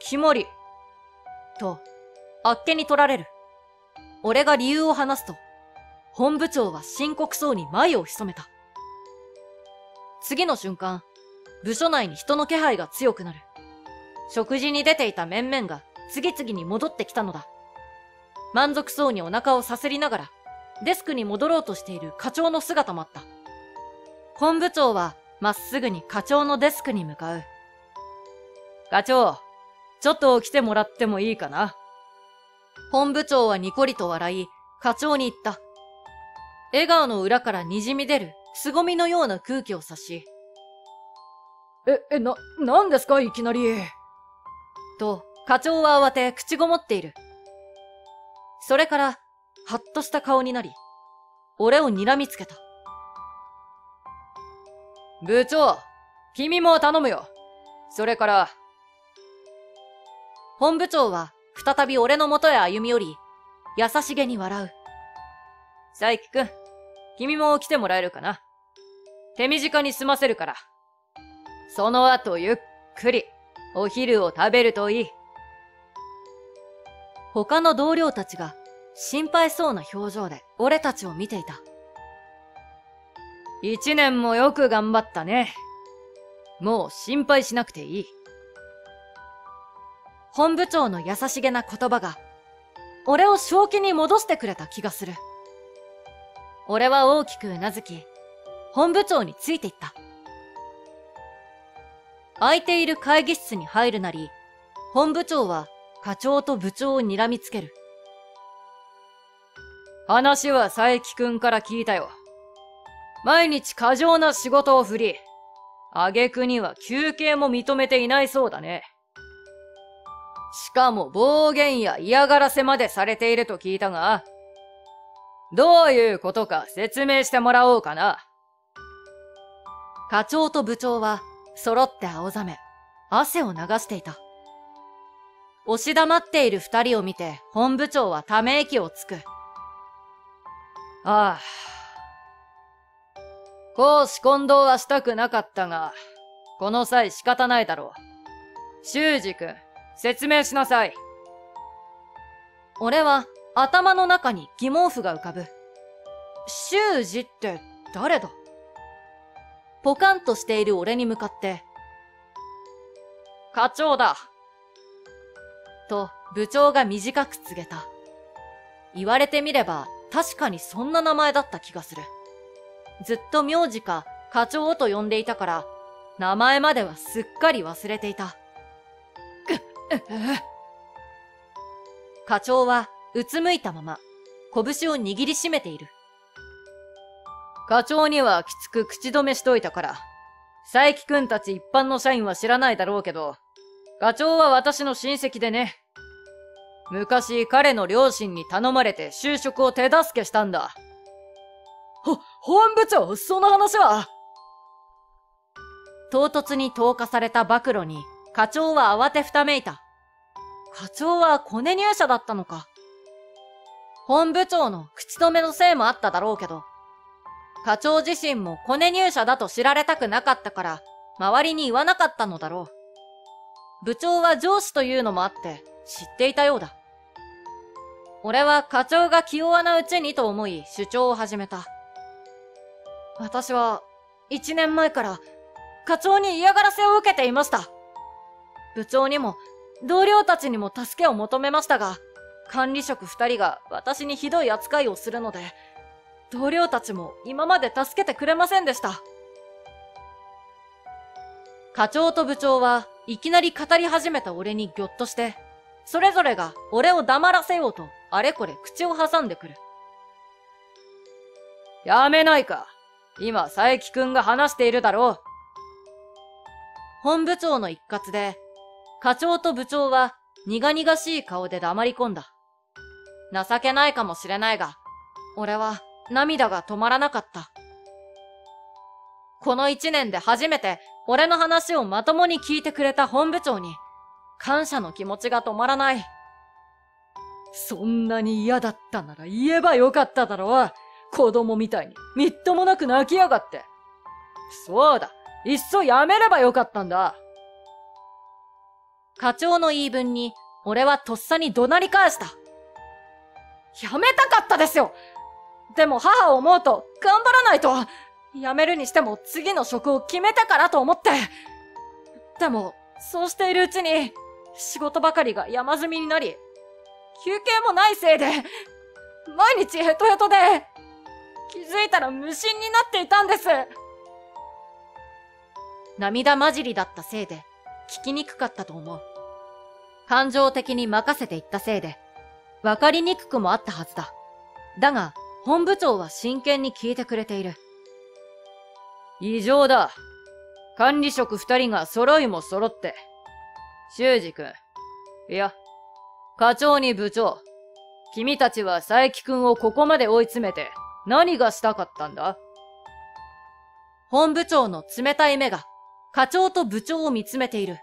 決まり。と、あっけに取られる。俺が理由を話すと、本部長は深刻そうに眉を潜めた。次の瞬間、部署内に人の気配が強くなる。食事に出ていた面々が次々に戻ってきたのだ。満足そうにお腹をさすりながら、デスクに戻ろうとしている課長の姿もあった。本部長はまっすぐに課長のデスクに向かう。課長、ちょっと来てもらってもいいかな？本部長はニコリと笑い、課長に言った。笑顔の裏から滲み出る、凄みのような空気を差し。なんですかいきなり。と、課長は慌て口ごもっている。それから、はっとした顔になり、俺を睨みつけた。部長、君も頼むよ。それから。本部長は、再び俺の元へ歩み寄り、優しげに笑う。佐伯くん、君も来てもらえるかな。手短に済ませるから。その後ゆっくり、お昼を食べるといい。他の同僚たちが、心配そうな表情で俺たちを見ていた。一年もよく頑張ったね。もう心配しなくていい。本部長の優しげな言葉が、俺を正気に戻してくれた気がする。俺は大きくうなずき、本部長についていった。空いている会議室に入るなり、本部長は課長と部長を睨みつける。話は佐伯くんから聞いたよ。毎日過剰な仕事を振り、挙句には休憩も認めていないそうだね。しかも暴言や嫌がらせまでされていると聞いたが、どういうことか説明してもらおうかな。課長と部長は揃って青ざめ、汗を流していた。押し黙っている二人を見て本部長はため息をつく。ああ。公私混同はしたくなかったが、この際仕方ないだろう。修二君、説明しなさい。俺は、頭の中に疑問符が浮かぶ。修二って誰だ？ポカンとしている俺に向かって、課長だ。と部長が短く告げた。言われてみれば確かにそんな名前だった気がする。ずっと名字か課長と呼んでいたから、名前まではすっかり忘れていた。課長は、うつむいたまま、拳を握りしめている。課長にはきつく口止めしといたから、佐伯くんたち一般の社員は知らないだろうけど、課長は私の親戚でね。昔彼の両親に頼まれて就職を手助けしたんだ。本部長、その話は？唐突に投下された暴露に、課長は慌てふためいた。課長はコネ入社だったのか。本部長の口止めのせいもあっただろうけど、課長自身もコネ入社だと知られたくなかったから、周りに言わなかったのだろう。部長は上司というのもあって、知っていたようだ。俺は課長が気弱なうちにと思い主張を始めた。私は、1年前から、課長に嫌がらせを受けていました。部長にも、同僚たちにも助けを求めましたが、管理職2人が私にひどい扱いをするので、同僚たちも今まで助けてくれませんでした。課長と部長はいきなり語り始めた俺にぎょっとして、それぞれが俺を黙らせようとあれこれ口を挟んでくる。やめないか。今佐伯くんが話しているだろう。本部長の一喝で、課長と部長は苦々しい顔で黙り込んだ。情けないかもしれないが、俺は涙が止まらなかった。この1年で初めて俺の話をまともに聞いてくれた本部長に、感謝の気持ちが止まらない。そんなに嫌だったなら言えばよかっただろう。子供みたいにみっともなく泣きやがって。そうだ、いっそやめればよかったんだ。課長の言い分に、俺はとっさに怒鳴り返した。やめたかったですよ。でも母を思うと、頑張らないと。やめるにしても次の職を決めたからと思って。でも、そうしているうちに、仕事ばかりが山積みになり、休憩もないせいで、毎日ヘトヘトで、気づいたら無心になっていたんです。涙混じりだったせいで、聞きにくかったと思う。感情的に任せていったせいで、わかりにくくもあったはずだ。だが、本部長は真剣に聞いてくれている。異常だ。管理職二人が揃いも揃って。修二君。いや、課長に部長。君たちは佐伯君をここまで追い詰めて何がしたかったんだ？本部長の冷たい目が課長と部長を見つめている。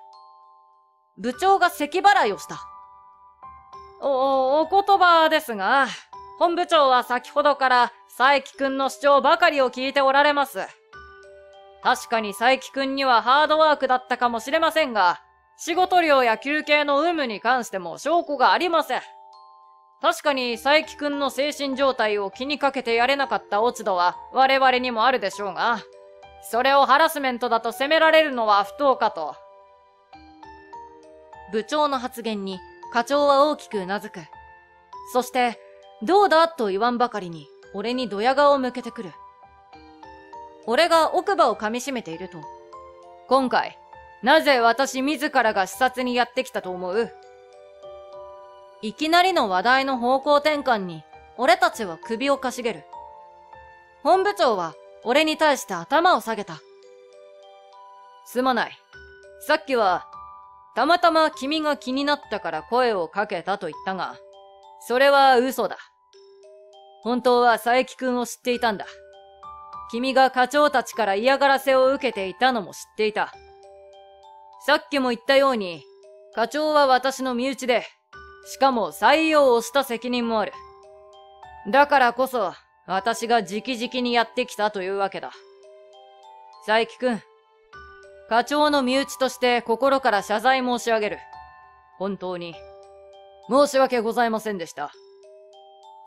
部長が咳払いをした。お言葉ですが、本部長は先ほどから佐伯君の主張ばかりを聞いておられます。確かに佐伯くんにはハードワークだったかもしれませんが、仕事量や休憩の有無に関しても証拠がありません。確かに佐伯くんの精神状態を気にかけてやれなかった落ち度は我々にもあるでしょうが、それをハラスメントだと責められるのは不当かと。部長の発言に課長は大きくうなずく。そして、どうだと言わんばかりに俺にドヤ顔を向けてくる。俺が奥歯を噛み締めていると、今回、なぜ私自らが視察にやってきたと思う？いきなりの話題の方向転換に、俺たちは首をかしげる。本部長は、俺に対して頭を下げた。すまない。さっきは、たまたま君が気になったから声をかけたと言ったが、それは嘘だ。本当は佐伯くんを知っていたんだ。君が課長たちから嫌がらせを受けていたのも知っていた。さっきも言ったように、課長は私の身内で、しかも採用をした責任もある。だからこそ、私が直々にやってきたというわけだ。佐伯くん、課長の身内として心から謝罪申し上げる。本当に、申し訳ございませんでした。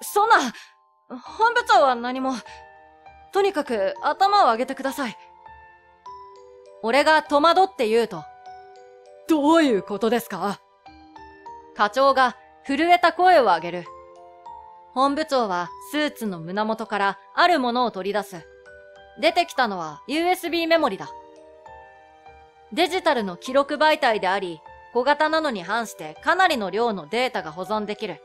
そんな、本部長は何も。とにかく頭を上げてください。俺が戸惑って言うと、どういうことですか？課長が震えた声を上げる。本部長はスーツの胸元からあるものを取り出す。出てきたのは USB メモリだ。デジタルの記録媒体であり、小型なのに反してかなりの量のデータが保存できる。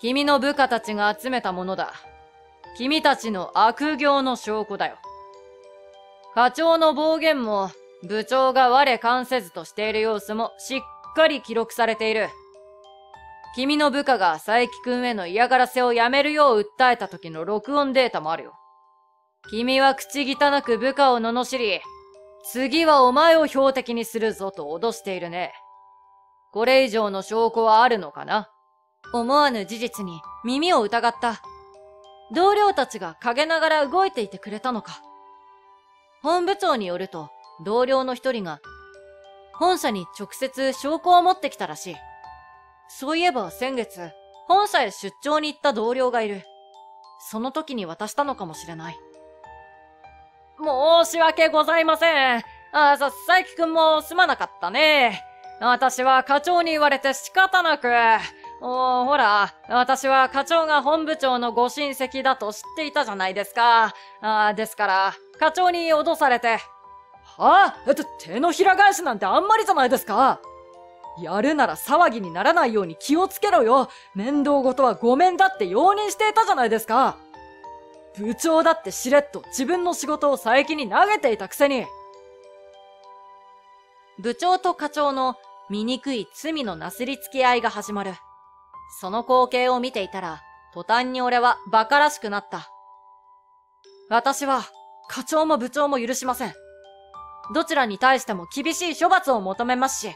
君の部下たちが集めたものだ。君たちの悪行の証拠だよ。課長の暴言も部長が我関せずとしている様子もしっかり記録されている。君の部下が佐伯くんへの嫌がらせをやめるよう訴えた時の録音データもあるよ。君は口汚く部下を罵り、次はお前を標的にするぞと脅しているね。これ以上の証拠はあるのかな？思わぬ事実に耳を疑った。同僚たちが陰ながら動いていてくれたのか。本部長によると、同僚の一人が、本社に直接証拠を持ってきたらしい。そういえば先月、本社へ出張に行った同僚がいる。その時に渡したのかもしれない。申し訳ございません。佐伯くんもすまなかったね。私は課長に言われて仕方なく、ほら、私は課長が本部長のご親戚だと知っていたじゃないですか。ですから、課長に脅されて。はぁ、手のひら返しなんてあんまりじゃないですか。やるなら騒ぎにならないように気をつけろよ。面倒ごとはごめんだって容認していたじゃないですか。部長だってしれっと自分の仕事を佐伯に投げていたくせに。部長と課長の醜い罪のなすりつき合いが始まる。その光景を見ていたら、途端に俺は馬鹿らしくなった。私は、課長も部長も許しません。どちらに対しても厳しい処罰を求めますし、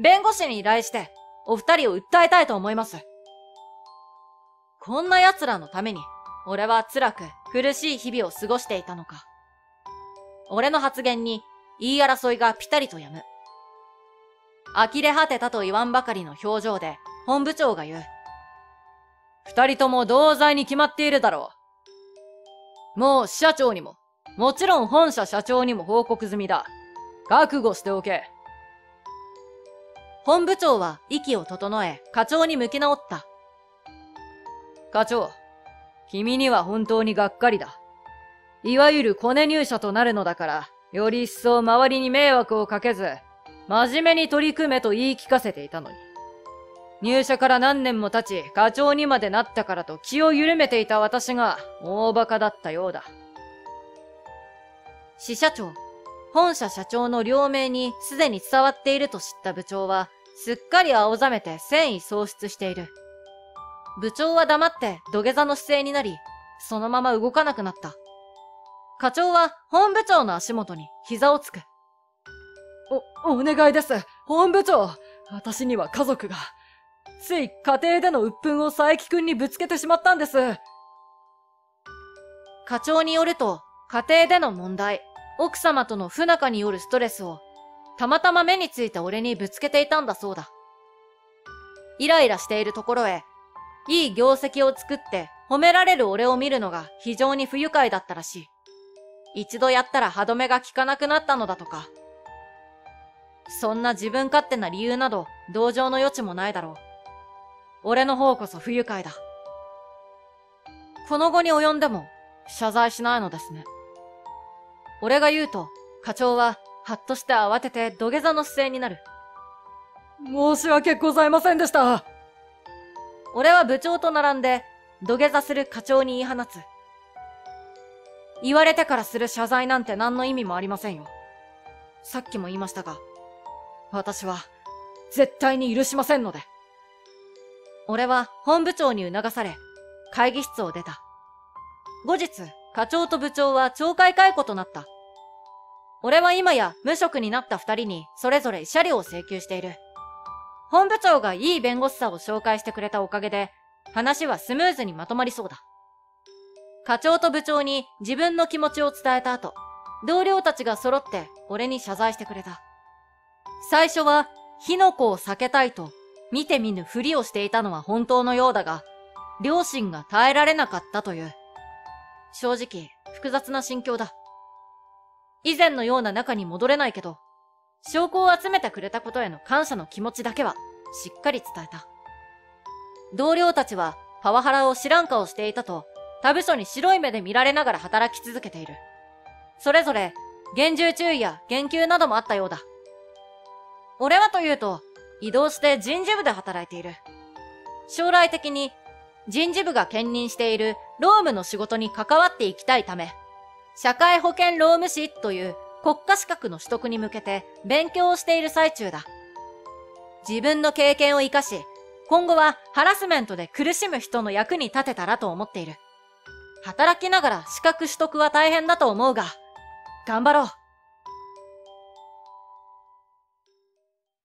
弁護士に依頼して、お二人を訴えたいと思います。こんな奴らのために、俺は辛く苦しい日々を過ごしていたのか。俺の発言に、言い争いがピタリと止む。呆れ果てたと言わんばかりの表情で、本部長が言う。二人とも同罪に決まっているだろう。もう支社長にも、もちろん本社社長にも報告済みだ。覚悟しておけ。本部長は息を整え、課長に向き直った。課長、君には本当にがっかりだ。いわゆるコネ入社となるのだから、より一層周りに迷惑をかけず、真面目に取り組めと言い聞かせていたのに。入社から何年も経ち、課長にまでなったからと気を緩めていた私が大馬鹿だったようだ。支社長、本社社長の両名にすでに伝わっていると知った部長は、すっかり青ざめて戦意喪失している。部長は黙って土下座の姿勢になり、そのまま動かなくなった。課長は本部長の足元に膝をつく。お願いです、本部長。私には家族が。つい家庭での鬱憤を佐伯くんにぶつけてしまったんです。課長によると、家庭での問題、奥様との不仲によるストレスを、たまたま目についた俺にぶつけていたんだそうだ。イライラしているところへ、いい業績を作って褒められる俺を見るのが非常に不愉快だったらしい。一度やったら歯止めが効かなくなったのだとか。そんな自分勝手な理由など同情の余地もないだろう。俺の方こそ不愉快だ。この後に及んでも謝罪しないのですね。俺が言うと課長ははっとして慌てて土下座の姿勢になる。申し訳ございませんでした。俺は部長と並んで土下座する課長に言い放つ。言われてからする謝罪なんて何の意味もありませんよ。さっきも言いましたが、私は絶対に許しませんので。俺は本部長に促され、会議室を出た。後日、課長と部長は懲戒解雇となった。俺は今や無職になった二人にそれぞれ慰謝料を請求している。本部長がいい弁護士さんを紹介してくれたおかげで話はスムーズにまとまりそうだ。課長と部長に自分の気持ちを伝えた後、同僚たちが揃って俺に謝罪してくれた。最初は火の粉を避けたいと見て見ぬふりをしていたのは本当のようだが、両親が耐えられなかったという。正直複雑な心境だ。以前のような仲に戻れないけど、証拠を集めてくれたことへの感謝の気持ちだけはしっかり伝えた。同僚たちはパワハラを知らん顔していたと、他部署に白い目で見られながら働き続けている。それぞれ厳重注意や減給などもあったようだ。俺はというと、異動して人事部で働いている。将来的に人事部が兼任している労務の仕事に関わっていきたいため、社会保険労務士という国家資格の取得に向けて勉強をしている最中だ。自分の経験を活かし、今後はハラスメントで苦しむ人の役に立てたらと思っている。働きながら資格取得は大変だと思うが、頑張ろう。